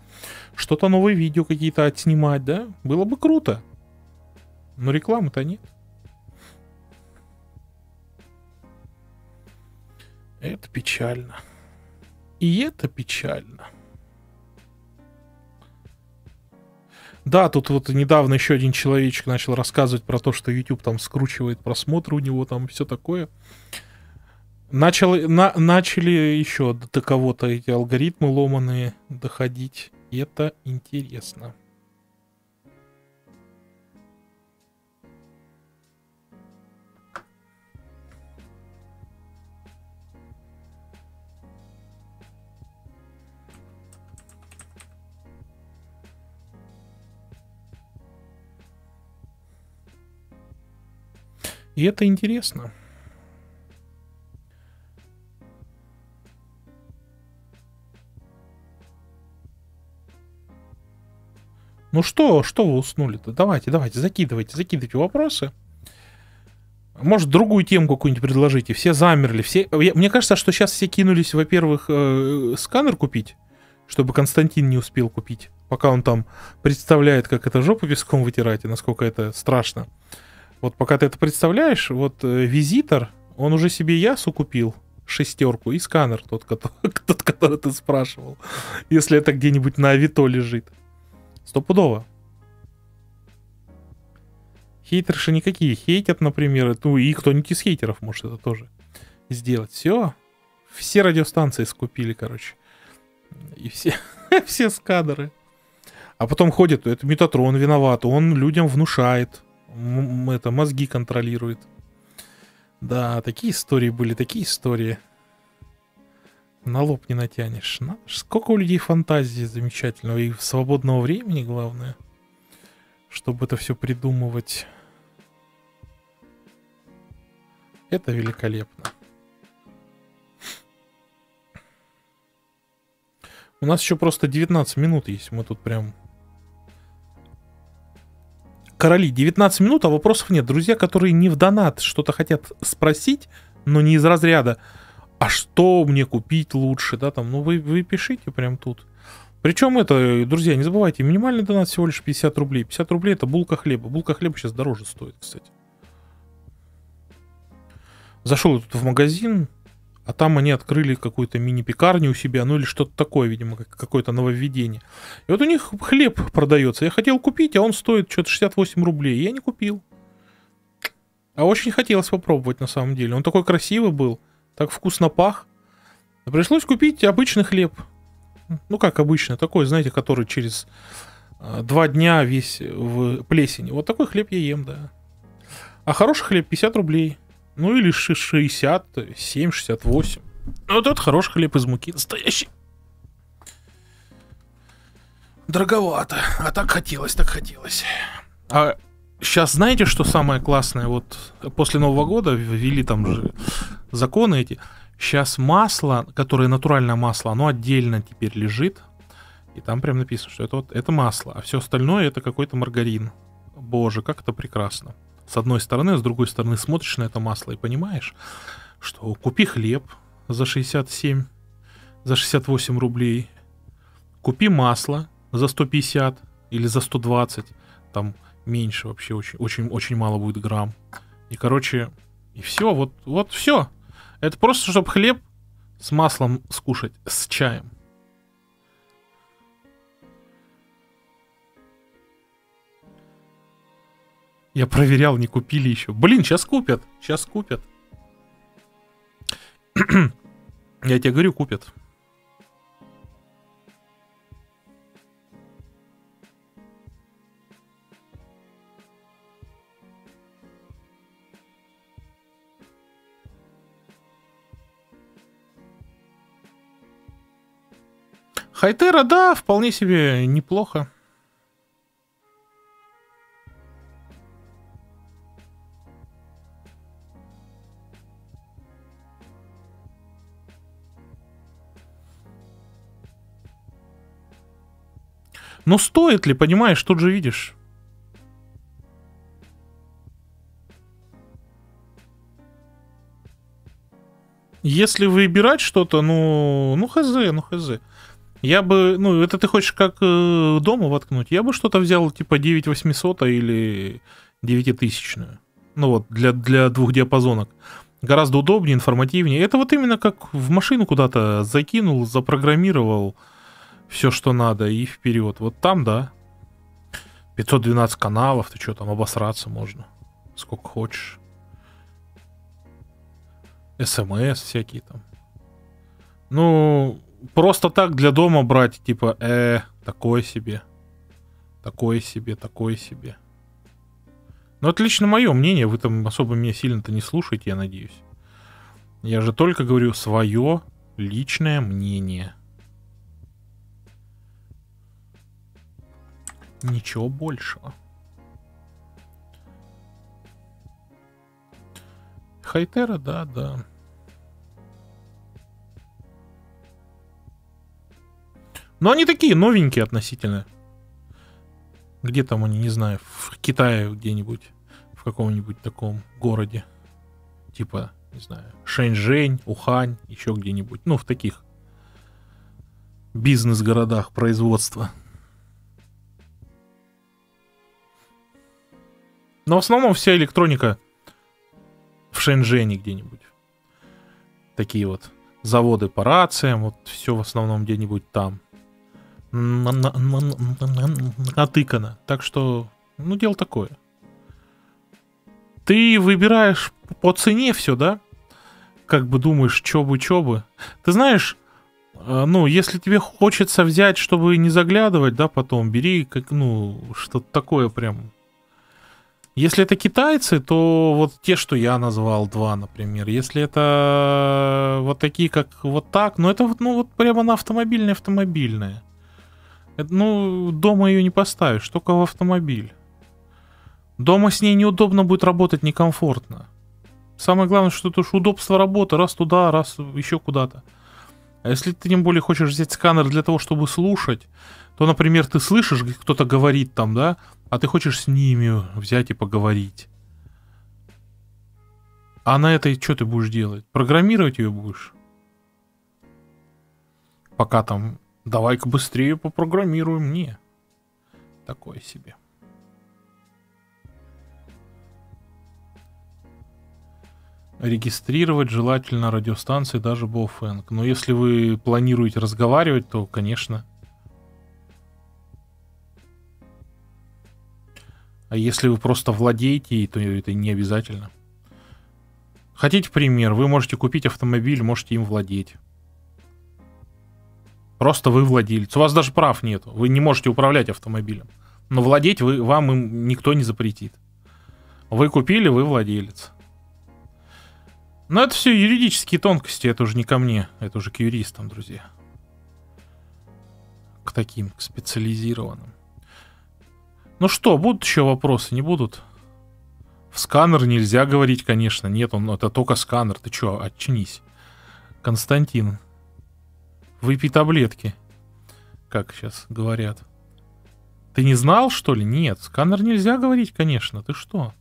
Что-то новые видео какие-то отснимать, да? Было бы круто. Но рекламы-то нет. Это печально. И это печально. Да, тут вот недавно еще один человечек начал рассказывать про то, что YouTube там скручивает просмотры у него, там все такое. Начали еще до кого-то эти алгоритмы ломаные доходить. Это интересно. И это интересно. Ну что вы уснули-то? Давайте, закидывайте вопросы. Может, другую тему какую-нибудь предложите. Все замерли, все... Мне кажется, что сейчас все кинулись, во-первых, сканер купить, чтобы Константин не успел купить, пока он там представляет, как это жопу песком вытирать и насколько это страшно. Вот пока ты это представляешь, вот Визитор, он уже себе Ясу купил, 6-ку, и сканер тот, который ты спрашивал. Если это где-нибудь на Авито лежит. Стопудово. Хейтерши никакие хейтят, например, ну и кто-нибудь из хейтеров может это тоже сделать. Все радиостанции скупили, короче. И все сканеры. А потом ходит, это Метатрон виноват, он людям внушает. Это мозги контролирует. Да, такие истории были, такие истории. На лоб не натянешь. Сколько у людей фантазии замечательного и свободного времени, главное, чтобы это все придумывать. Это великолепно. У нас еще просто 19 минут есть. Мы тут прям... Короли, 19 минут, а вопросов нет. Друзья, которые не в донат что-то хотят спросить, но не из разряда «А что мне купить лучше?» да, там, ну вы пишите прям тут. Причем это, друзья, не забывайте, минимальный донат всего лишь 50 рублей. 50 рублей — это булка хлеба. Булка хлеба сейчас дороже стоит, кстати. Зашел я тут в магазин, А там они открыли какую-то мини-пекарню у себя, ну или что-то такое, видимо, какое-то нововведение. И вот у них хлеб продается. Я хотел купить, а он стоит что-то 68 рублей. Я не купил. А очень хотелось попробовать на самом деле. Он такой красивый был, так вкусно пах. Пришлось купить обычный хлеб. Ну как обычный, такой, знаете, который через 2 дня весь в плесени. Вот такой хлеб я ем, да. А хороший хлеб 50 рублей. Ну или 67, 68. Вот этот хороший хлеб из муки, настоящий. Дороговато. А так хотелось, так хотелось. А сейчас знаете, что самое классное? Вот после Нового года ввели там же законы эти. Сейчас масло, которое натуральное масло, оно отдельно теперь лежит. И там прям написано, что это вот это масло. А все остальное это какой-то маргарин. Боже, как это прекрасно. С одной стороны, а с другой стороны смотришь на это масло и понимаешь, что купи хлеб за 67, за 68 рублей, купи масло за 150 или за 120, там меньше вообще, очень мало будет грамм. И, короче, и все, вот все. Это просто, чтобы хлеб с маслом скушать, с чаем. Я проверял, не купили еще. Блин, сейчас купят. Сейчас купят. Я тебе говорю, купят. Хайтера, да, вполне себе неплохо. Но стоит ли, понимаешь, тут же видишь. Если выбирать что-то, ну хз, ну хз. Я бы, ну это ты хочешь как дома воткнуть, я бы что-то взял типа 9800 или 9000. Ну вот, для двух диапазонок. Гораздо удобнее, информативнее. Это вот именно как в машину куда-то закинул, запрограммировал. Все, что надо, и вперед. Вот там, да. 512 каналов, ты что там, обосраться можно. Сколько хочешь. СМС всякие там. Ну, просто так для дома брать, типа, такое себе. Такое себе, такое себе. Ну, это лично мое мнение, вы там особо меня сильно-то не слушаете, я надеюсь. Я же только говорю свое личное мнение. Ничего большего. Хайтера, да, да. Но они такие новенькие относительно. Где там они, не знаю, в Китае где-нибудь, в каком-нибудь таком городе. Типа, не знаю, Шэньчжэнь, Ухань, еще где-нибудь. Ну, в таких бизнес-городах производства. Но в основном вся электроника в Шэньчжэне где-нибудь. Такие вот заводы по рациям, вот все в основном где-нибудь там. Натыкано. Так что, ну дело такое. Ты выбираешь по цене все, да? Как бы думаешь, чё бы. Ты знаешь, ну если тебе хочется взять, чтобы не заглядывать, да, потом бери, как, ну, что-то такое прям... Если это китайцы, то вот те, что я назвал, 2, например. Если это вот такие, как вот так, но это вот, ну, вот прямо на автомобильное. Это, ну, дома ее не поставишь, только в автомобиль. Дома с ней неудобно будет работать, некомфортно. Самое главное, что это уж удобство работы, раз туда, раз еще куда-то. А если ты тем более хочешь взять сканер для того, чтобы слушать, то, например, ты слышишь, кто-то говорит там, да, а ты хочешь с ними взять и поговорить. А на этой что ты будешь делать? Программировать ее будешь? Пока там, давай-ка быстрее попрограммируй мне. Такое себе. Регистрировать желательно радиостанции, даже Baofeng. Но если вы планируете разговаривать, то, конечно. А если вы просто владеете, то это не обязательно. Хотите пример? Вы можете купить автомобиль, можете им владеть. Просто вы владелец. У вас даже прав нет. Вы не можете управлять автомобилем. Но владеть вам им никто не запретит. Вы купили, вы владелец. Но это все юридические тонкости. Это уже не ко мне. Это уже к юристам, друзья. К таким, к специализированным. Ну что, будут еще вопросы? Не будут? В сканер нельзя говорить, конечно. Нет, это только сканер. Ты че, отчинись. Константин. Выпей таблетки. Как сейчас говорят. Ты не знал, что ли? Нет, сканер нельзя говорить, конечно. Ты что?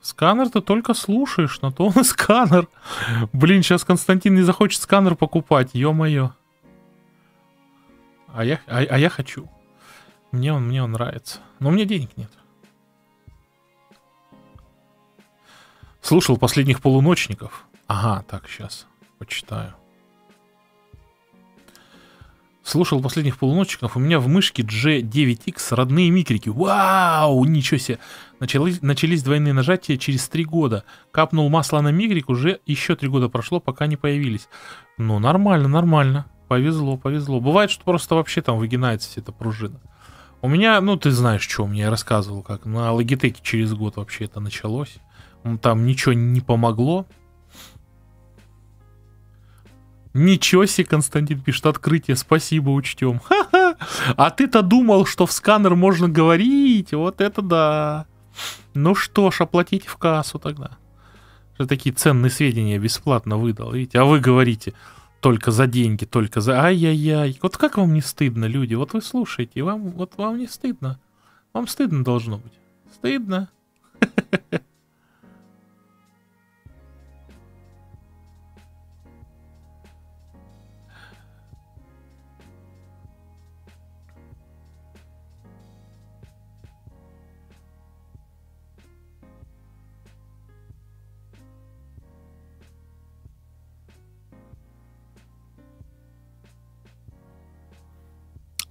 Сканер ты только слушаешь, но то он и сканер. Блин, сейчас Константин не захочет сканер покупать. Ё-моё. А я хочу. Мне он нравится. Но у меня денег нет. Слушал последних полуночников. Ага, так, сейчас почитаю. Слушал последних полуночников. У меня в мышке G9X родные микрики. Вау, ничего себе. Начались двойные нажатия через 3 года. Капнул масло на микрик, уже еще 3 года прошло, пока не появились. Ну, нормально, нормально. Повезло, повезло. Бывает, что просто вообще там выгинается вся эта пружина. У меня, ну ты знаешь, что у меня, я рассказывал, как на Logitech через год вообще это началось. Там ничего не помогло. Ничего себе, Константин пишет, открытие, спасибо, учтем. Ха-ха. А ты-то думал, что в сканер можно говорить, вот это да. Ну что ж, оплатите в кассу тогда. Такие ценные сведения бесплатно выдал, видите, а вы говорите... Только за деньги, только за... Ай-яй-яй. Вот как вам не стыдно, люди? Вот вы слушаете, вам не стыдно. Вам стыдно должно быть. Стыдно.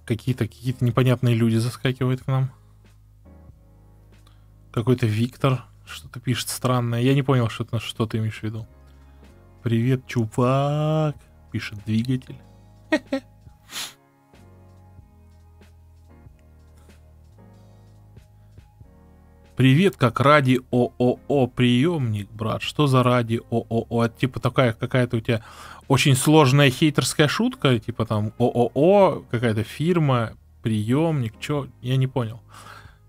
Какие-то непонятные люди заскакивают к нам. Какой-то Виктор что-то пишет странное. Я не понял, что ты имеешь в виду. Привет, чувак, пишет двигатель. Привет, как радио-о-о приемник, брат. Что за радио-о-о? Это типа такая какая-то у тебя очень сложная хейтерская шутка, типа там ООО, какая-то фирма, приемник, чё? Я не понял.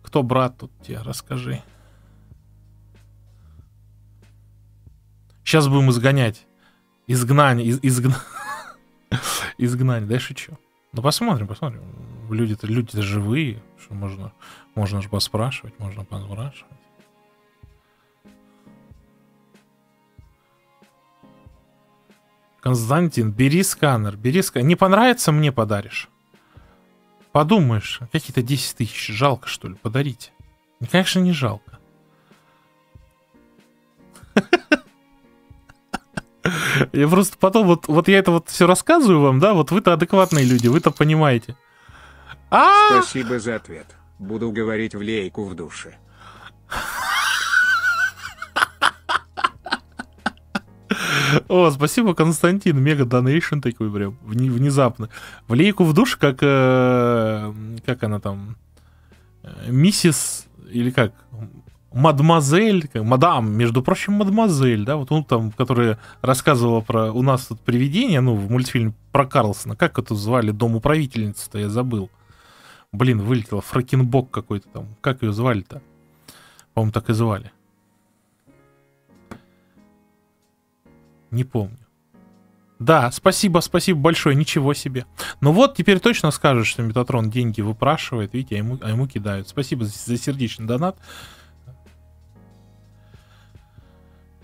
Кто брат тут тебе? Расскажи. Сейчас будем изгонять. Изгнание, да я шучу. Ну посмотрим. Люди-то живые, что можно же поспрашивать, можно поспрашивать. Константин, бери сканер, Не понравится, мне подаришь. Подумаешь, какие-то 10 тысяч, жалко что ли, подарить? Конечно, не жалко. Я просто потом, вот я это вот все рассказываю вам, да, вот вы-то адекватные люди, вы-то понимаете. Спасибо за ответ. Буду говорить в лейку в душе. О, спасибо, Константин. Мега донейшн такой прям. Внезапно. В лейку в душ, как она там? Миссис... Или как? Мадемуазель. Мадам, между прочим, мадемуазель. Да? Вот он там, которая рассказывала про... У нас тут привидение, ну, в мультфильме про Карлсона. Как это звали? Дом управительницы-то я забыл. Блин, вылетела. Фракенбок какой-то там. Как ее звали-то? По-моему, так и звали. Не помню. Да, спасибо большое, ничего себе. Ну вот, теперь точно скажешь, что Метатрон деньги выпрашивает, видите, а ему кидают. Спасибо за сердечный донат.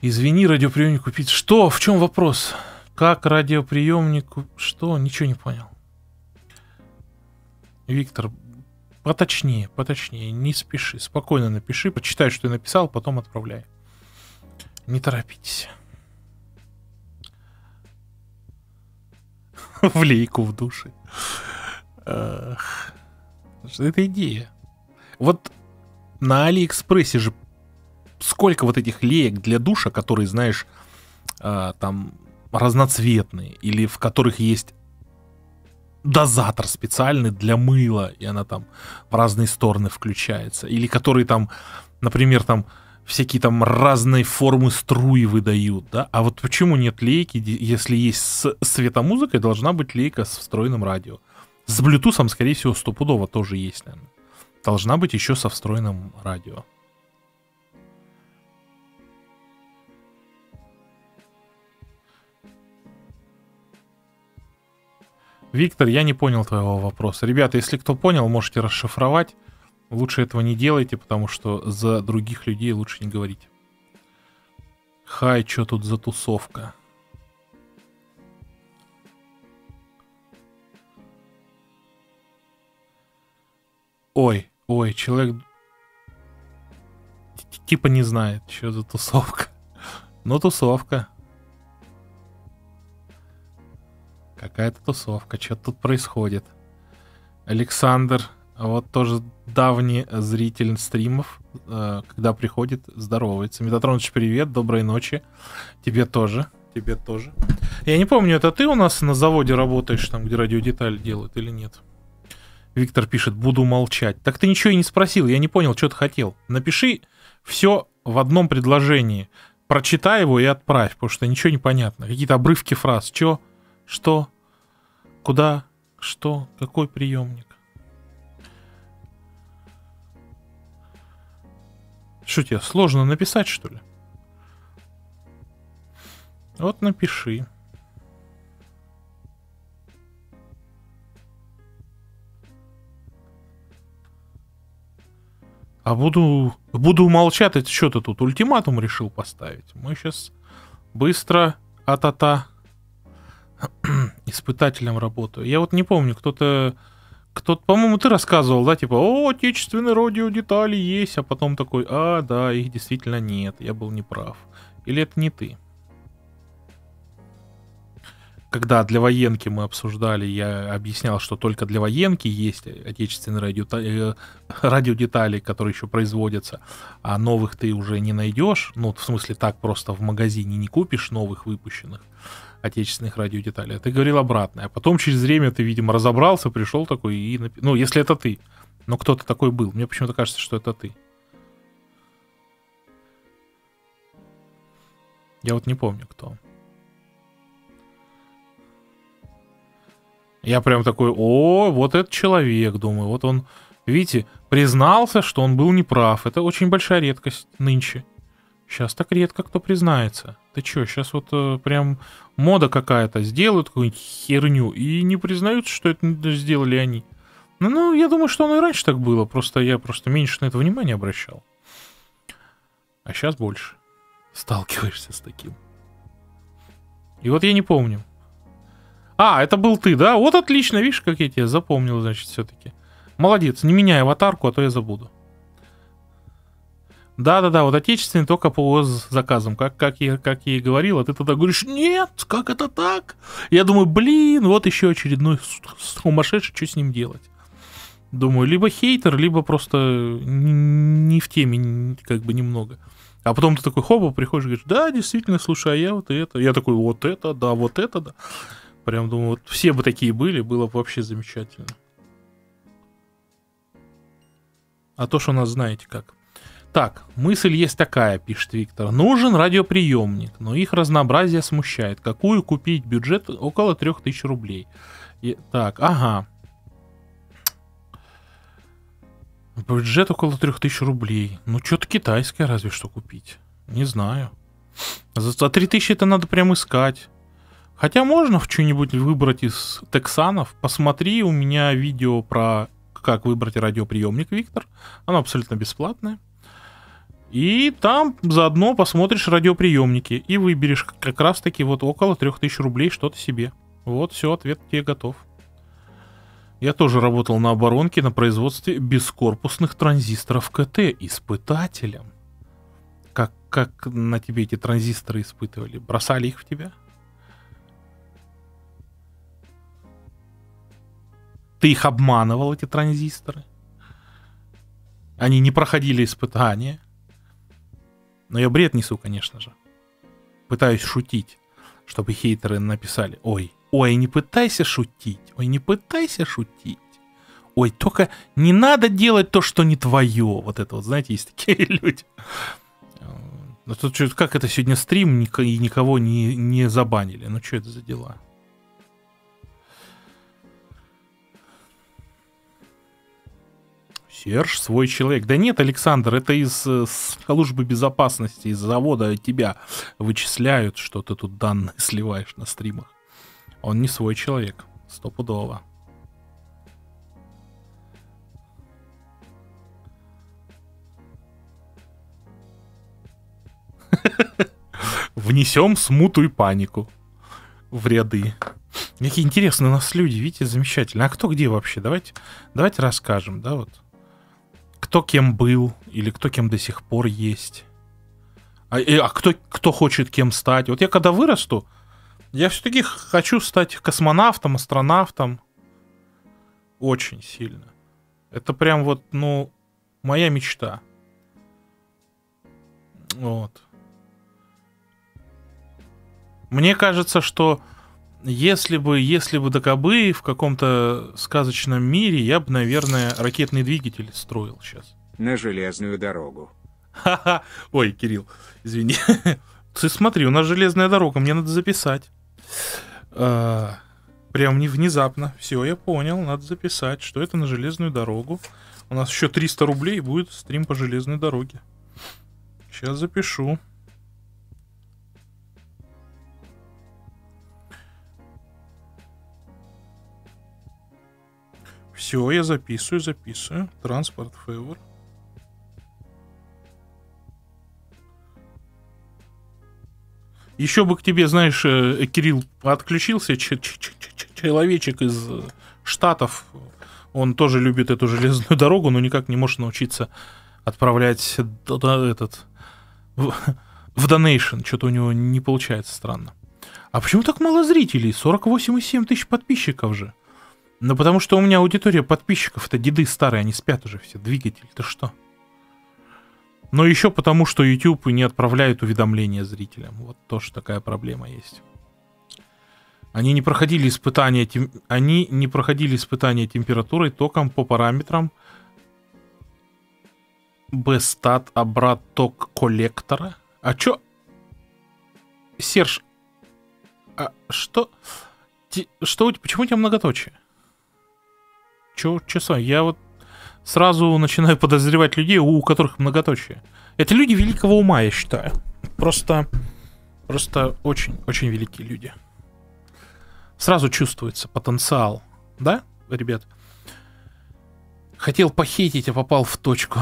Извини, радиоприемник купить. Что? В чем вопрос? Как радиоприемник... Что? Ничего не понял. Виктор, поточнее, не спеши. Спокойно напиши, почитай, что я написал, потом отправляй. Не торопитесь. В лейку в душе. Ах, это идея. Вот на Алиэкспрессе же сколько вот этих леек для душа, которые, знаешь, там разноцветные, или в которых есть дозатор специальный для мыла, и она там в разные стороны включается, или которые там, например, там всякие там разные формы струи выдают, да? А вот почему нет лейки, если есть с светомузыкой, должна быть лейка с встроенным радио. С блютусом, скорее всего, стопудово тоже есть, наверное. Должна быть еще со встроенным радио. Виктор, я не понял твоего вопроса. Ребята, если кто понял, можете расшифровать. Лучше этого не делайте, потому что за других людей лучше не говорить. Хай, что тут за тусовка? Ой, ой, человек типа не знает, что за тусовка. Но тусовка. Какая-то тусовка, что-то тут происходит. Александр, вот тоже давний зритель стримов, когда приходит, здоровается. Метатроныч, привет, доброй ночи. Тебе тоже, тебе тоже. Я не помню, это ты у нас на заводе работаешь, там, где радиодеталь делают, или нет? Виктор пишет, буду молчать. Так ты ничего и не спросил, я не понял, что ты хотел. Напиши все в одном предложении. Прочитай его и отправь, потому что ничего не понятно. Какие-то обрывки фраз. Че? Что? Куда? Что? Какой приемник? Что тебе, сложно написать, что ли? Вот напиши. А буду молчать, это что ты тут ультиматум решил поставить? Мы сейчас быстро испытателем работаю. Я вот не помню, кто-то, по-моему, ты рассказывал, да, типа, о, отечественные радиодетали есть, а потом такой, а, да, их действительно нет, я был неправ. Или это не ты? Когда для военки мы обсуждали, я объяснял, что только для военки есть отечественные радиодетали, которые еще производятся, а новых ты уже не найдешь, ну, в смысле, так просто в магазине не купишь новых выпущенных отечественных радиодеталей. А ты говорил обратное. А потом через время ты, видимо, разобрался, пришел такой и... Ну, если это ты. Но кто-то такой был. Мне почему-то кажется, что это ты. Я вот не помню, кто. Я прям такой, о, вот этот человек, думаю. Вот он, видите, признался, что он был неправ. Это очень большая редкость нынче. Сейчас так редко кто признается. Ты чё, сейчас вот прям мода какая-то. Сделают какую-нибудь херню и не признаются, что это сделали они. Ну, я думаю, что оно и раньше так было. Просто я меньше на это внимание обращал. А сейчас больше сталкиваешься с таким. И вот я не помню. А, это был ты, да? Вот отлично, видишь, как я тебя запомнил, значит, всё-таки. Молодец, не меняй аватарку, а то я забуду. Да-да-да, вот отечественный только по заказам, как я и говорил, а ты тогда говоришь, нет, как это так? Я думаю, блин, вот еще очередной сумасшедший, что с ним делать? Думаю, либо хейтер, либо просто не в теме, как бы немного. А потом ты такой, хоба, приходишь и говоришь, да, действительно, слушай, а я вот это. Я такой, вот это, да. Прям думаю, вот все бы такие были, было бы вообще замечательно. А то, что нас знаете как. Так, мысль есть такая, пишет Виктор. Нужен радиоприемник, но их разнообразие смущает. Какую купить? Бюджет около 3000 рублей. И, так, ага. Бюджет около 3000 рублей. Ну, что-то китайское разве что купить. Не знаю. За 3000 это надо прям искать. Хотя можно что-нибудь выбрать из тексанов. Посмотри, у меня видео про как выбрать радиоприемник, Виктор. Оно абсолютно бесплатное. И там заодно посмотришь радиоприемники и выберешь как раз таки вот около 3000 рублей что-то себе. Вот, все, ответ тебе готов. Я тоже работал на оборонке на производстве бескорпусных транзисторов КТ испытателем. Как как на тебе эти транзисторы испытывали? Бросали их в тебя? Ты их обманывал, эти транзисторы? Они не проходили испытания. Но я бред несу, конечно же. Пытаюсь шутить, чтобы хейтеры написали: ой, ой, не пытайся шутить, ой, не пытайся шутить. Ой, только не надо делать то, что не твое. Вот это вот, знаете, есть такие люди. Ну тут что, как это сегодня стрим, и никого не забанили. Ну что это за дела? Серж свой человек. Да нет, Александр, это из службы безопасности, из завода тебя вычисляют, что ты тут данные сливаешь на стримах. Он не свой человек, стопудово. Внесем смуту и панику в ряды. Какие интересные у нас люди, видите, замечательно. А кто где вообще? Давайте расскажем, да, вот. Кто кем был, или кто кем до сих пор есть. А кто хочет кем стать. Вот я когда вырасту, я все-таки хочу стать космонавтом, астронавтом. Очень сильно. Это прям вот, ну, моя мечта. Вот. Мне кажется, что если бы докабы в каком-то сказочном мире, я бы, наверное, ракетный двигатель строил сейчас. На железную дорогу. Ха-ха. Ой, Кирилл, извини. Ты смотри, у нас железная дорога, мне надо записать. Прям не внезапно. Все, я понял, надо записать, что это на железную дорогу. У нас еще 300 рублей будет стрим по железной дороге. Сейчас запишу. Все, я записываю. Транспорт фейвор. Еще бы к тебе, знаешь, Кирилл, отключился человечек из Штатов. Он тоже любит эту железную дорогу, но никак не может научиться отправлять этот... в донейшн. Что-то у него не получается, странно. А почему так мало зрителей? 48,7 тысяч подписчиков же. Ну потому что у меня аудитория подписчиков-то деды старые, они спят уже все. Двигатель, ты что? Но еще потому, что YouTube не отправляет уведомления зрителям. Вот тоже такая проблема есть. Они не проходили испытания, температурой, током по параметрам B-stat, обрат, ток коллектора. А чё? Серж, а что? Почему у тебя многоточие? Чё? Я вот сразу начинаю подозревать людей, у которых многоточие. Это люди великого ума, я считаю. Просто очень-очень великие люди. Сразу чувствуется потенциал. Да, ребят? Хотел похитить, а попал в точку.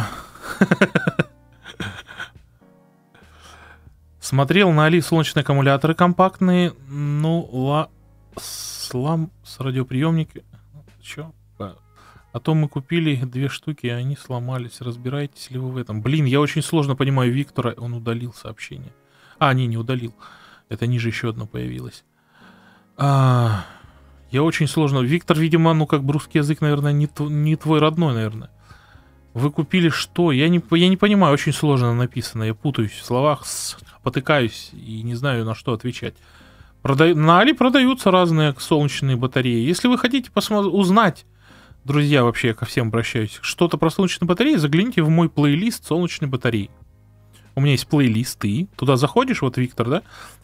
Смотрел на Али солнечные аккумуляторы компактные. Ну, слам с радиоприемники. Чё? А то мы купили две штуки, и они сломались. Разбираетесь ли вы в этом? Блин, я очень сложно понимаю Виктора. Он удалил сообщение. А, не удалил. Это ниже еще одно появилось. Я очень сложно... Виктор, видимо, ну как бы русский язык, наверное, не твой родной, наверное. Вы купили что? Я не понимаю, очень сложно написано. Я путаюсь в словах, потыкаюсь и не знаю, на что отвечать. На Али продаются разные солнечные батареи. Если вы хотите узнать... Друзья, вообще я ко всем обращаюсь. Что-то про солнечные батареи, загляните в мой плейлист солнечной батареи. У меня есть плейлисты. Туда заходишь, вот Виктор, да?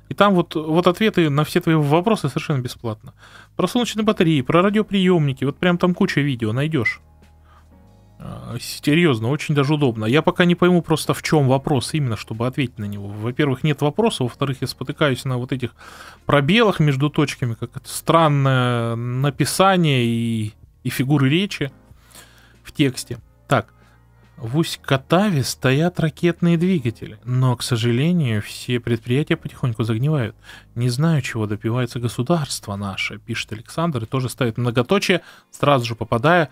И там вот ответы на все твои вопросы совершенно бесплатно. Про солнечные батареи, про радиоприемники. Вот прям там куча видео найдешь. Серьезно, очень даже удобно. Я пока не пойму просто, в чем вопрос именно, чтобы ответить на него. Во-первых, нет вопроса. Во-вторых, я спотыкаюсь на вот этих пробелах между точками. Как-то странное написание и фигуры речи в тексте. Так, в Усть-Катаве стоят ракетные двигатели, но, к сожалению, все предприятия потихоньку загнивают. Не знаю, чего добивается государство наше, пишет Александр, и тоже ставит многоточие, сразу же попадая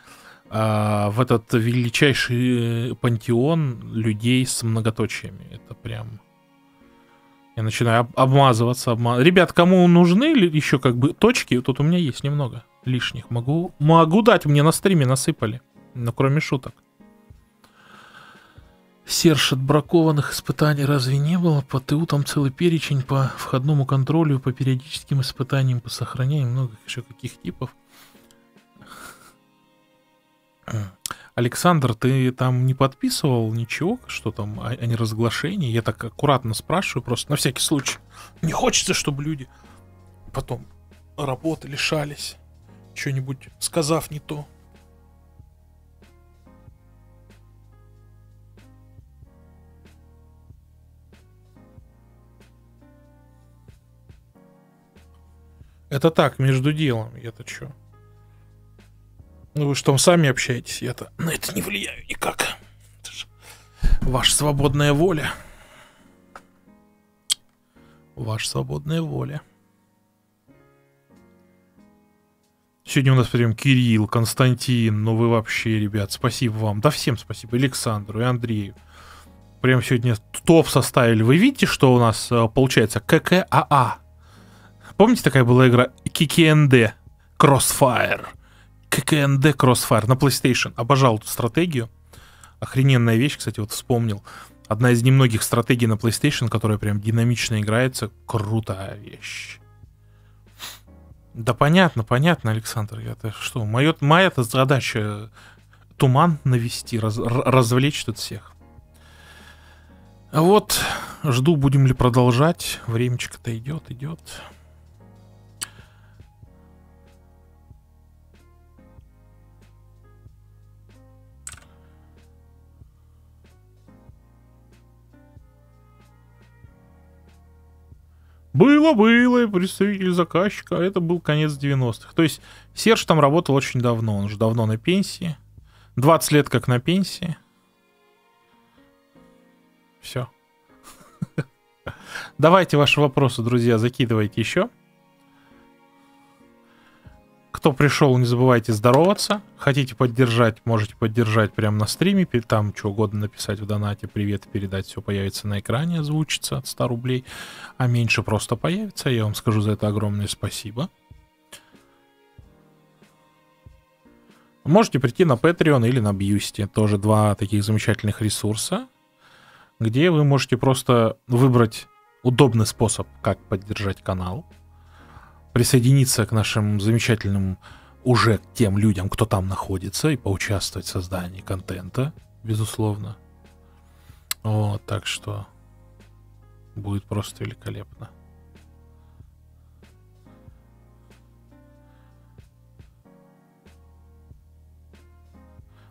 в этот величайший пантеон людей с многоточиями. Это прям Я начинаю обмазываться. Ребят, кому нужны еще как бы точки? Тут у меня есть немного лишних. Могу дать, мне на стриме насыпали. Но кроме шуток. Серж, от бракованных испытаний разве не было? По ТУ там целый перечень, по входному контролю, по периодическим испытаниям, по сохранению, много еще каких типов. Александр, ты там не подписывал ничего, что там о неразглашении? Я так аккуратно спрашиваю, просто на всякий случай. Не хочется, чтобы люди потом работы лишались, что-нибудь сказав не то. Это так, между делом, я-то чё? Ну вы же там сами общаетесь, я-то на это не влияю никак. Это же ваша свободная воля. Ваша свободная воля. Сегодня у нас прям Кирилл, Константин, ну вы вообще, ребят, спасибо вам. Да всем спасибо, Александру и Андрею. Прям сегодня топ составили. Вы видите, что у нас получается? ККАА. Помните, такая была игра ККНД Crossfire? ККНД Crossfire на PlayStation. Обожал эту стратегию. Охрененная вещь, кстати, вот вспомнил. Одна из немногих стратегий на PlayStation, которая прям динамично играется. Крутая вещь. Да понятно, понятно, Александр. Это что? Моя-то задача туман навести, развлечь тут всех. А вот, жду, будем ли продолжать. Времечко-то идет, идет. Было-было, представитель заказчика. Это был конец 90-х. То есть Серж там работал очень давно. Он уже давно на пенсии. 20 лет как на пенсии. Все. Давайте ваши вопросы, друзья, закидывайте еще. Кто пришел, не забывайте здороваться. Хотите поддержать, можете поддержать прямо на стриме. Там что угодно написать в донате, привет передать. Все появится на экране, озвучится от 100 рублей. А меньше просто появится. Я вам скажу за это огромное спасибо. Можете прийти на Patreon или на Boosty. Тоже два таких замечательных ресурса, где вы можете просто выбрать удобный способ, как поддержать канал. Присоединиться к нашим замечательным уже тем людям, кто там находится, и поучаствовать в создании контента, безусловно. Вот, так что будет просто великолепно.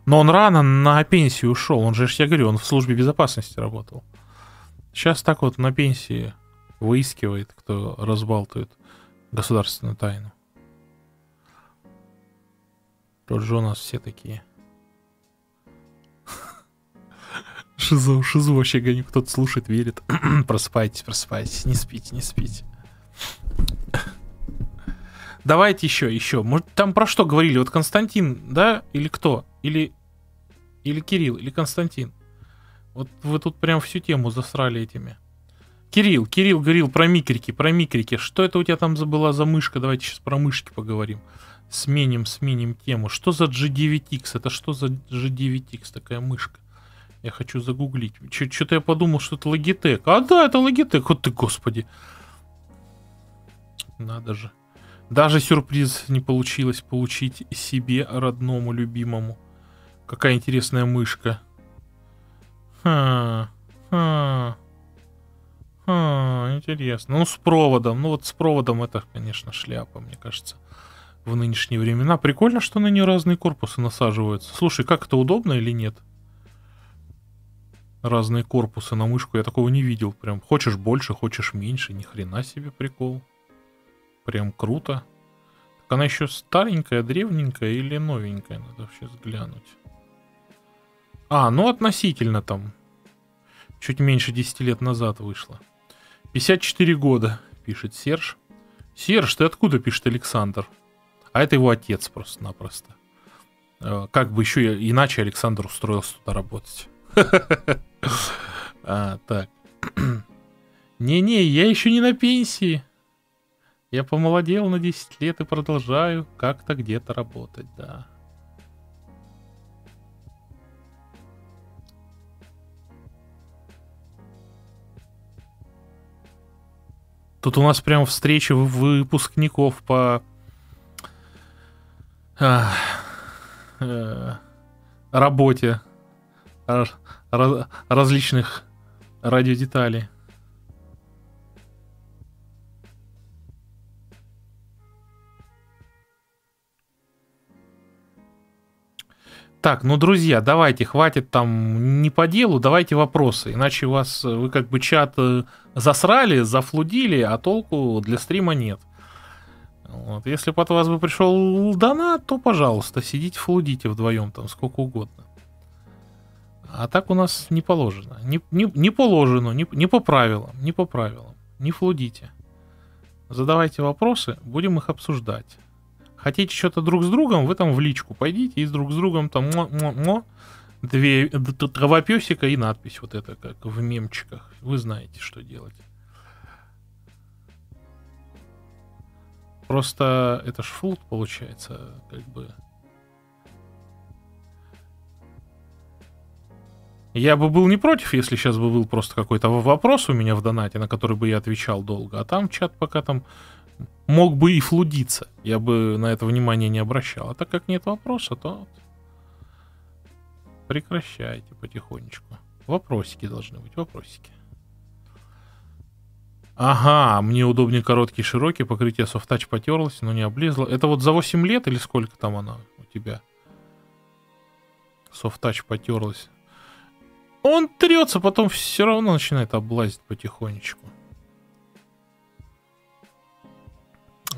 Но он рано на пенсию ушел. Он же, я говорю, он в службе безопасности работал. Сейчас так вот на пенсии выискивает, кто разбалтывает государственную тайну. Тут же у нас все такие. Шизу, шизу вообще гоню. Кто-то слушает, верит. Просыпайтесь, просыпайтесь. Не спите, не спите. Давайте еще. Может, там про что говорили? Вот Константин, да? Или кто? Или Кирилл, или Константин? Вот вы тут прям всю тему засрали этими. Кирилл говорил про микрики. Что это у тебя там была за мышка? Давайте сейчас про мышки поговорим. Сменим тему. Что за G9X? Это что за G9X такая мышка? Я хочу загуглить. Что-то я подумал, что это Logitech. А да, это Logitech. Вот ты, господи. Надо же. Даже сюрприз не получилось получить себе, родному, любимому. Какая интересная мышка. Интересно. Ну, с проводом. Ну, вот с проводом это, конечно, шляпа, мне кажется, в нынешние времена. Прикольно, что на нее разные корпусы насаживаются. Слушай, как это, удобно или нет? Разные корпусы на мышку. Я такого не видел. Прям хочешь больше, хочешь меньше. Ни хрена себе прикол. Прям круто. Так она еще старенькая, древненькая или новенькая? Надо сейчас глянуть. А, ну, относительно там. Чуть меньше 10 лет назад вышло. 54 года, пишет Серж. Серж, ты откуда, пишет Александр? А это его отец просто-напросто. Как бы еще иначе Александр устроился туда работать. Так. Не-не, я еще не на пенсии. Я помолодел на 10 лет и продолжаю как-то где-то работать, да. Тут у нас прям встреча выпускников по работе различных радиодеталей. Так, ну, друзья, давайте, хватит там не по делу, давайте вопросы. Иначе вас, вы как бы чат засрали, зафлудили, а толку для стрима нет. Вот. Если бы от вас бы пришел донат, то, пожалуйста, сидите, флудите вдвоем там сколько угодно. А так у нас не положено. Не положено, не по правилам, не по правилам. Не флудите. Задавайте вопросы, будем их обсуждать. Хотите что-то друг с другом, вы там в личку пойдите и друг с другом там две травопёсика и надпись вот эта, как в мемчиках. Вы знаете, что делать. Просто это ж флут получается, как бы. Я бы был не против, если сейчас бы был просто какой-то вопрос у меня в донате, на который бы я отвечал долго, а там чат пока там... Мог бы и флудиться. Я бы на это внимание не обращал. А так как нет вопроса, то прекращайте потихонечку. Вопросики должны быть, вопросики. Ага, мне удобнее короткий и широкий. Покрытие софт-тач потерлось, но не облезло. Это вот за 8 лет или сколько там она у тебя? Софт-тач потерлось. Он трется, потом все равно начинает облазить потихонечку.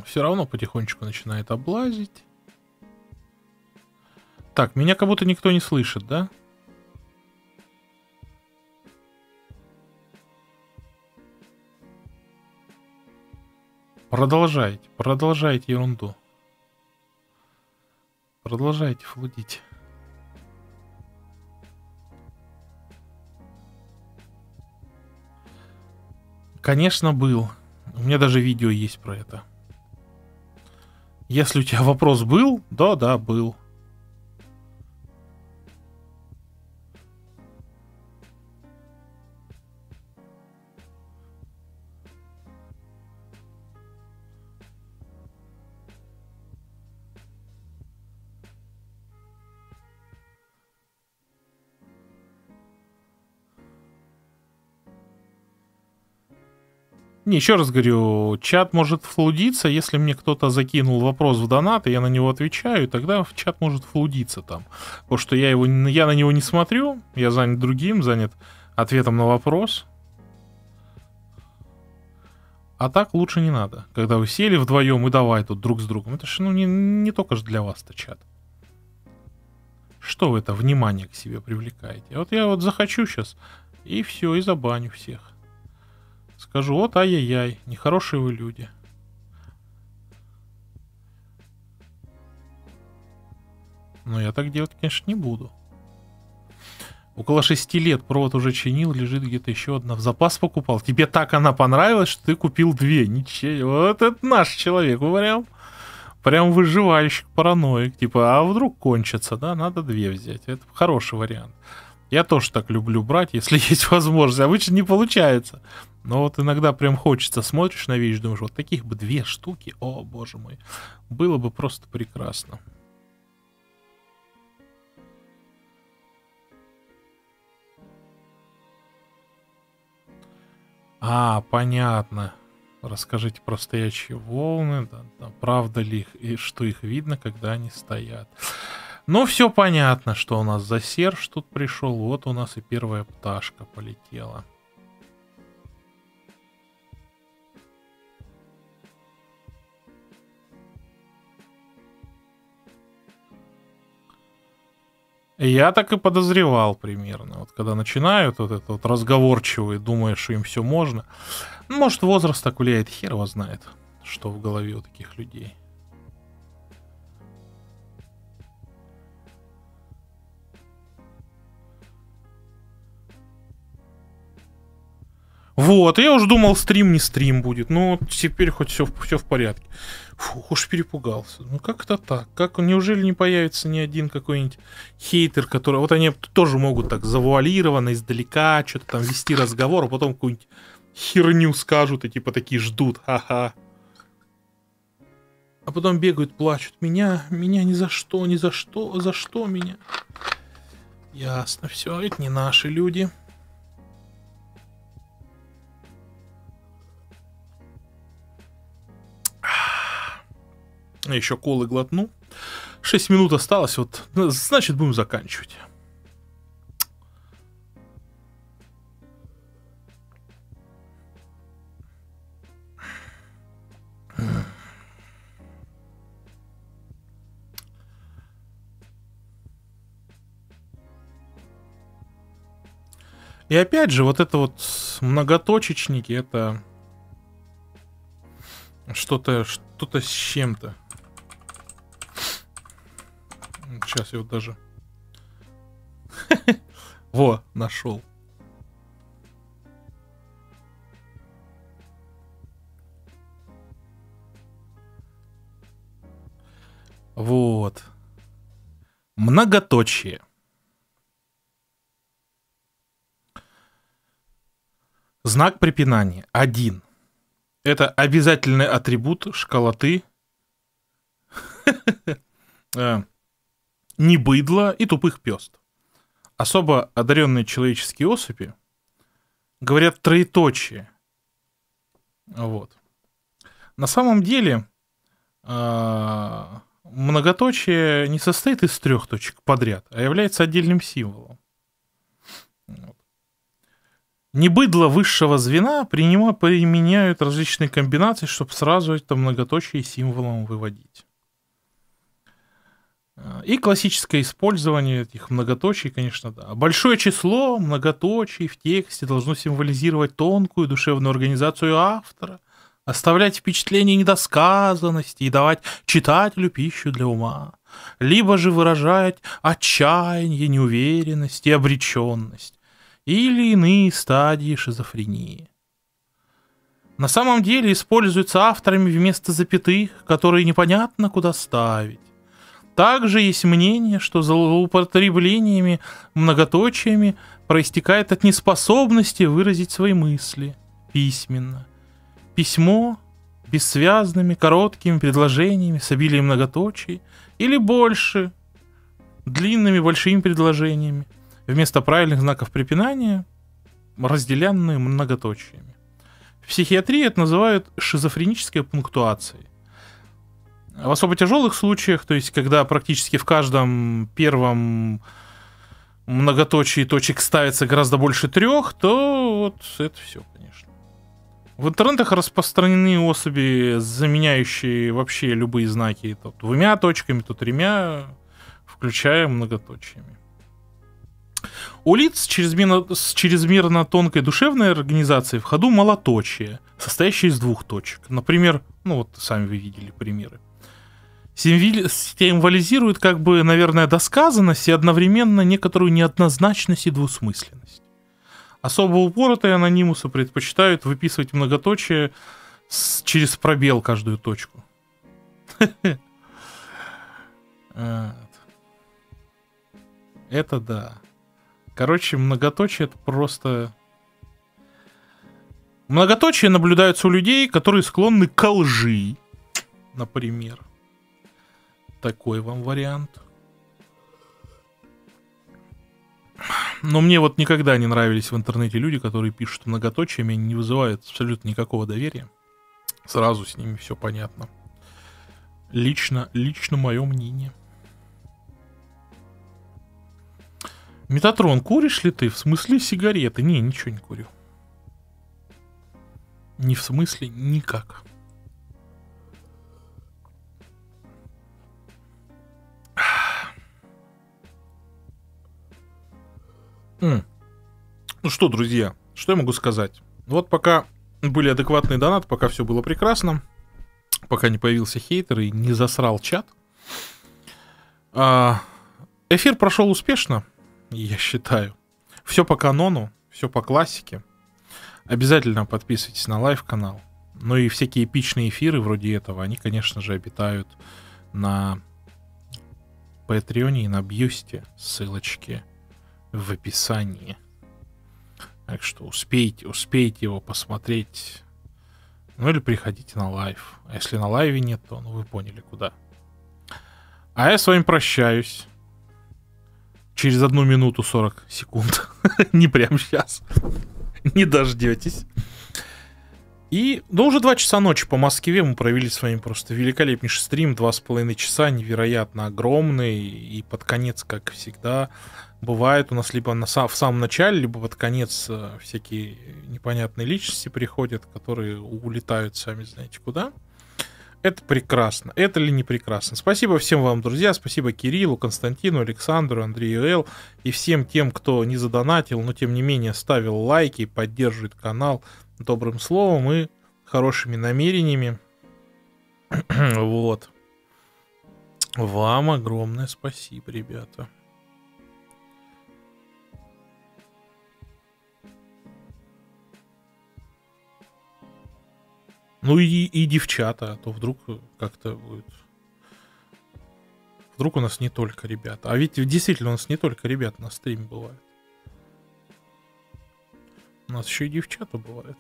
Все равно потихонечку начинает облазить. Так, меня как будто никто не слышит, да? Продолжайте, продолжайте ерунду. Продолжайте флудить. Конечно, был. У меня даже видео есть про это. Если у тебя вопрос был, да, был. Не, еще раз говорю, чат может флудиться, если мне кто-то закинул вопрос в донат, и я на него отвечаю, тогда чат может флудиться там. Потому что я на него не смотрю, я занят другим, занят ответом на вопрос. А так лучше не надо, когда вы сели вдвоем и давай тут друг с другом. Это же ну, не только же для вас-то чат. Что вы это внимание к себе привлекаете? Вот я вот захочу сейчас, и все, и забаню всех. Скажу, вот ай-яй-яй, нехорошие вы люди. Но я так делать, конечно, не буду. Около 6 лет провод уже чинил, лежит где-то еще одна. В запас покупал. Тебе так она понравилась, что ты купил 2. Ничего. Вот это наш человек. Прям выживальщик, параноик. Типа, а вдруг кончится, да? Надо 2 взять. Это хороший вариант. Я тоже так люблю брать, если есть возможность. Обычно не получается. Но вот иногда прям хочется. Смотришь на вещь, думаешь, вот таких бы 2 штуки. О, боже мой. Было бы просто прекрасно. А, понятно. Расскажите про стоячие волны. Да, правда ли их, и что их видно, когда они стоят? Ну, все понятно, что у нас за Серж тут пришел. Вот у нас и первая пташка полетела. Я так и подозревал примерно. Вот когда начинают вот это вот разговорчивые, думая, что им все можно. Ну, может, возраст так влияет, хер его знает, что в голове у таких людей. Вот, я уже думал, стрим не стрим будет. Ну, теперь хоть все в порядке. Фух, уж перепугался. Ну, как это так? Как, неужели не появится ни один какой-нибудь хейтер, который... Вот они тоже могут так завуалированно, издалека, что-то там вести разговор, а потом какую-нибудь херню скажут и типа такие ждут. Ха-ха. А потом бегают, плачут. Меня ни за что, за что меня? Ясно, все, это не наши люди. Я еще колы глотну. 6 минут осталось, вот, значит, будем заканчивать. И опять же, вот это вот многоточечники, это что-то с чем-то. Сейчас я вот даже... Во, нашел. Вот. Многоточие. Знак препинания. 1. Это обязательный атрибут школоты. Не быдло и тупых пёст. Особо одаренные человеческие особи говорят троеточие. Вот. На самом деле многоточие не состоит из 3 точек подряд, а является отдельным символом. Вот. Не быдло высшего звена применяют различные комбинации, чтобы сразу это многоточие символом выводить. И классическое использование этих многоточий, конечно, да. Большое число многоточий в тексте должно символизировать тонкую душевную организацию автора, оставлять впечатление недосказанности и давать читателю пищу для ума, либо же выражать отчаяние, неуверенность и обреченность, или иные стадии шизофрении. На самом деле используются авторами вместо запятых, которые непонятно куда ставить. Также есть мнение, что злоупотреблениями многоточиями проистекает от неспособности выразить свои мысли письменно. Письмо бессвязными, короткими предложениями с обилием многоточий или больше длинными, большими предложениями вместо правильных знаков препинания, разделенные многоточиями. В психиатрии это называют шизофренической пунктуацией. В особо тяжелых случаях, то есть когда практически в каждом первом многоточии точек ставится гораздо больше 3, то вот это все, конечно. В интернетах распространены особи, заменяющие вообще любые знаки то 2 точками, то 3, включая многоточиями. У лиц с чрезмерно тонкой душевной организацией в ходу малоточие, состоящее из 2 точек. Например, ну вот сами вы видели примеры. Символизирует, как бы, наверное, досказанность и одновременно некоторую неоднозначность и двусмысленность. Особо упоротые анонимусы предпочитают выписывать многоточие через пробел каждую точку. Это да. Короче, многоточие — это просто... Многоточие наблюдаются у людей, которые склонны ко лжи, например. Такой вам вариант. Но мне вот никогда не нравились в интернете люди, которые пишут многоточиями, не вызывают абсолютно никакого доверия. Сразу с ними все понятно. Лично мое мнение. Метатрон, куришь ли ты? В смысле сигареты? Не, ничего не курю. Не в смысле никак. Ну что, друзья, что я могу сказать? Вот пока были адекватные донаты, пока все было прекрасно, пока не появился хейтер и не засрал чат. Эфир прошел успешно, я считаю. Все по канону, все по классике. Обязательно подписывайтесь на лайв-канал. Ну и всякие эпичные эфиры вроде этого, они, конечно же, обитают на Patreon и на Boosty. Ссылочки в описании. Так что успейте его посмотреть. Ну или приходите на лайв. А если на лайве нет, то ну вы поняли, куда. А я с вами прощаюсь. Через 1 минуту 40 секунд. Не прямо сейчас. Не дождетесь. И, да, уже 2 часа ночи по Москве. Мы провели с вами просто великолепнейший стрим. 2,5 часа, невероятно огромный. И под конец, как всегда, бывает у нас либо в самом начале, либо под конец всякие непонятные личности приходят, которые улетают сами знаете куда. Это прекрасно. Это ли не прекрасно? Спасибо всем вам, друзья. Спасибо Кириллу, Константину, Александру, Андрею Л. и всем тем, кто не задонатил, но тем не менее ставил лайки, поддерживает канал добрым словом и хорошими намерениями. Вот. Вам огромное спасибо, ребята. Ну и девчата, а то вдруг как-то будет... Вдруг у нас не только ребята. А ведь действительно у нас не только ребят на стриме бывает. У нас еще и девчата бывают.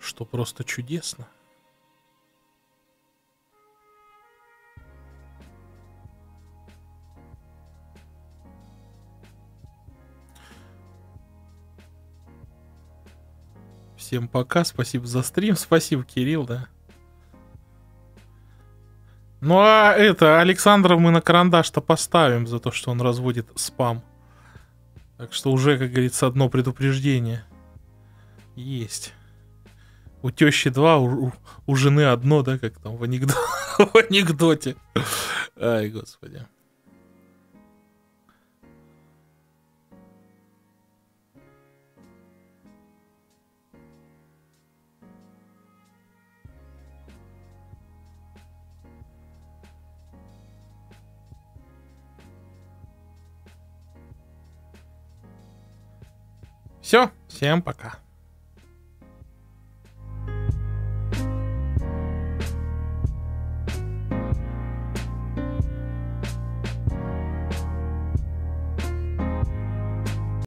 Что просто чудесно. Всем пока, спасибо за стрим, спасибо, Кирилл, да. Ну а это, Александра мы на карандаш-то поставим за то, что он разводит спам. Так что уже, как говорится, одно предупреждение есть. У тещи 2, у жены 1, да, как там в анекдоте. Ай, господи. Все, всем пока.